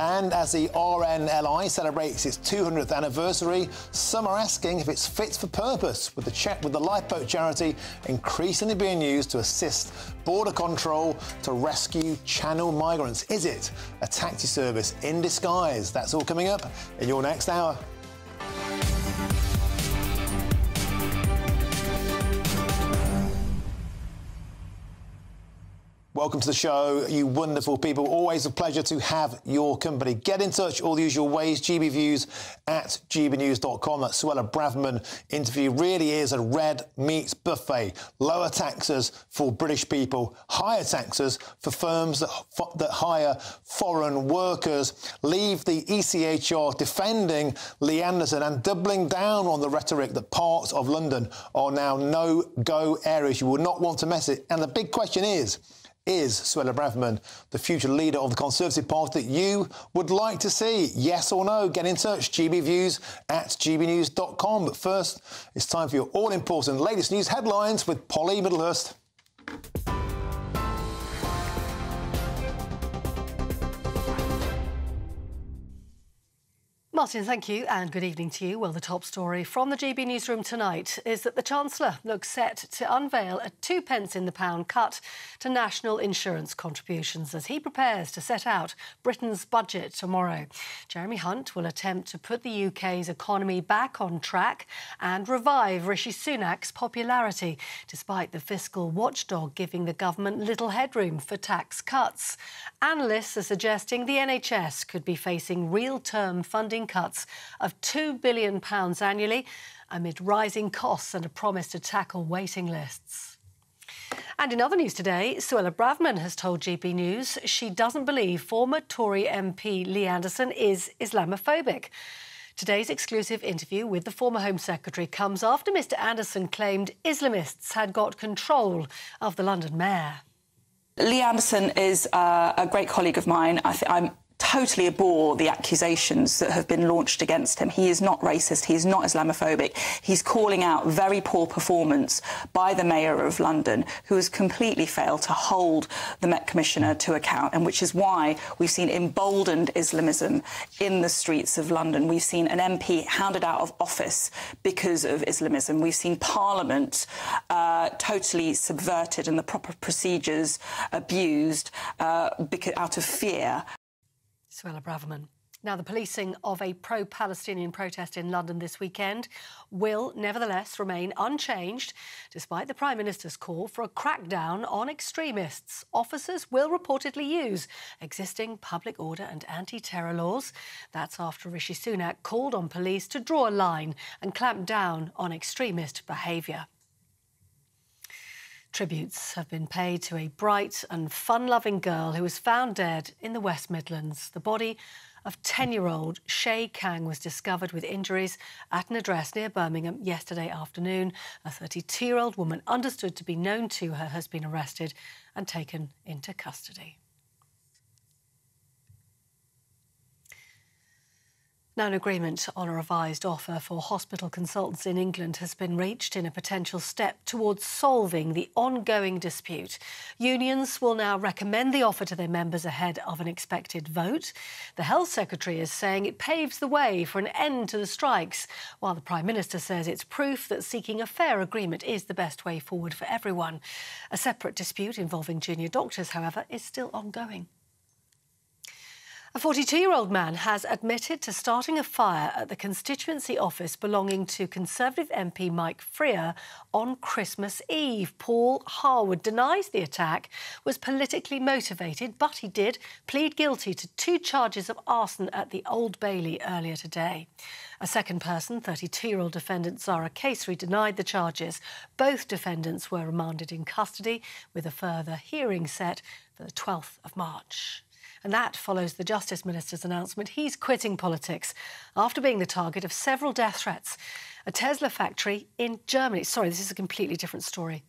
And as the RNLI celebrates its 200th anniversary, some are asking if it's fit for purpose, with the check with the lifeboat charity increasingly being used to assist border control to rescue Channel migrants. Is it a taxi service in disguise? That's all coming up in your next hour. Welcome to the show, you wonderful people. Always a pleasure to have your company. Get in touch all the usual ways, gbviews@gbnews.com. That Suella Braverman interview really is a red meat buffet. Lower taxes for British people, higher taxes for firms that hire foreign workers. Leave the ECHR defending Lee Anderson and doubling down on the rhetoric that parts of London are now no-go areas. You will not want to mess it. And the big question is Suella Braverman the future leader of the Conservative Party that you would like to see? Yes or no? Get in touch, gbviews@gbnews.com. But first, it's time for your all-important latest news headlines with Polly Middlehurst. Martin, thank you and good evening to you. Well, the top story from the GB newsroom tonight is that the Chancellor looks set to unveil a 2p in the pound cut to national insurance contributions as he prepares to set out Britain's budget tomorrow. Jeremy Hunt will attempt to put the UK's economy back on track and revive Rishi Sunak's popularity, despite the fiscal watchdog giving the government little headroom for tax cuts. Analysts are suggesting the NHS could be facing real-term funding cuts of £2 billion annually amid rising costs and a promise to tackle waiting lists. And in other news today, Suella Braverman has told GB News she doesn't believe former Tory MP Lee Anderson is Islamophobic. Today's exclusive interview with the former Home Secretary comes after Mr Anderson claimed Islamists had got control of the London mayor. Lee Anderson is a great colleague of mine. I'm totally abhor the accusations that have been launched against him. He is not racist, he is not Islamophobic. He's calling out very poor performance by the Mayor of London, who has completely failed to hold the Met Commissioner to account, and which is why we've seen emboldened Islamism in the streets of London. We've seen an MP hounded out of office because of Islamism. We've seen Parliament totally subverted and the proper procedures abused out of fear. Suella Braverman. Now, the policing of a pro-Palestinian protest in London this weekend will nevertheless remain unchanged, despite the Prime Minister's call for a crackdown on extremists. Officers will reportedly use existing public order and anti-terror laws. That's after Rishi Sunak called on police to draw a line and clamp down on extremist behaviour. Tributes have been paid to a bright and fun-loving girl who was found dead in the West Midlands. The body of 10-year-old Shay Kang was discovered with injuries at an address near Birmingham yesterday afternoon. A 32-year-old woman understood to be known to her has been arrested and taken into custody. Now, an agreement on a revised offer for hospital consultants in England has been reached in a potential step towards solving the ongoing dispute. Unions will now recommend the offer to their members ahead of an expected vote. The Health Secretary is saying it paves the way for an end to the strikes, while the Prime Minister says it's proof that seeking a fair agreement is the best way forward for everyone. A separate dispute involving junior doctors, however, is still ongoing. A 42-year-old man has admitted to starting a fire at the constituency office belonging to Conservative MP Mike Freer on Christmas Eve. Paul Harwood denies the attack was politically motivated, but he did plead guilty to 2 charges of arson at the Old Bailey earlier today. A second person, 32-year-old defendant Zara Casery, denied the charges. Both defendants were remanded in custody, with a further hearing set for the 12th of March. And that follows the Justice Minister's announcement he's quitting politics after being the target of several death threats. A Tesla factory in Germany... Sorry, this is a completely different story.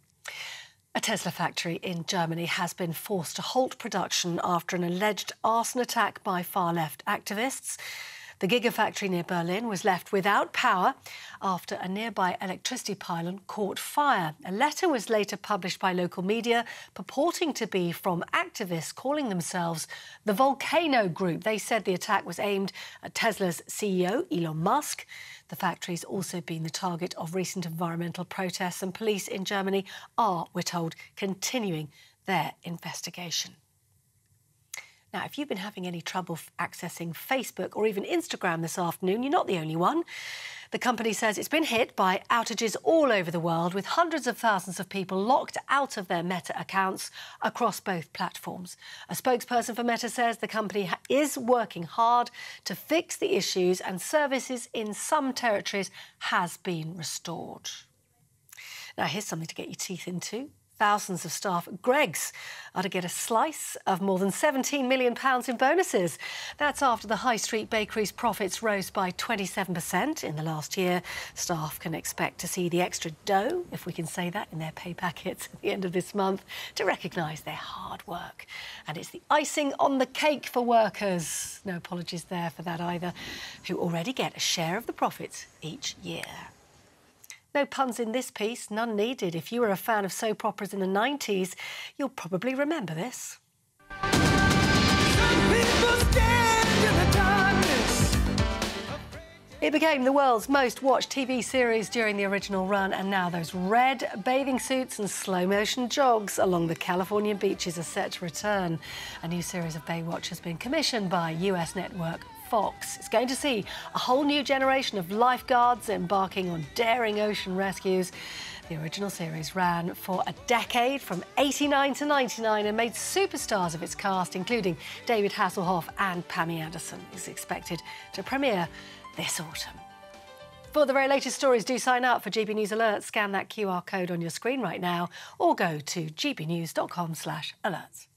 A Tesla factory in Germany has been forced to halt production after an alleged arson attack by far-left activists. The gigafactory near Berlin was left without power after a nearby electricity pylon caught fire. A letter was later published by local media purporting to be from activists calling themselves the Volcano Group. They said the attack was aimed at Tesla's CEO, Elon Musk. The factory's also been the target of recent environmental protests, and police in Germany are, we're told, continuing their investigation. Now, if you've been having any trouble accessing Facebook or even Instagram this afternoon, you're not the only one. The company says it's been hit by outages all over the world, with hundreds of thousands of people locked out of their Meta accounts across both platforms. A spokesperson for Meta says the company is working hard to fix the issues, and services in some territories has been restored. Now, here's something to get your teeth into. Thousands of staff at Greggs are to get a slice of more than £17 million in bonuses. That's after the high street bakery's profits rose by 27% in the last year. Staff can expect to see the extra dough, if we can say that, in their pay packets at the end of this month to recognise their hard work. And it's the icing on the cake for workers. No apologies there for that either, who already get a share of the profits each year. No puns in this piece, none needed. If you were a fan of soap operas in the 90s, you'll probably remember this. It became the world's most watched TV series during the original run, and now those red bathing suits and slow-motion jogs along the Californian beaches are set to return. A new series of Baywatch has been commissioned by US network Fox. It's going to see a whole new generation of lifeguards embarking on daring ocean rescues. The original series ran for a decade, from 89 to 99, and made superstars of its cast, including David Hasselhoff and Pamela Anderson. It's expected to premiere this autumn. For the very latest stories, do sign up for GB News Alerts. Scan that QR code on your screen right now, or go to gbnews.com/alerts.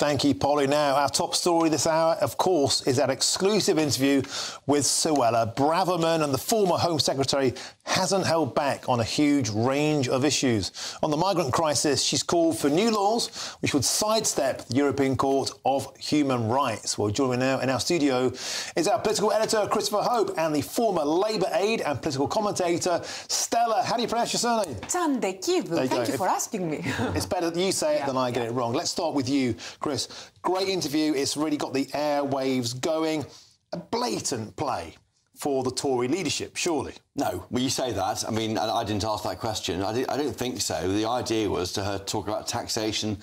Thank you, Polly. Now, our top story this hour, of course, is that exclusive interview with Suella Braverman, and the former Home Secretary hasn't held back on a huge range of issues. On the migrant crisis, she's called for new laws which would sidestep the European Court of Human Rights. Well, joining me now in our studio is our political editor, Christopher Hope, and the former Labour aide and political commentator, Stella. How do you pronounce your surname? Chande Kiv. Thank you for asking me. It's better that you say it than I get it wrong. Let's start with you, Chris. Great interview. It's really got the airwaves going. A blatant play for the Tory leadership, surely? No. Well, you say that. I mean, I didn't ask that question. I don't think so. The idea was to her talk about taxation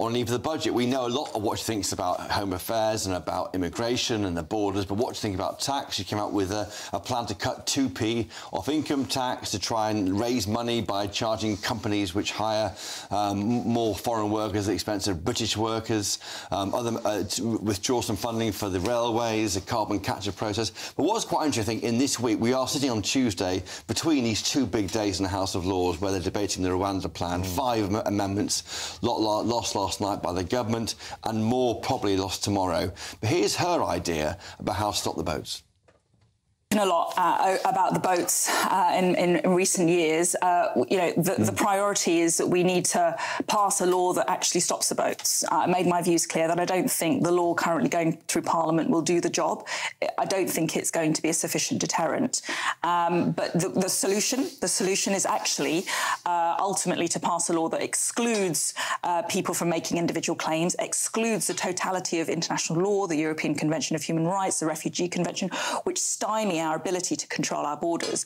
on either the budget. We know a lot of what she thinks about home affairs and about immigration and the borders, but what she thinks about tax, she came out with a plan to cut 2p off income tax to try and raise money by charging companies which hire more foreign workers at the expense of British workers, to withdraw some funding for the railways, a carbon capture process. But what was quite interesting, I think, in this week, we are sitting on Tuesday between these two big days in the House of Lords where they're debating the Rwanda plan. 5 amendments lost last night by the government, and more probably lost tomorrow. But here's her idea about how to stop the boats. A lot about the boats in recent years. You know, the priority is that we need to pass a law that actually stops the boats. I made my views clear that I don't think the law currently going through Parliament will do the job. I don't think it's going to be a sufficient deterrent. But the solution is actually ultimately to pass a law that excludes people from making individual claims, excludes the totality of international law, the European Convention of Human Rights, the Refugee Convention, which stymie our ability to control our borders,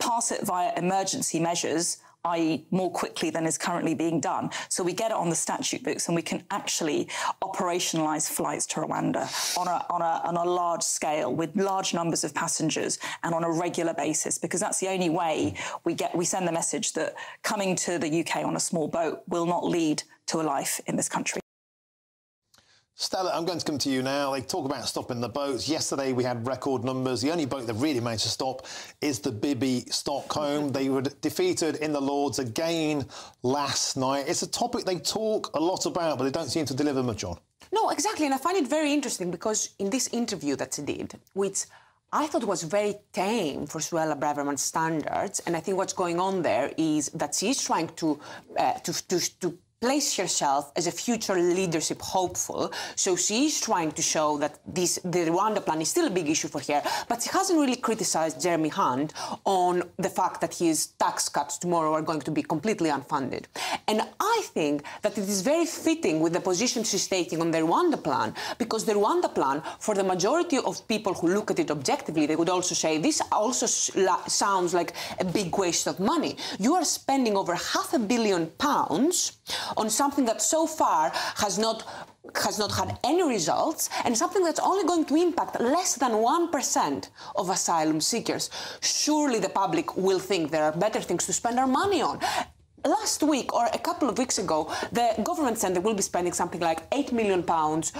pass it via emergency measures, i.e. more quickly than is currently being done, so we get it on the statute books and we can actually operationalise flights to Rwanda on a large scale with large numbers of passengers and on a regular basis, because that's the only way we send the message that coming to the UK on a small boat will not lead to a life in this country. Stella, I'm going to come to you now. They talk about stopping the boats. Yesterday we had record numbers. The only boat they've really managed to stop is the Bibi Stockholm. They were defeated in the Lords again last night. It's a topic they talk a lot about, but they don't seem to deliver much on. No, exactly. And I find it very interesting because in this interview that she did, which I thought it was very tame for Suella Braverman's standards, and I think what's going on there is that she's trying to place herself as a future leadership hopeful. So she is trying to show that the Rwanda plan is still a big issue for her, but she hasn't really criticised Jeremy Hunt on the fact that his tax cuts tomorrow are going to be completely unfunded. And I think that it is very fitting with the position she's taking on the Rwanda plan, because the Rwanda plan, for the majority of people who look at it objectively, they would also say, this also sounds like a big waste of money. You are spending over £500 million on something that so far has not had any results, and something that's only going to impact less than 1% of asylum seekers. Surely the public will think there are better things to spend our money on. Last week, or a couple of weeks ago, the government said they will be spending something like £8 million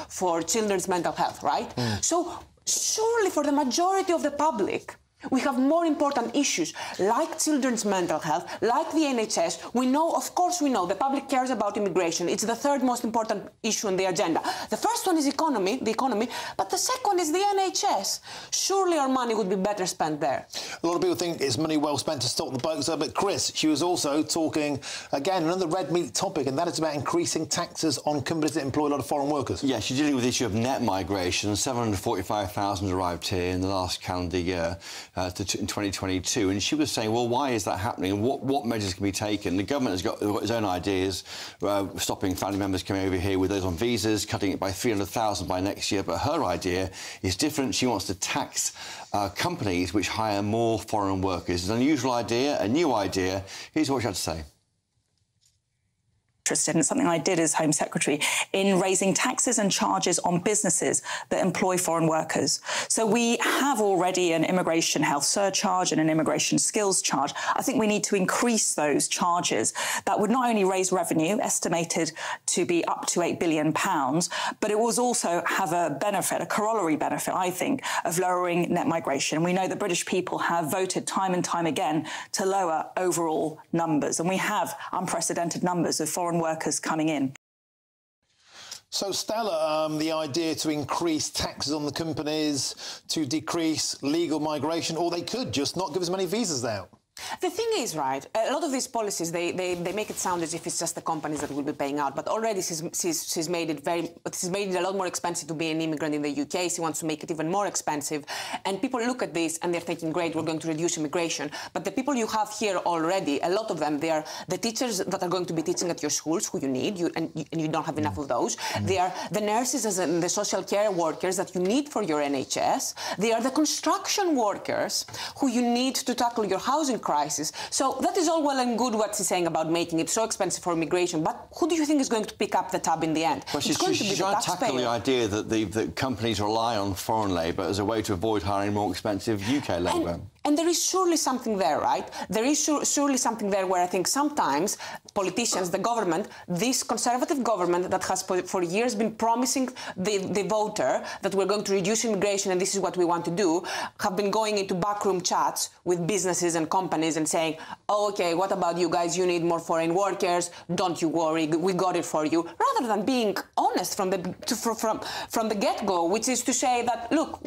for children's mental health, right? Mm. So surely for the majority of the public, we have more important issues, like children's mental health, like the NHS. We know, of course we know, the public cares about immigration. It's the third most important issue on the agenda. The first one is the economy, but the second is the NHS. Surely our money would be better spent there. A lot of people think it's money well spent to stop the boats there, but Chris, she was also talking, again, another red meat topic, and that is about increasing taxes on companies that employ a lot of foreign workers. Yeah, she's dealing with the issue of net migration. 745,000 arrived here in the last calendar year. In 2022, and she was saying, well, why is that happening, and what measures can be taken? The government has got its own ideas, stopping family members coming over here with those on visas, cutting it by 300,000 by next year, but her idea is different. She wants to tax companies which hire more foreign workers. It's an unusual idea, a new idea. Here's what she had to say. And it's something I did as Home Secretary, in raising taxes and charges on businesses that employ foreign workers. So we have already an immigration health surcharge and an immigration skills charge. I think we need to increase those charges. That would not only raise revenue, estimated to be up to £8 billion, but it will also have a benefit, a corollary benefit, I think, of lowering net migration. We know that British people have voted time and time again to lower overall numbers, and we have unprecedented numbers of foreign workers coming in. So, Stella, the idea to increase taxes on the companies, to decrease legal migration, or they could just not give as many visas out. The thing is, right, a lot of these policies, they make it sound as if it's just the companies that will be paying out, but already she's made it a lot more expensive to be an immigrant in the UK. She wants to make it even more expensive. And people look at this and they're thinking, great, we're going to reduce immigration. But the people you have here already, a lot of them, they are the teachers that are going to be teaching at your schools, who you need, and you don't have enough of those. Mm-hmm. They are the nurses and the social care workers that you need for your NHS. They are the construction workers who you need to tackle your housing crisis. So that is all well and good what she's saying about making it so expensive for immigration, but who do you think is going to pick up the tab in the end? Well, she's trying to tackle the idea that the companies rely on foreign labour as a way to avoid hiring more expensive UK labour. And there is surely something there, right? There is surely something there where I think sometimes politicians, the government, this Conservative government that has for years been promising the voter that we're going to reduce immigration and this is what we want to do, have been going into backroom chats with businesses and companies and saying, oh, OK, what about you guys? You need more foreign workers. Don't you worry. We got it for you. Rather than being honest from the get-go, which is to say that, look,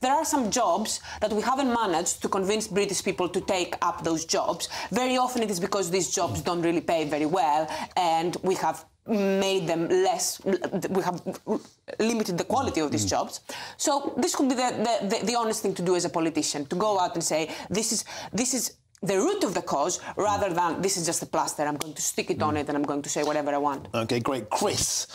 there are some jobs that we haven't managed to convince British people to take up those jobs. Very often it is because these jobs don't really pay very well, and we have made them less, we have limited the quality of these jobs. So this could be the honest thing to do as a politician, to go out and say, this is the root of the cause, rather than this is just a plaster, I'm going to stick it on it and I'm going to say whatever I want. OK, great. Chris,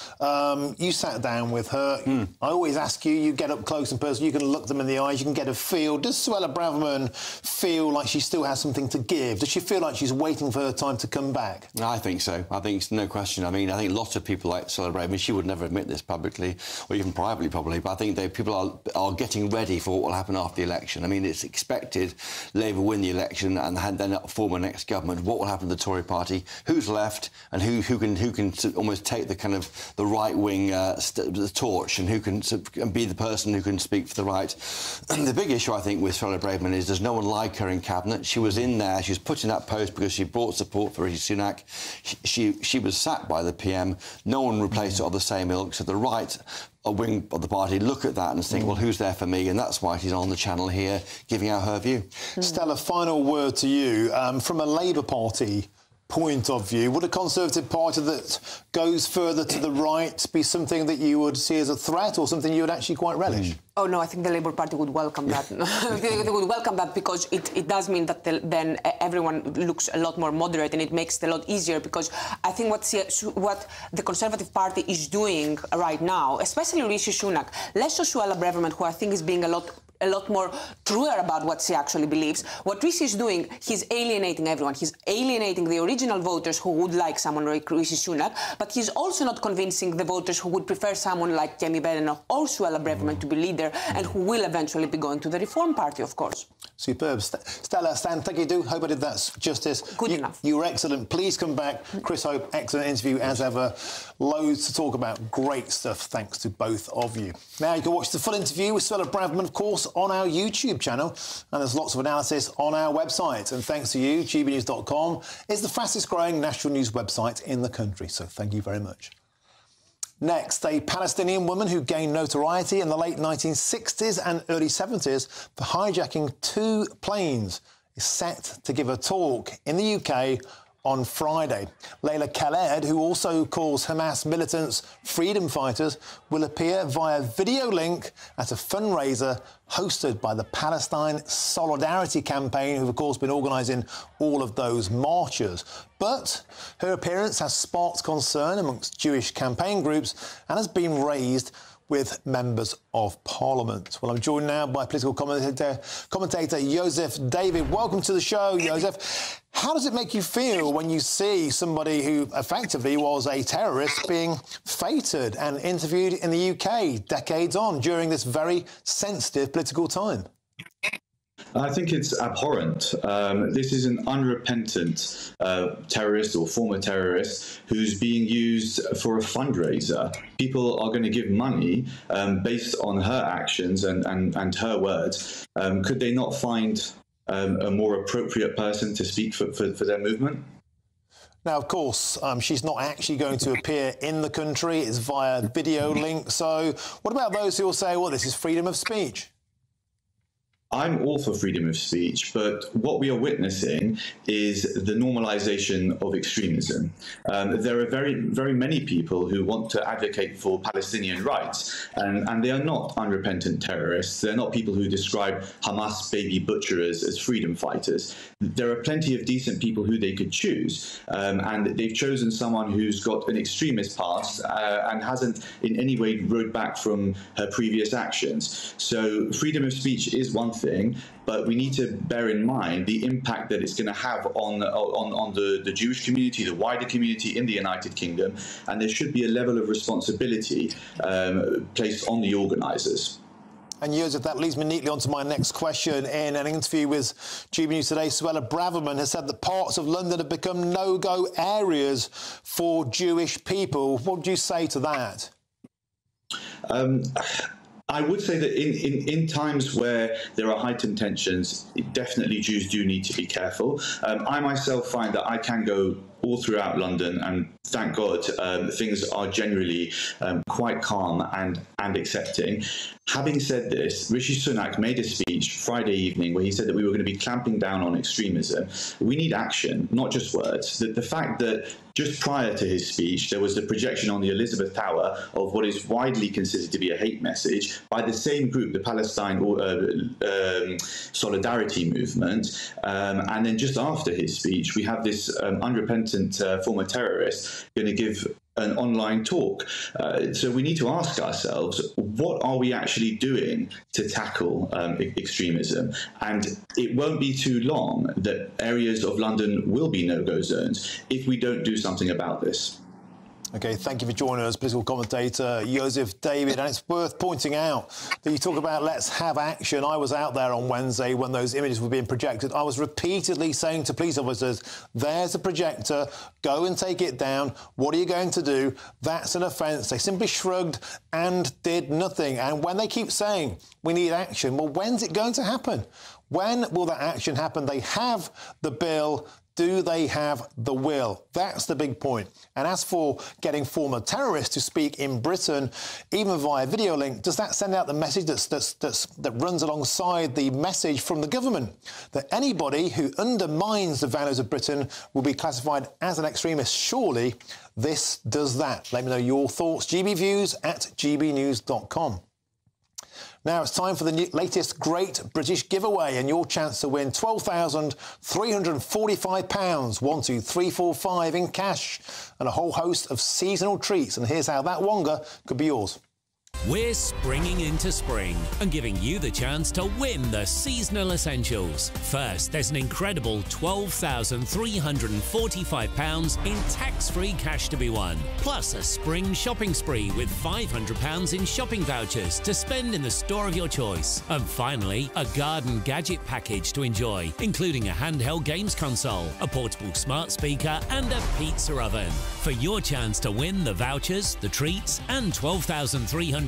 you sat down with her. I always ask you, you get up close and personal, you can look them in the eyes, you can get a feel. Does Suella Braverman feel like she still has something to give? Does she feel like she's waiting for her time to come back? I think so. I think it's no question. I mean, I think lots of people like Suella Braverman, she would never admit this publicly, or even privately probably, but I think people are getting ready for what will happen after the election. I mean, it's expected Labour win the election and then form a next government. What will happen to the Tory party? Who's left, and who can almost take the kind of the right wing the torch, and who can be the person who can speak for the right? The big issue I think with Suella Braverman is there's no one like her in cabinet. She was in there. She was put in that post because she brought support for Rishi Sunak. She was sacked by the PM. No one replaced her of the same ilk. So the right a wing of the party look at that and think, well, who's there for me? And that's why she's on the channel here giving out her view. Stella, final word to you. From a Labour Party point of view, would a Conservative Party that goes further to the right be something that you would see as a threat or something you would actually quite relish? Oh, no, I think the Labour Party would welcome that. They would welcome that because it does mean that then everyone looks a lot more moderate, and it makes it a lot easier, because I think what the Conservative Party is doing right now, especially Rishi Sunak, less so Suella Braverman, who I think is being a lot more truer about what she actually believes. What Rishi is doing, he's alienating everyone. He's alienating the original voters who would like someone like Rishi Sunak, but he's also not convincing the voters who would prefer someone like Kemi Badenoch or Suella Braverman to be leader and who will eventually be going to the Reform Party, of course. Superb. Stella, Stan, thank you. Hope I did that justice. Good enough. You were excellent. Please come back. Chris Hope, excellent interview as ever. Loads to talk about. Great stuff. Thanks to both of you. Now you can watch the full interview with Suella Braverman, of course, on our YouTube channel, and there's lots of analysis on our website. And thanks to you, gbnews.com is the fastest growing national news website in the country, so thank you very much. Next, a Palestinian woman who gained notoriety in the late 1960s and early 70s for hijacking two planes is set to give a talk in the UK on Friday. Leila Khaled, who also calls Hamas militants freedom fighters, will appear via video link at a fundraiser hosted by the Palestine Solidarity Campaign, who've, of course, been organising all of those marches. But her appearance has sparked concern amongst Jewish campaign groups and has been raised with members of Parliament. Well, I'm joined now by political commentator Joseph David. Welcome to the show, Joseph. How does it make you feel when you see somebody who effectively was a terrorist being feted and interviewed in the UK decades on during this very sensitive political time? I think it's abhorrent. This is an unrepentant terrorist or former terrorist who's being used for a fundraiser. People are going to give money based on her actions and her words. Could they not find a more appropriate person to speak for their movement? Now, of course, she's not actually going to appear in the country. It's via video link. So what about those who will say, well, this is freedom of speech? I'm all for freedom of speech, but what we are witnessing is the normalization of extremism. There are very, very many people who want to advocate for Palestinian rights, and they are not unrepentant terrorists. They're not people who describe Hamas baby butchers as freedom fighters. There are plenty of decent people who they could choose, and they've chosen someone who's got an extremist past and hasn't in any way rode back from her previous actions. So freedom of speech is one thing, but we need to bear in mind the impact that it's going to have on the Jewish community, the wider community in the United Kingdom, and there should be a level of responsibility placed on the organisers. And Joseph, that leads me neatly on to my next question. In an interview with GB News Today, Suella Braverman has said that parts of London have become no-go areas for Jewish people. What do you say to that? I would say that in times where there are heightened tensions, definitely Jews do need to be careful. I myself find that I can go all throughout London, and thank God things are generally quite calm and accepting. Having said this, Rishi Sunak made a speech Friday evening where he said that we were going to be clamping down on extremism. We need action, not just words. The fact that just prior to his speech, there was the projection on the Elizabeth Tower of what is widely considered to be a hate message by the same group, the Palestine Solidarity Movement. And then just after his speech, we have this unrepentant former terrorist going to give an online talk. So we need to ask ourselves, what are we actually doing to tackle extremism? And it won't be too long that areas of London will be no-go zones if we don't do something about this. OK, thank you for joining us, political commentator Joseph David. And it's worth pointing out that you talk about let's have action. I was out there on Wednesday when those images were being projected. I was repeatedly saying to police officers, there's a projector, go and take it down. What are you going to do? That's an offence. They simply shrugged and did nothing. And when they keep saying we need action, well, when's it going to happen? When will that action happen? They have the bill Do they have the will? That's the big point. And as for getting former terrorists to speak in Britain, even via video link, does that send out the message that runs alongside the message from the government that anybody who undermines the values of Britain will be classified as an extremist? Surely this does that. Let me know your thoughts. gbviews@gbnews.com. Now it's time for the latest Great British Giveaway and your chance to win £12,345, 1, 2, 3, 4, 5 in cash and a whole host of seasonal treats. And here's how that wonga could be yours. We're springing into spring and giving you the chance to win the seasonal essentials. First, there's an incredible £12,345 in tax-free cash to be won, plus a spring shopping spree with £500 in shopping vouchers to spend in the store of your choice. And finally, a garden gadget package to enjoy, including a handheld games console, a portable smart speaker and a pizza oven. For your chance to win the vouchers, the treats and £12,345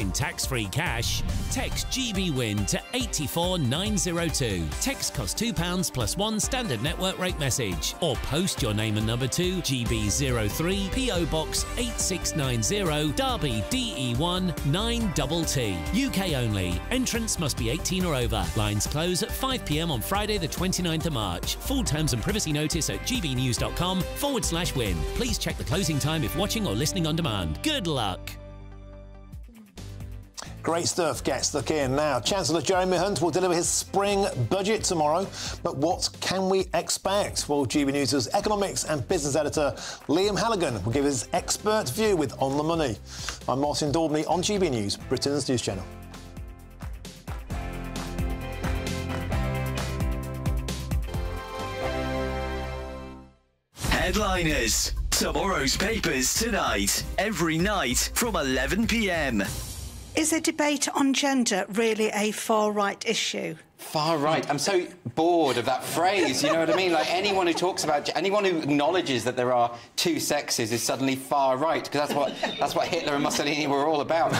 in tax-free cash, text GBWIN to 84902. Text costs £2 plus one standard network rate message, or post your name and number to GB03 PO Box 8690 Derby DE1 9TT. UK only. Entrants must be 18 or over. Lines close at 5 p.m. on Friday the 29th of March. Full terms and privacy notice at gbnews.com/win. Please check the closing time if watching or listening on demand. Good luck. Great stuff. Get stuck in now. Chancellor Jeremy Hunt will deliver his spring budget tomorrow, but what can we expect? Well, GB News' economics and business editor Liam Halligan will give his expert view with On the Money. I'm Martin Daubney on GB News, Britain's news channel. Headliners. Tomorrow's papers tonight, every night from 11 p.m. Is a debate on gender really a far-right issue? Far-right? I'm so bored of that phrase, you know what I mean? Like, anyone who talks about... anyone who acknowledges that there are two sexes is suddenly far-right, because that's what Hitler and Mussolini were all about.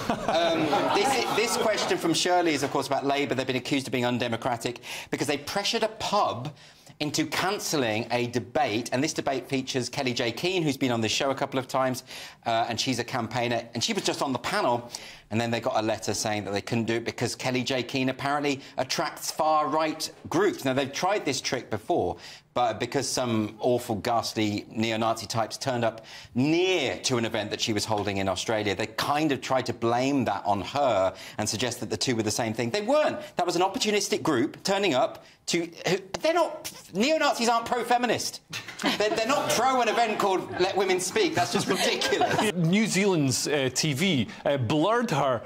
This question from Shirley is, of course, about Labour. They've been accused of being undemocratic because they pressured a pub into cancelling a debate, and this debate features Kelly J Keane, who's been on this show a couple of times, and she's a campaigner, and she was just on the panel, and then they got a letter saying that they couldn't do it because Kelly J Keane apparently attracts far-right groups. Now, they've tried this trick before, but because some awful, ghastly neo-Nazi types turned up near to an event that she was holding in Australia, they kind of tried to blame that on her and suggest that the two were the same thing. They weren't. That was an opportunistic group turning up to... they're not... neo-Nazis aren't pro-feminist. They're not pro an event called Let Women Speak. That's just ridiculous. New Zealand's TV blurred her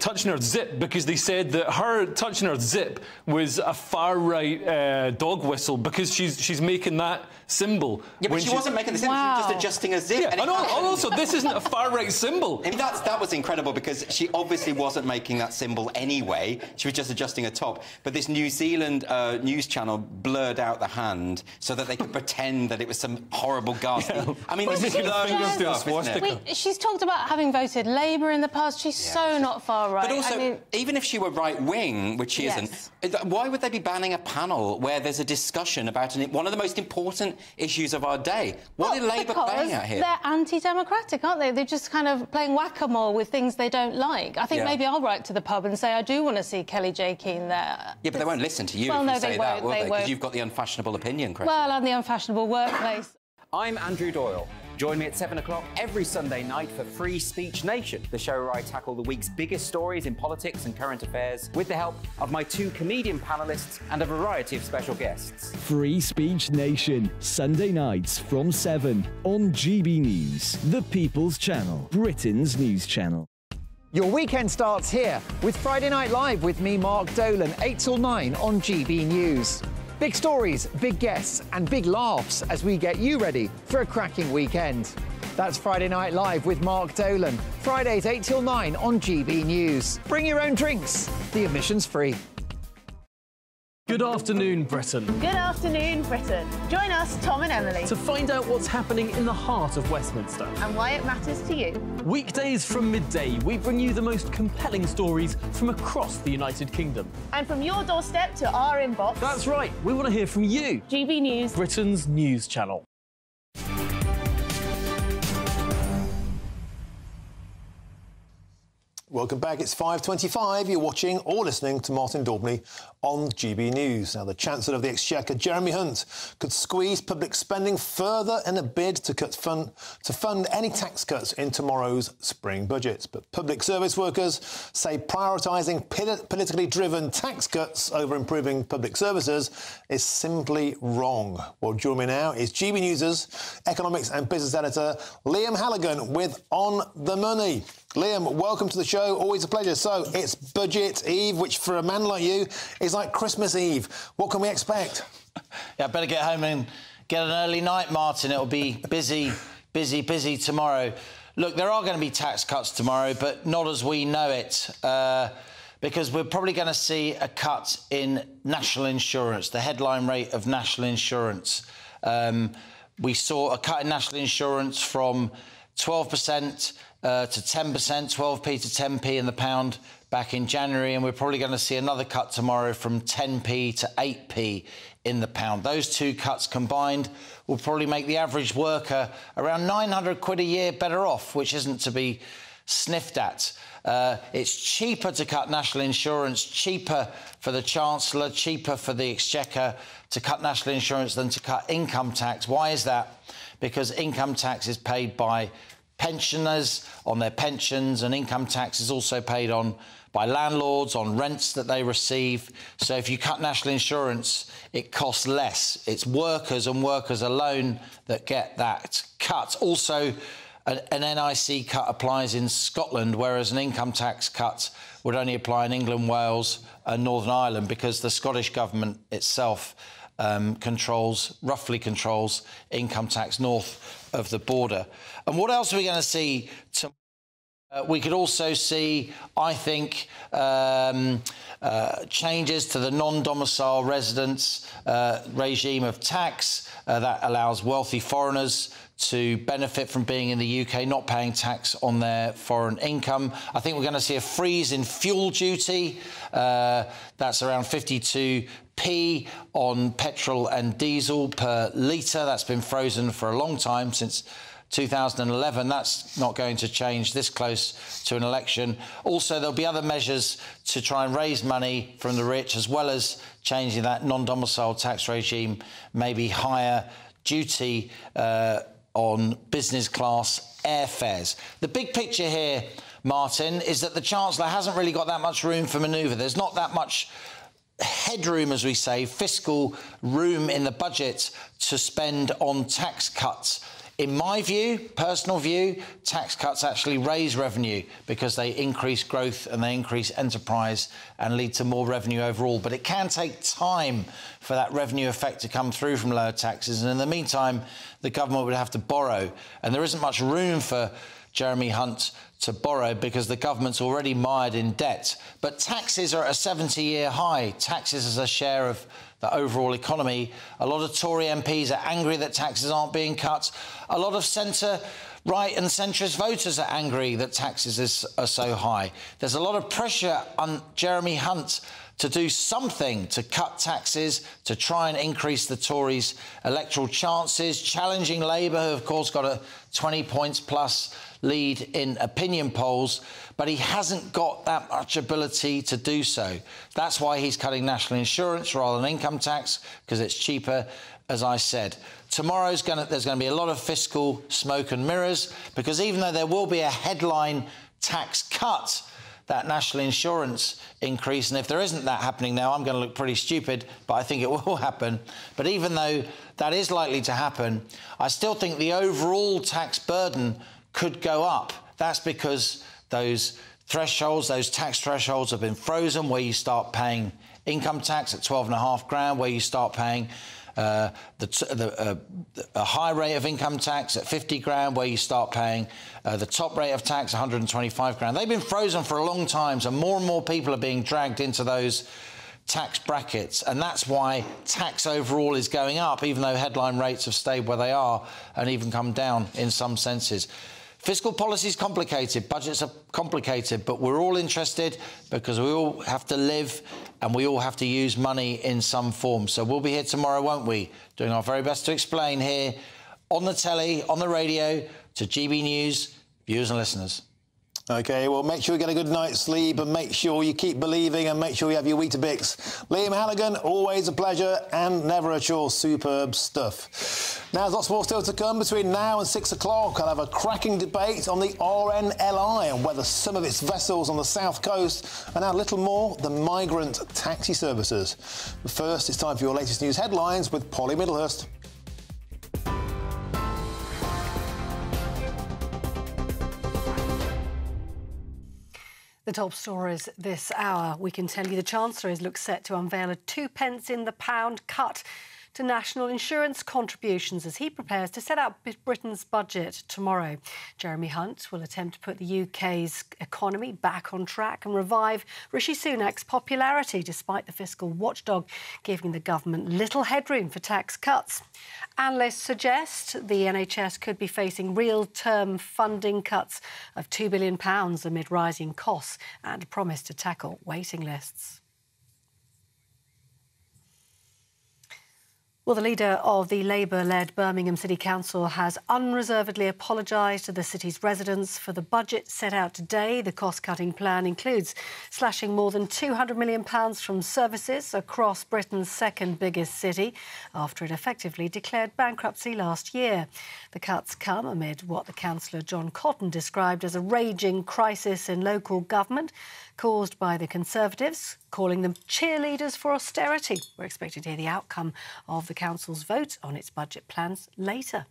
touching her zip because they said that her touching her zip was a far-right dog whistle because she's making that symbol. Yeah, but she wasn't making the symbol, wow. She was just adjusting her zip. Yeah, and also, this isn't a far-right symbol. I mean, that was incredible because she obviously wasn't making that symbol anyway. She was just adjusting her top. But this New Zealand news channel blurred out the hand so that they could pretend that it was some horrible ghastly... Yeah. I mean, this is stuff. Wait, she's talked about having voted Labour in the past. She's so not far-right. But also, I mean... even if she were right-wing, which she isn't, why would they be banning a panel where there's a discussion about one of the most important issues of our day? What are Labour playing out here? They're anti-democratic, aren't they? They're just kind of playing whack-a-mole with things they don't like. I think maybe I'll write to the pub and say, I do want to see Kelly J Keane there. Yeah, but they won't listen to you if you say that, will they? Because you've got the unfashionable opinion, Chris. Well, I'm the unfashionable workplace. I'm Andrew Doyle. Join me at 7 o'clock every Sunday night for Free Speech Nation, the show where I tackle the week's biggest stories in politics and current affairs with the help of my two comedian panellists and a variety of special guests. Free Speech Nation, Sunday nights from 7 on GB News, the People's Channel, Britain's news channel. Your weekend starts here with Friday Night Live with me, Mark Dolan, 8 till 9 on GB News. Big stories, big guests and big laughs as we get you ready for a cracking weekend. That's Friday Night Live with Mark Dolan, Fridays 8 till 9 on GB News. Bring your own drinks, the admission's free. Good afternoon, Britain. Good afternoon, Britain. Join us, Tom and Emily, to find out what's happening in the heart of Westminster. And why it matters to you. Weekdays from midday, we bring you the most compelling stories from across the United Kingdom. And from your doorstep to our inbox. That's right, we want to hear from you. GB News, Britain's news channel. Welcome back. It's 5:25. You're watching or listening to Martin Daubney on GB News. Now, the Chancellor of the Exchequer, Jeremy Hunt, could squeeze public spending further in a bid to fund any tax cuts in tomorrow's spring budget. But public service workers say prioritising politically driven tax cuts over improving public services is simply wrong. Well, joining me now is GB News' economics and business editor, Liam Halligan, with On the Money. Liam, welcome to the show. Always a pleasure. So, it's Budget Eve, which for a man like you is like Christmas Eve. What can we expect? Yeah, I better get home and get an early night, Martin. It'll be busy, busy, busy tomorrow. Look, there are going to be tax cuts tomorrow, but not as we know it, because we're probably going to see a cut in national insurance, the headline rate of national insurance. We saw a cut in national insurance from 12% to 10%, 12p to 10p in the pound back in January, and we're probably going to see another cut tomorrow from 10p to 8p in the pound. Those two cuts combined will probably make the average worker around 900 quid a year better off, which isn't to be sniffed at. It's cheaper to cut national insurance, cheaper for the Chancellor, cheaper for the Exchequer to cut national insurance than to cut income tax. Why is that? Because income tax is paid by pensioners on their pensions, and income tax is also paid on by landlords on rents that they receive. So if you cut national insurance, it costs less. It's workers and workers alone that get that cut. Also, an NIC cut applies in Scotland, whereas an income tax cut would only apply in England, Wales and Northern Ireland, because the Scottish government itself roughly controls income tax north of the border. And what else are we going to see tomorrow? We could also see, I think, changes to the non-domicile residence regime of tax that allows wealthy foreigners to benefit from being in the UK, not paying tax on their foreign income. I think we're going to see a freeze in fuel duty. That's around 52p on petrol and diesel per litre. That's been frozen for a long time, since 2011. That's not going to change this close to an election. Also, there'll be other measures to try and raise money from the rich, as well as changing that non-domicile tax regime, maybe higher duty on business class airfares. The big picture here, Martin, is that the Chancellor hasn't really got that much room for manoeuvre. There's not that much headroom, as we say, fiscal room in the budget to spend on tax cuts. In my view, personal view, tax cuts actually raise revenue because they increase growth and they increase enterprise and lead to more revenue overall. But it can take time for that revenue effect to come through from lower taxes. And in the meantime, the government would have to borrow. And there isn't much room for Jeremy Hunt to borrow because the government's already mired in debt. But taxes are at a 70-year high. Taxes as a share of the overall economy. A lot of Tory MPs are angry that taxes aren't being cut. A lot of centre, right and centrist voters are angry that taxes are so high. There's a lot of pressure on Jeremy Hunt to do something, to cut taxes, to try and increase the Tories' electoral chances, challenging Labour, who, of course, got a 20 points plus lead in opinion polls, but he hasn't got that much ability to do so. That's why he's cutting national insurance rather than income tax, because it's cheaper, as I said. Tomorrow's there's going to be a lot of fiscal smoke and mirrors, because even though there will be a headline tax cut, that national insurance increase, and if there isn't that happening now, I'm going to look pretty stupid, but I think it will happen. But even though that is likely to happen, I still think the overall tax burden could go up. That's because those thresholds, those tax thresholds have been frozen, where you start paying income tax at 12.5 grand, where you start paying a high rate of income tax at 50 grand, where you start paying the top rate of tax, 125 grand. They've been frozen for a long time, so more and more people are being dragged into those tax brackets, and that's why tax overall is going up, even though headline rates have stayed where they are and even come down in some senses. Fiscal policy is complicated, budgets are complicated, but we're all interested because we all have to live and we all have to use money in some form. So we'll be here tomorrow, won't we? Doing our very best to explain here on the telly, on the radio, to GB News, viewers and listeners. OK, well, make sure you get a good night's sleep and make sure you keep believing and make sure you have your Weetabix. Liam Halligan, always a pleasure and never a chore. Superb stuff. Now, there's lots more still to come. Between now and 6 o'clock, I'll have a cracking debate on the RNLI and whether some of its vessels on the south coast are now little more than migrant taxi services. But first, it's time for your latest news headlines with Polly Middlehurst. The top stories this hour. We can tell you the Chancellor is looks set to unveil a 2p in the pound cut to national insurance contributions as he prepares to set out Britain's budget tomorrow. Jeremy Hunt will attempt to put the UK's economy back on track and revive Rishi Sunak's popularity, despite the fiscal watchdog giving the government little headroom for tax cuts. Analysts suggest the NHS could be facing real-term funding cuts of £2 billion amid rising costs and a promise to tackle waiting lists. Well, the leader of the Labour-led Birmingham City Council has unreservedly apologised to the city's residents for the budget set out today. The cost-cutting plan includes slashing more than £200 million from services across Britain's second biggest city after it effectively declared bankruptcy last year. The cuts come amid what the Councillor John Cotton described as a raging crisis in local government caused by the Conservatives, calling them cheerleaders for austerity. We're expected to hear the outcome of the council's vote on its budget plans later.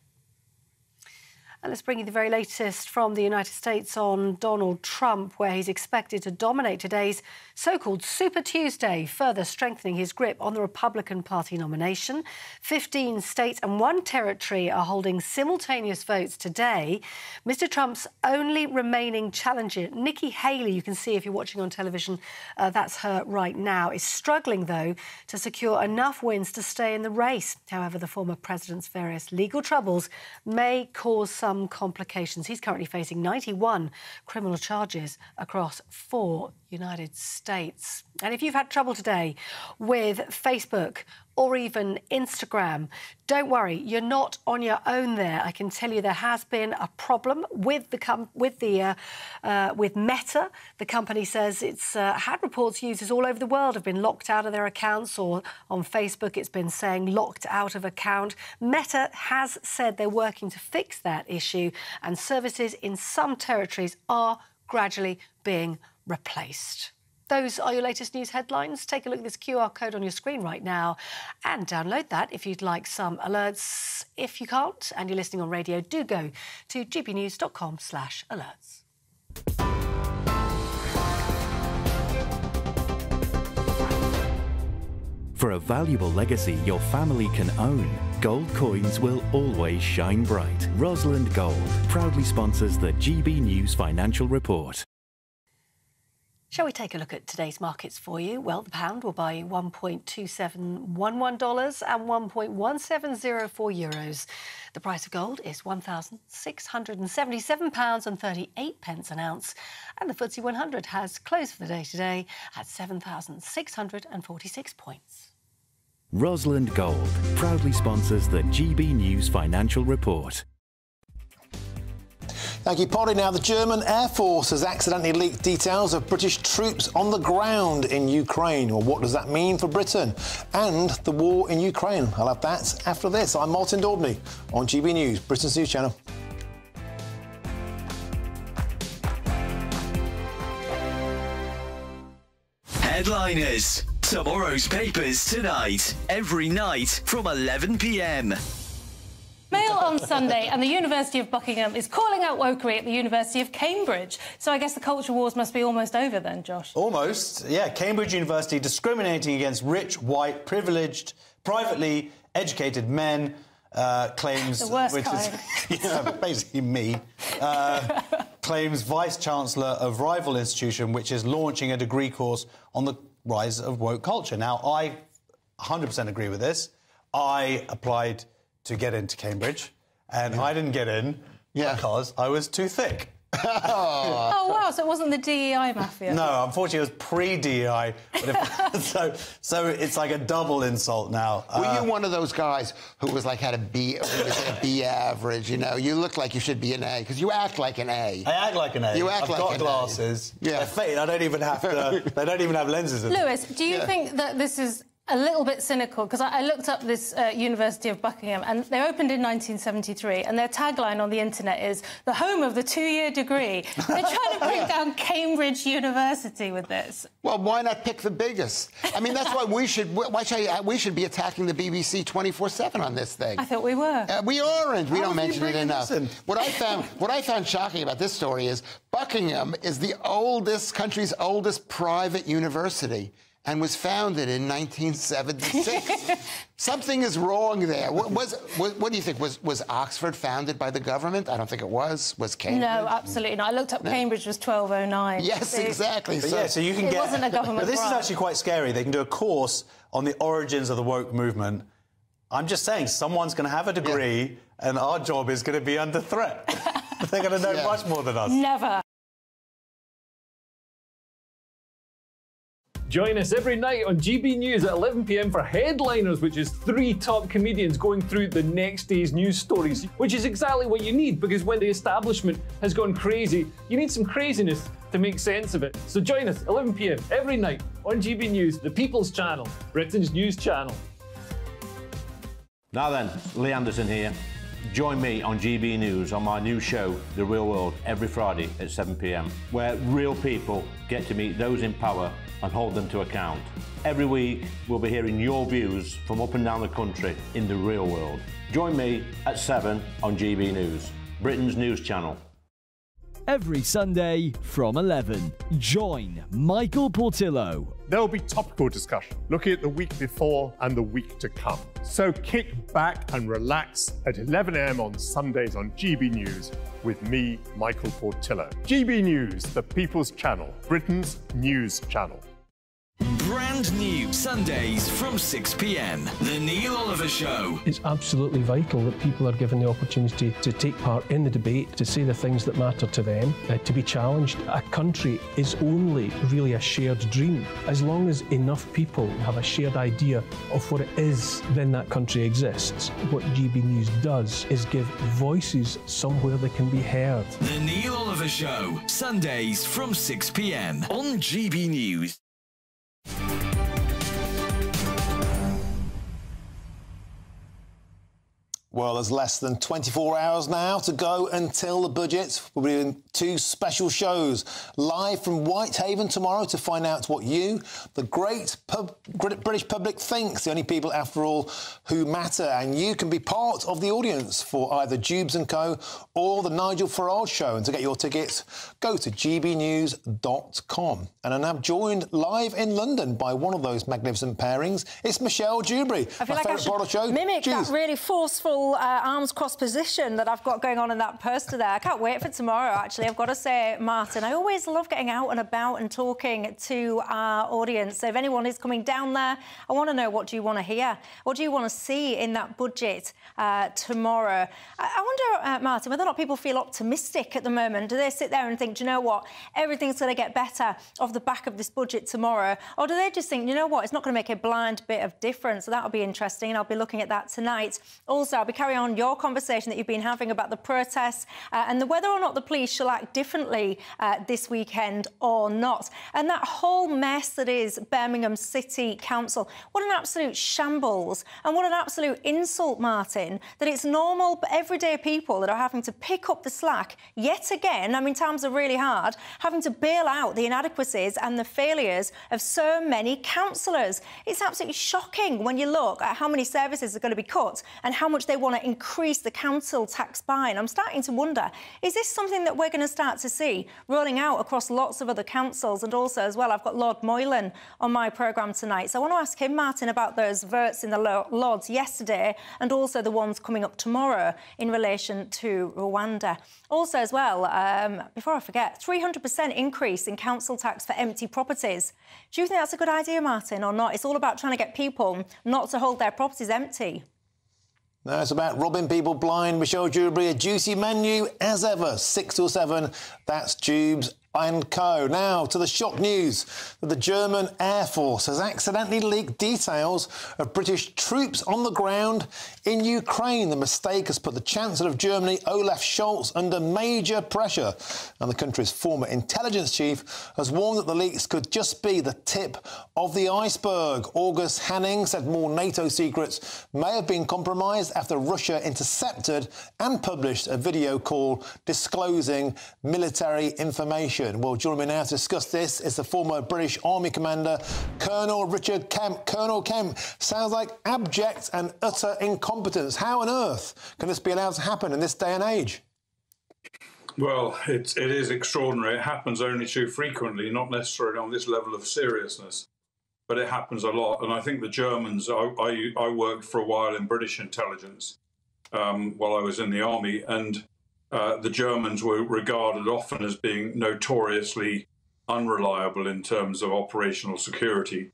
And let's bring you the very latest from the United States on Donald Trump, where he's expected to dominate today's so-called Super Tuesday, further strengthening his grip on the Republican Party nomination. 15 states and one territory are holding simultaneous votes today. Mr. Trump's only remaining challenger, Nikki Haley, you can see if you're watching on television, that's her right now, is struggling, though, to secure enough wins to stay in the race. However, the former president's various legal troubles may cause some complications. He's currently facing 91 criminal charges across 4 United States. And if you've had trouble today with Facebook or even Instagram, don't worry, you're not on your own there. I can tell you there has been a problem with Meta. The company says it's had reports users all over the world have been locked out of their accounts, or on Facebook it's been saying locked out of account. Meta has said they're working to fix that issue, and services in some territories are gradually being replaced. Those are your latest news headlines. Take a look at this QR code on your screen right now and download that if you'd like some alerts. If you can't and you're listening on radio, do go to gbnews.com/alerts. For a valuable legacy your family can own, gold coins will always shine bright. Rosalind Gold proudly sponsors the GB News Financial Report. Shall we take a look at today's markets for you? Well, the pound will buy $1.2711 and €1.1704. The price of gold is £1,677.38 an ounce. And the FTSE 100 has closed for the day today at 7,646 points. Rosalind Gold proudly sponsors the GB News Financial Report. Thank you, Polly. Now, the German Air Force has accidentally leaked details of British troops on the ground in Ukraine. Well, what does that mean for Britain and the war in Ukraine? I'll have that after this. I'm Martin Daubney on GB News, Britain's news channel. Headliners, tomorrow's papers tonight, every night from 11 p.m. Mail on Sunday, and the University of Buckingham is calling out wokery at the University of Cambridge. So I guess the culture wars must be almost over then, Josh. Almost, yeah. Cambridge University discriminating against rich, white, privileged, privately educated men, claims... The worst which kind. Is, you know, basically me. Claims Vice-Chancellor of rival institution, which is launching a degree course on the rise of woke culture. Now, I 100% agree with this. I applied to get into Cambridge, and I didn't get in because I was too thick. Oh, wow, so it wasn't the DEI mafia? No, unfortunately, it was pre-DEI. So it's like a double insult now. Were you one of those guys who was like, had a B, a B average, you know? You look like you should be an A, because you act like an A. I act like an A. You act I've like got an glasses. A. Yeah. They're fake. I don't even have to... They don't even have lenses in them. Lewis, do you think that this is... a little bit cynical, because I looked up this University of Buckingham, and they opened in 1973, and their tagline on the internet is, the home of the two-year degree. They're trying to bring down Cambridge University with this. Well, why not pick the biggest? I mean, that's why we should be attacking the BBC 24/7 on this thing. I thought we were. We aren't. We don't mention it enough. What I found shocking about this story is Buckingham is the oldest, country's oldest private university, and was founded in 1976. Something is wrong there. What do you think? Was Oxford founded by the government? I don't think it was. Was Cambridge? No, absolutely not. I looked up Cambridge was 1209. Yes, so exactly. So, yeah, so you can it get... It wasn't a government But this is actually quite scary. They can do a course on the origins of the woke movement. I'm just saying, someone's going to have a degree and our job is going to be under threat. They're going to know much more than us. Never. Join us every night on GB News at 11 PM for Headliners, which is three top comedians going through the next day's news stories, which is exactly what you need, because when the establishment has gone crazy, you need some craziness to make sense of it. So join us 11 PM every night on GB News, the People's Channel, Britain's news channel. Now then, Lee Anderson here. Join me on GB News on my new show, The Real World, every Friday at 7 PM, where real people get to meet those in power and hold them to account. Every week, we'll be hearing your views from up and down the country in the real world. Join me at 7 on GB News, Britain's news channel. Every Sunday from 11, join Michael Portillo. There'll be topical discussion, looking at the week before and the week to come. So kick back and relax at 11 AM on Sundays on GB News with me, Michael Portillo. GB News, the People's Channel, Britain's news channel. Brand new Sundays from 6 PM, The Neil Oliver Show. It's absolutely vital that people are given the opportunity to take part in the debate, to say the things that matter to them, to be challenged. A country is only really a shared dream. As long as enough people have a shared idea of what it is, then that country exists. What GB News does is give voices somewhere that can be heard. The Neil Oliver Show, Sundays from 6 PM on GB News. Well, there's less than 24 hours now to go until the budget. We'll be doing two special shows live from Whitehaven tomorrow to find out what you, the great British public, thinks. The only people, after all, who matter. And you can be part of the audience for either Jubes & Co or the Nigel Farage Show. And to get your tickets, go to gbnews.com. And I'm now joined live in London by one of those magnificent pairings. It's Michelle Dewberry. I feel like I should mimic that really forceful arms cross position that I've got going on in that poster there. I can't wait for tomorrow, actually. I've got to say, Martin, I always love getting out and about and talking to our audience. So if anyone is coming down there, I want to know, what do you want to hear? What do you want to see in that budget tomorrow? I wonder, Martin, whether or not people feel optimistic at the moment. Do they sit there and think, do you know what, everything's going to get better off the back of this budget tomorrow? Or do they just think, you know what, it's not going to make a blind bit of difference? So that'll be interesting, and I'll be looking at that tonight. Also, we carry on your conversation that you've been having about the protests and whether or not the police shall act differently this weekend or not. And that whole mess that is Birmingham City Council, what an absolute shambles and what an absolute insult, Martin, that it's normal, everyday people that are having to pick up the slack yet again. I mean, times are really hard, having to bail out the inadequacies and the failures of so many councillors. It's absolutely shocking when you look at how many services are going to be cut and how much they want want to increase the council tax buy. And I'm starting to wonder, is this something that we're going to start to see rolling out across lots of other councils? And also, as well, I've got Lord Moylan on my programme tonight. So I want to ask him, Martin, about those verts in the Lords yesterday and also the ones coming up tomorrow in relation to Rwanda. Also, as well, before I forget, 300% increase in council tax for empty properties. Do you think that's a good idea, Martin, or not? It's all about trying to get people not to hold their properties empty. Now it's about robbing people blind. Michelle Dewberry, a juicy menu as ever. 6 till 7, that's Dubes and Co. Now to the shock news that the German Air Force has accidentally leaked details of British troops on the ground in Ukraine. The mistake has put the Chancellor of Germany, Olaf Scholz, under major pressure. And the country's former intelligence chief has warned that the leaks could just be the tip of the iceberg. August Hanning said more NATO secrets may have been compromised after Russia intercepted and published a video call disclosing military information. Well, joining me now to discuss this is the former British Army commander, Colonel Richard Kemp. Colonel Kemp, sounds like abject and utter incompetence. How on earth can this be allowed to happen in this day and age? Well, it is extraordinary. It happens only too frequently, not necessarily on this level of seriousness. But it happens a lot, and I think the Germans, I worked for a while in British intelligence while I was in the army, and the Germans were regarded often as being notoriously unreliable in terms of operational security.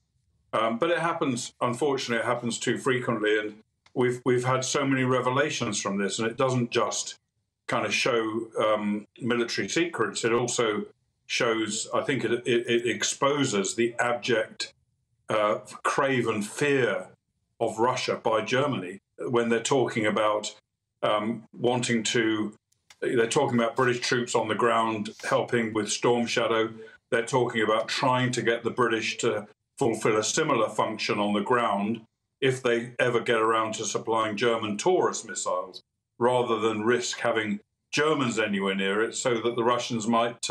But it happens, unfortunately, it happens too frequently, and we've had so many revelations from this, and it doesn't just kind of show military secrets, it also shows, I think it exposes the abject craven fear of Russia by Germany when they're talking about they're talking about British troops on the ground helping with Storm Shadow. They're talking about trying to get the British to fulfill a similar function on the ground if they ever get around to supplying German Taurus missiles, rather than risk having Germans anywhere near it so that the Russians might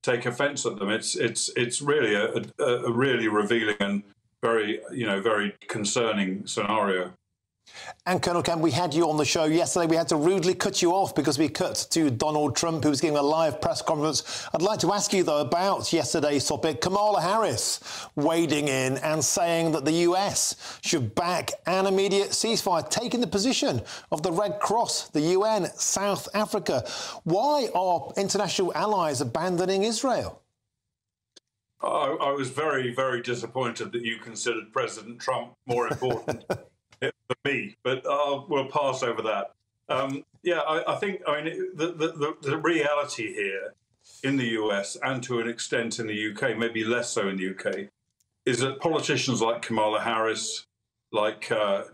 take offence at them. It's really a really revealing and very concerning scenario. And Colonel Kemp, we had you on the show yesterday. We had to rudely cut you off because we cut to Donald Trump, who was giving a live press conference. I'd like to ask you, though, about yesterday's topic, Kamala Harris wading in and saying that the US should back an immediate ceasefire, taking the position of the Red Cross, the UN, South Africa. Why are international allies abandoning Israel? I was very, very disappointed that you considered President Trump more important for me, but we'll pass over that. I think, I mean, the reality here in the US and to an extent in the UK, maybe less so in the UK, is that politicians like Kamala Harris, like Joe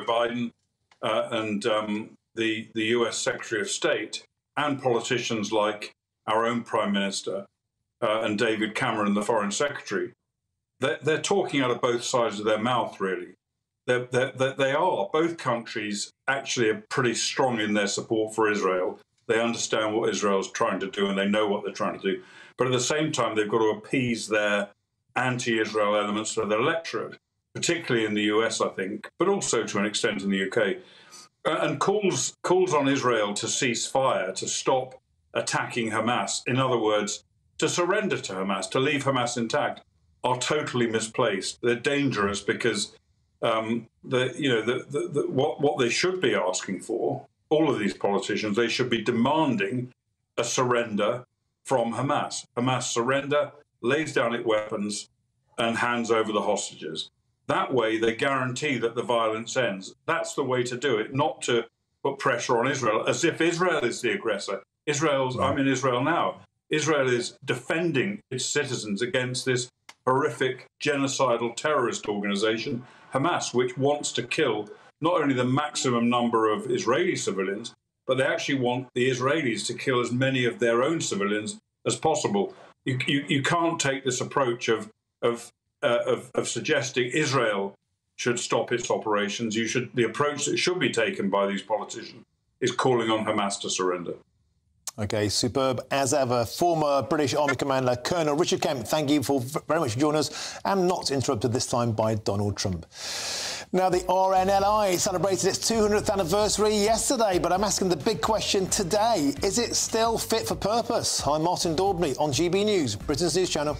Biden and the US Secretary of State, and politicians like our own Prime Minister and David Cameron, the Foreign Secretary, they're talking out of both sides of their mouth, really. Both countries actually are pretty strong in their support for Israel. They understand what Israel's trying to do and they know what they're trying to do. But at the same time, they've got to appease their anti-Israel elements of their electorate, particularly in the US, I think, but also to an extent in the UK. And calls on Israel to cease fire, to stop attacking Hamas, in other words, to surrender to Hamas, to leave Hamas intact, are totally misplaced. They're dangerous because what they should be asking for, all of these politicians, they should be demanding a surrender from Hamas. Hamas surrender, lays down its weapons and hands over the hostages. That way they guarantee that the violence ends. That's the way to do it, not to put pressure on Israel as if Israel is the aggressor. I'm in Israel now. Israel is defending its citizens against this horrific genocidal terrorist organization, Hamas, which wants to kill not only the maximum number of Israeli civilians, but they actually want the Israelis to kill as many of their own civilians as possible. You can't take this approach of suggesting Israel should stop its operations. The approach that should be taken by these politicians is calling on Hamas to surrender. OK, superb as ever. Former British Army Commander Colonel Richard Kemp, thank you very much for joining us. And not interrupted this time by Donald Trump. Now, the RNLI celebrated its 200th anniversary yesterday, but I'm asking the big question today. Is it still fit for purpose? I'm Martin Daubney on GB News, Britain's news channel.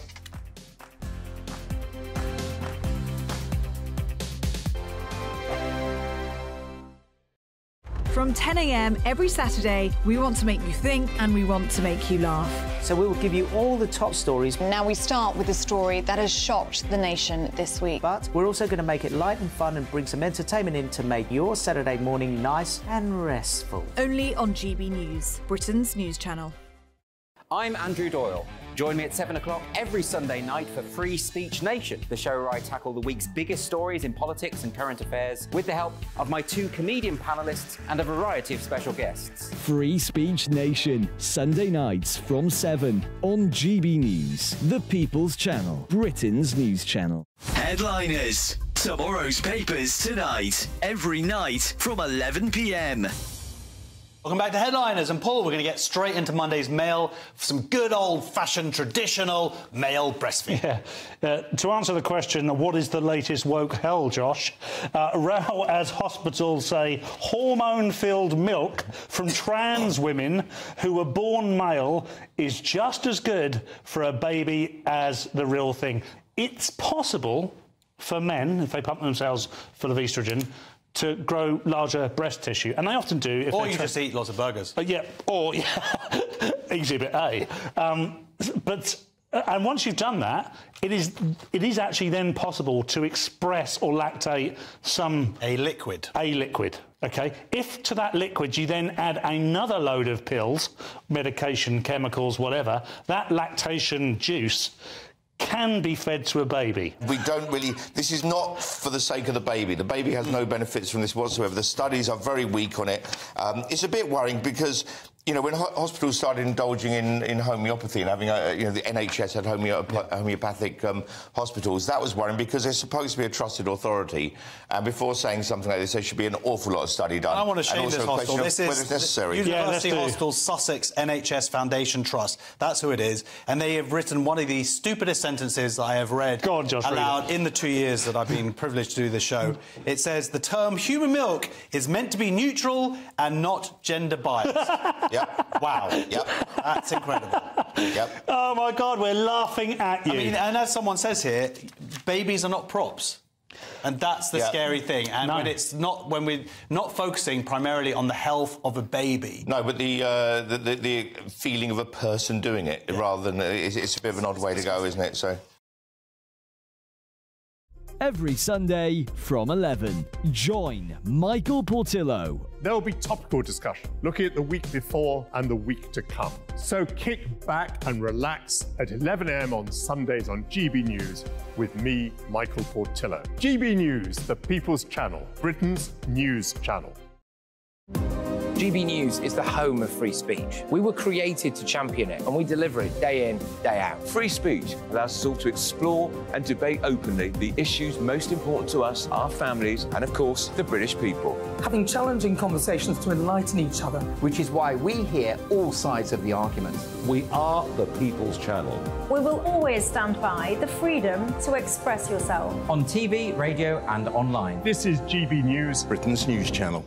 From 10 a.m. every Saturday, we want to make you think and we want to make you laugh. So we will give you all the top stories. Now we start with a story that has shocked the nation this week. But we're also going to make it light and fun and bring some entertainment in to make your Saturday morning nice and restful. Only on GB News, Britain's news channel. I'm Andrew Doyle. Join me at 7 o'clock every Sunday night for Free Speech Nation, the show where I tackle the week's biggest stories in politics and current affairs with the help of my two comedian panellists and a variety of special guests. Free Speech Nation, Sunday nights from 7 on GB News, the People's Channel, Britain's news channel. Headliners, tomorrow's papers tonight, every night from 11 p.m. Welcome back to Headliners, and Paul, we're going to get straight into Monday's mail for some good old-fashioned, traditional male breastfeeding. Yeah. To answer the question, what is the latest woke hell, Josh? Row as hospitals say hormone-filled milk from trans women who were born male is just as good for a baby as the real thing. It's possible for men, if they pump themselves full of oestrogen, to grow larger breast tissue, and they often do. If or you just eat lots of burgers. Yeah, or exhibit A. And once you've done that, it is actually then possible to express or lactate some a liquid. Okay, if to that liquid you then add another load of pills, medication, chemicals, whatever, that lactation juice can be fed to a baby. We don't really... This is not for the sake of the baby. The baby has no benefits from this whatsoever. The studies are very weak on it. It's a bit worrying because, you know, when hospitals started indulging in homeopathy and having, the NHS had homeopathic hospitals, that was worrying because they're supposed to be a trusted authority. And before saying something like this, there should be an awful lot of study done. I want to shame this hospital. This is necessary. University Hospital Sussex NHS Foundation Trust. That's who it is. And they have written one of the stupidest sentences I have read aloud in the 2 years that I've been privileged to do this show. It says, the term human milk is meant to be neutral and not gender biased. Yep. Wow. Yep. That's incredible. Yep. Oh, my God, we're laughing at you. I mean, and as someone says here, babies are not props. And that's the scary thing. And when we're not focusing primarily on the health of a baby. No, but the feeling of a person doing it rather than... It's a bit of an odd way to go, isn't it? So... Every Sunday from 11, join Michael Portillo. There'll be topical discussion, looking at the week before and the week to come. So kick back and relax at 11 a.m. on Sundays on GB News with me, Michael Portillo. GB News, the People's Channel, Britain's news channel. GB News is the home of free speech. We were created to champion it, and we deliver it day in, day out. Free speech allows us all to explore and debate openly the issues most important to us, our families, and of course, the British people. Having challenging conversations to enlighten each other. Which is why we hear all sides of the argument. We are the People's Channel. We will always stand by the freedom to express yourself. On TV, radio, and online. This is GB News, Britain's news channel.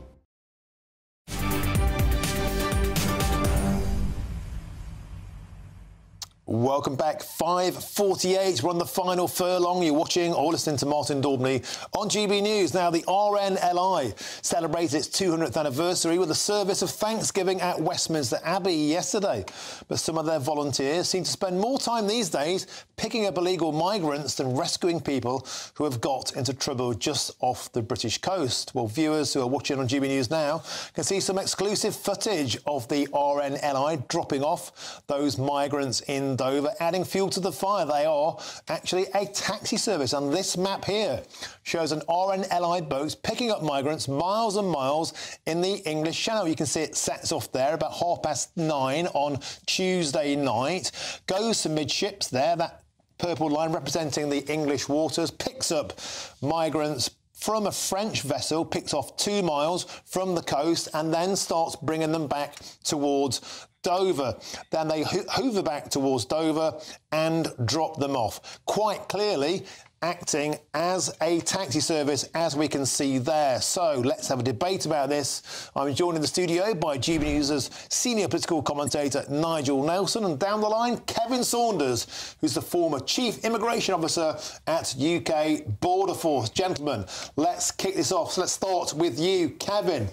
Welcome back. 5:48. We're on the final furlong. You're watching or listening to Martin Daubney on GB News. Now, the RNLI celebrated its 200th anniversary with a service of thanksgiving at Westminster Abbey yesterday. But some of their volunteers seem to spend more time these days picking up illegal migrants than rescuing people who have got into trouble just off the British coast. Well, viewers who are watching on GB News now can see some exclusive footage of the RNLI dropping off those migrants in Dover, adding fuel to the fire. They are actually a taxi service, and this map here shows an RNLI boat picking up migrants miles and miles in the English Channel. You can see it sets off there about 9:30 on Tuesday night, goes to midships there, that purple line representing the English waters, picks up migrants from a French vessel, picks off 2 miles from the coast, and then starts bringing them back towards Dover. Then they hoover back towards Dover and drop them off. Quite clearly, acting as a taxi service, as we can see there. So let's have a debate about this. I'm joined in the studio by GB News' senior political commentator Nigel Nelson, and down the line, Kevin Saunders, who's the former Chief Immigration Officer at UK Border Force. Gentlemen, let's kick this off. So let's start with you, Kevin.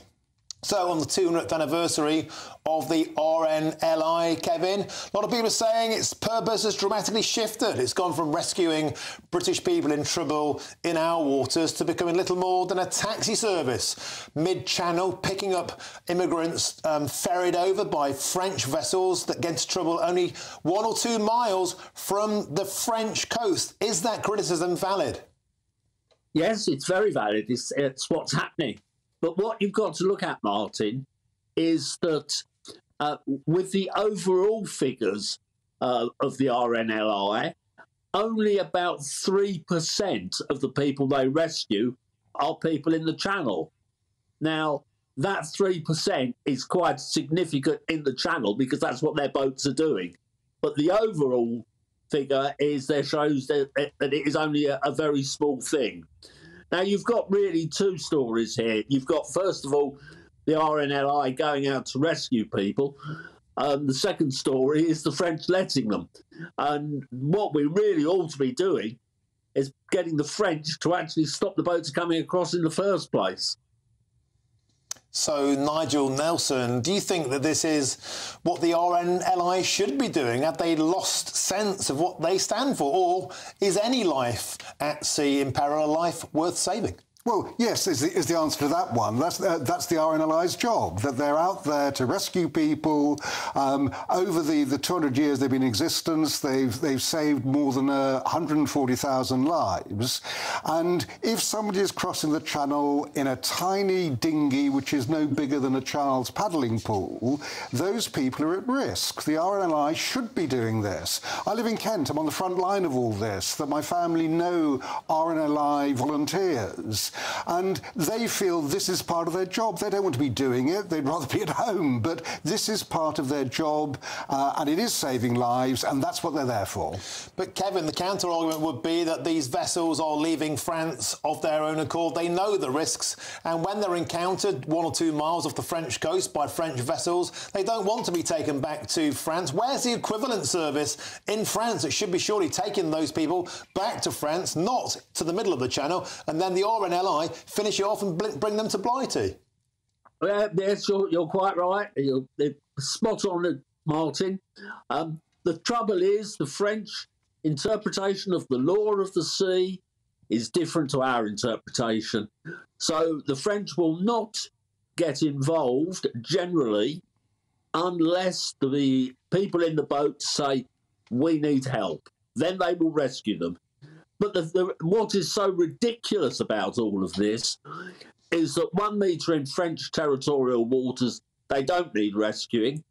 So on the 200th anniversary of the RNLI, Kevin, a lot of people are saying its purpose has dramatically shifted. It's gone from rescuing British people in trouble in our waters to becoming little more than a taxi service, mid-channel, picking up immigrants ferried over by French vessels that get into trouble only 1 or 2 miles from the French coast. Is that criticism valid? Yes, it's very valid. It's what's happening. But what you've got to look at, Martin, is that with the overall figures of the RNLI, only about 3% of the people they rescue are people in the Channel. Now, that 3% is quite significant in the Channel because that's what their boats are doing. But the overall figure is there shows that it is only a very small thing. Now, you've got really two stories here. You've got, first of all, the RNLI going out to rescue people. The second story is the French letting them. And what we really ought to be doing is getting the French to actually stop the boats coming across in the first place. So, Nigel Nelson, do you think that this is what the RNLI should be doing? Have they lost sense of what they stand for? Or is any life at sea in peril a life worth saving? Well, yes, is the answer to that one. That's the RNLI's job, that they're out there to rescue people. Over the 200 years they've been in existence, they've saved more than 140,000 lives. And if somebody is crossing the Channel in a tiny dinghy, which is no bigger than a child's paddling pool, those people are at risk. The RNLI should be doing this. I live in Kent. I'm on the front line of all this, that my family know RNLI volunteers. And they feel this is part of their job. They don't want to be doing it. They'd rather be at home. But this is part of their job, and it is saving lives, and that's what they're there for. But, Kevin, the counter-argument would be that these vessels are leaving France of their own accord. They know the risks, and when they're encountered 1 or 2 miles off the French coast by French vessels, they don't want to be taken back to France. Where's the equivalent service in France? It should be surely taking those people back to France, not to the middle of the Channel, and then the RNLI finish it off and bring them to Blighty. Yes, you're quite right. You're spot on, Martin. The trouble is the French interpretation of the law of the sea is different to our interpretation. So the French will not get involved generally unless the people in the boat say, we need help. Then they will rescue them. But what is so ridiculous about all of this is that 1 metre in French territorial waters, they don't need rescuing.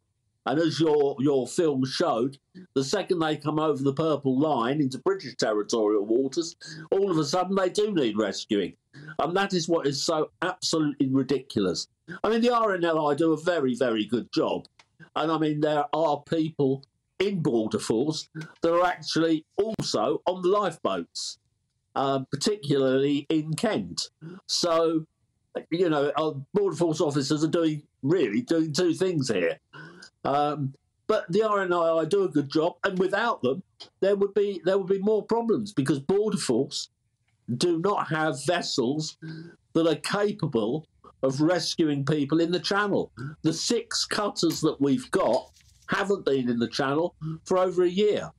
And as your film showed, the second they come over the purple line into British territorial waters, all of a sudden they do need rescuing. And that is what is so absolutely ridiculous. I mean, the RNLI do a very, very good job. And I mean, there are people in Border Force that are actually also on the lifeboats, particularly in Kent. So, you know, our Border Force officers are really doing two things here. But the RNLI do a good job, and without them, there would be more problems because Border Force do not have vessels that are capable of rescuing people in the Channel. The 6 cutters that we've got haven't been in the Channel for over a year.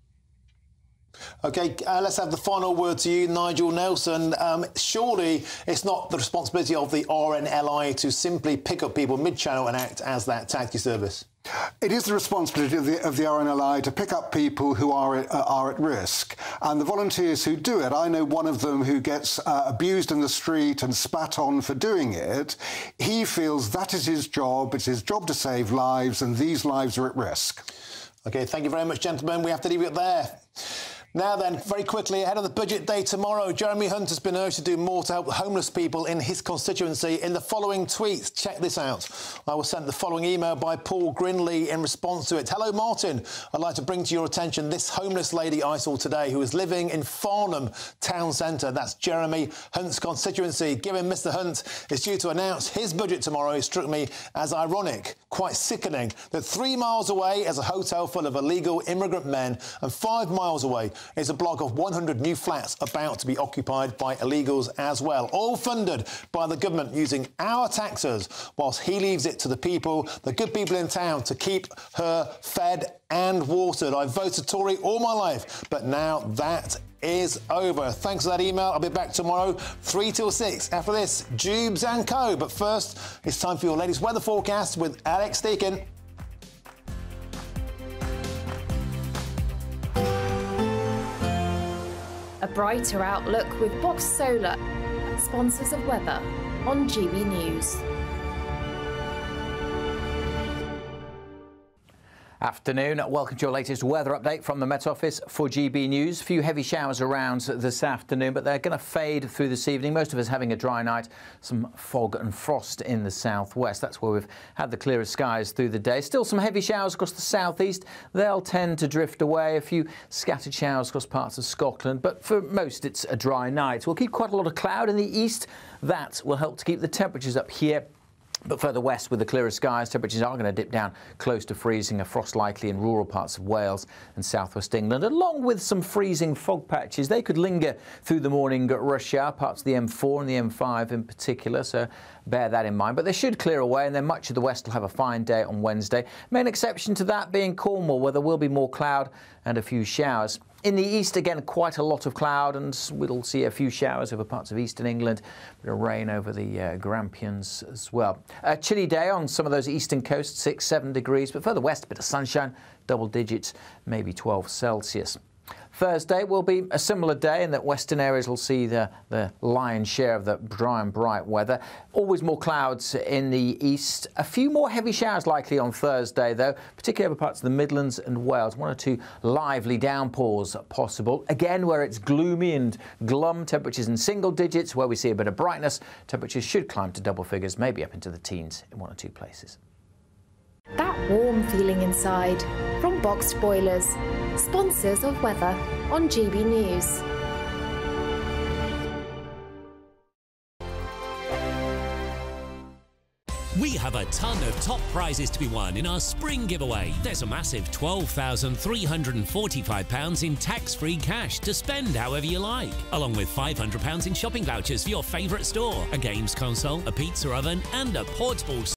OK, let's have the final word to you, Nigel Nelson. Surely it's not the responsibility of the RNLI to simply pick up people mid-Channel and act as that taxi service? It is the responsibility of the RNLI to pick up people who are at risk. And the volunteers who do it, I know one of them who gets abused in the street and spat on for doing it. He feels that is his job. It's his job to save lives, and these lives are at risk. OK, thank you very much, gentlemen. We have to leave it there. Now then, very quickly, ahead of the budget day tomorrow, Jeremy Hunt has been urged to do more to help homeless people in his constituency in the following tweets. Check this out. I was sent the following email by Paul Grinley in response to it. Hello, Martin. I'd like to bring to your attention this homeless lady I saw today who is living in Farnham Town Centre. That's Jeremy Hunt's constituency. Given Mr Hunt is due to announce his budget tomorrow, it struck me as ironic, quite sickening, that 3 miles away is a hotel full of illegal immigrant men and 5 miles away is a block of 100 new flats about to be occupied by illegals as well, all funded by the government using our taxes, whilst he leaves it to the people, the good people in town, to keep her fed and watered. I voted Tory all my life, but now that is over. Thanks for that email. I'll be back tomorrow, 3 till 6. After this, Jubes and Co. But first, it's time for your latest weather forecast with Alex Deakin. A brighter outlook with Box Solar, sponsors of weather on GB News. Afternoon. Welcome to your latest weather update from the Met Office for GB News. A few heavy showers around this afternoon, but they're going to fade through this evening. Most of us having a dry night, some fog and frost in the southwest. That's where we've had the clearest skies through the day. Still some heavy showers across the southeast. They'll tend to drift away. A few scattered showers across parts of Scotland, but for most it's a dry night. We'll keep quite a lot of cloud in the east. That will help to keep the temperatures up here. But further west, with the clearer skies, temperatures are going to dip down close to freezing, a frost likely in rural parts of Wales and southwest England, along with some freezing fog patches. They could linger through the morning at rush hour, parts of the M4 and the M5 in particular, so bear that in mind. But they should clear away, and then much of the west will have a fine day on Wednesday. Main exception to that being Cornwall, where there will be more cloud and a few showers. In the east, again, quite a lot of cloud, and we'll see a few showers over parts of eastern England, a bit of rain over the Grampians as well. A chilly day on some of those eastern coasts, 6, 7 degrees, but further west, a bit of sunshine, double digits, maybe 12 Celsius. Thursday will be a similar day in that western areas will see the lion's share of the dry and bright weather. Always more clouds in the east. A few more heavy showers likely on Thursday, though, particularly over parts of the Midlands and Wales. One or two lively downpours possible. Again, where it's gloomy and glum, temperatures in single digits. Where we see a bit of brightness, temperatures should climb to double figures, maybe up into the teens in one or two places. That warm feeling inside from Boxed Boilers, sponsors of weather on GB News. We have a ton of top prizes to be won in our spring giveaway. There's a massive £12,345 in tax-free cash to spend however you like, along with £500 in shopping vouchers for your favourite store, a games console, a pizza oven, and a portable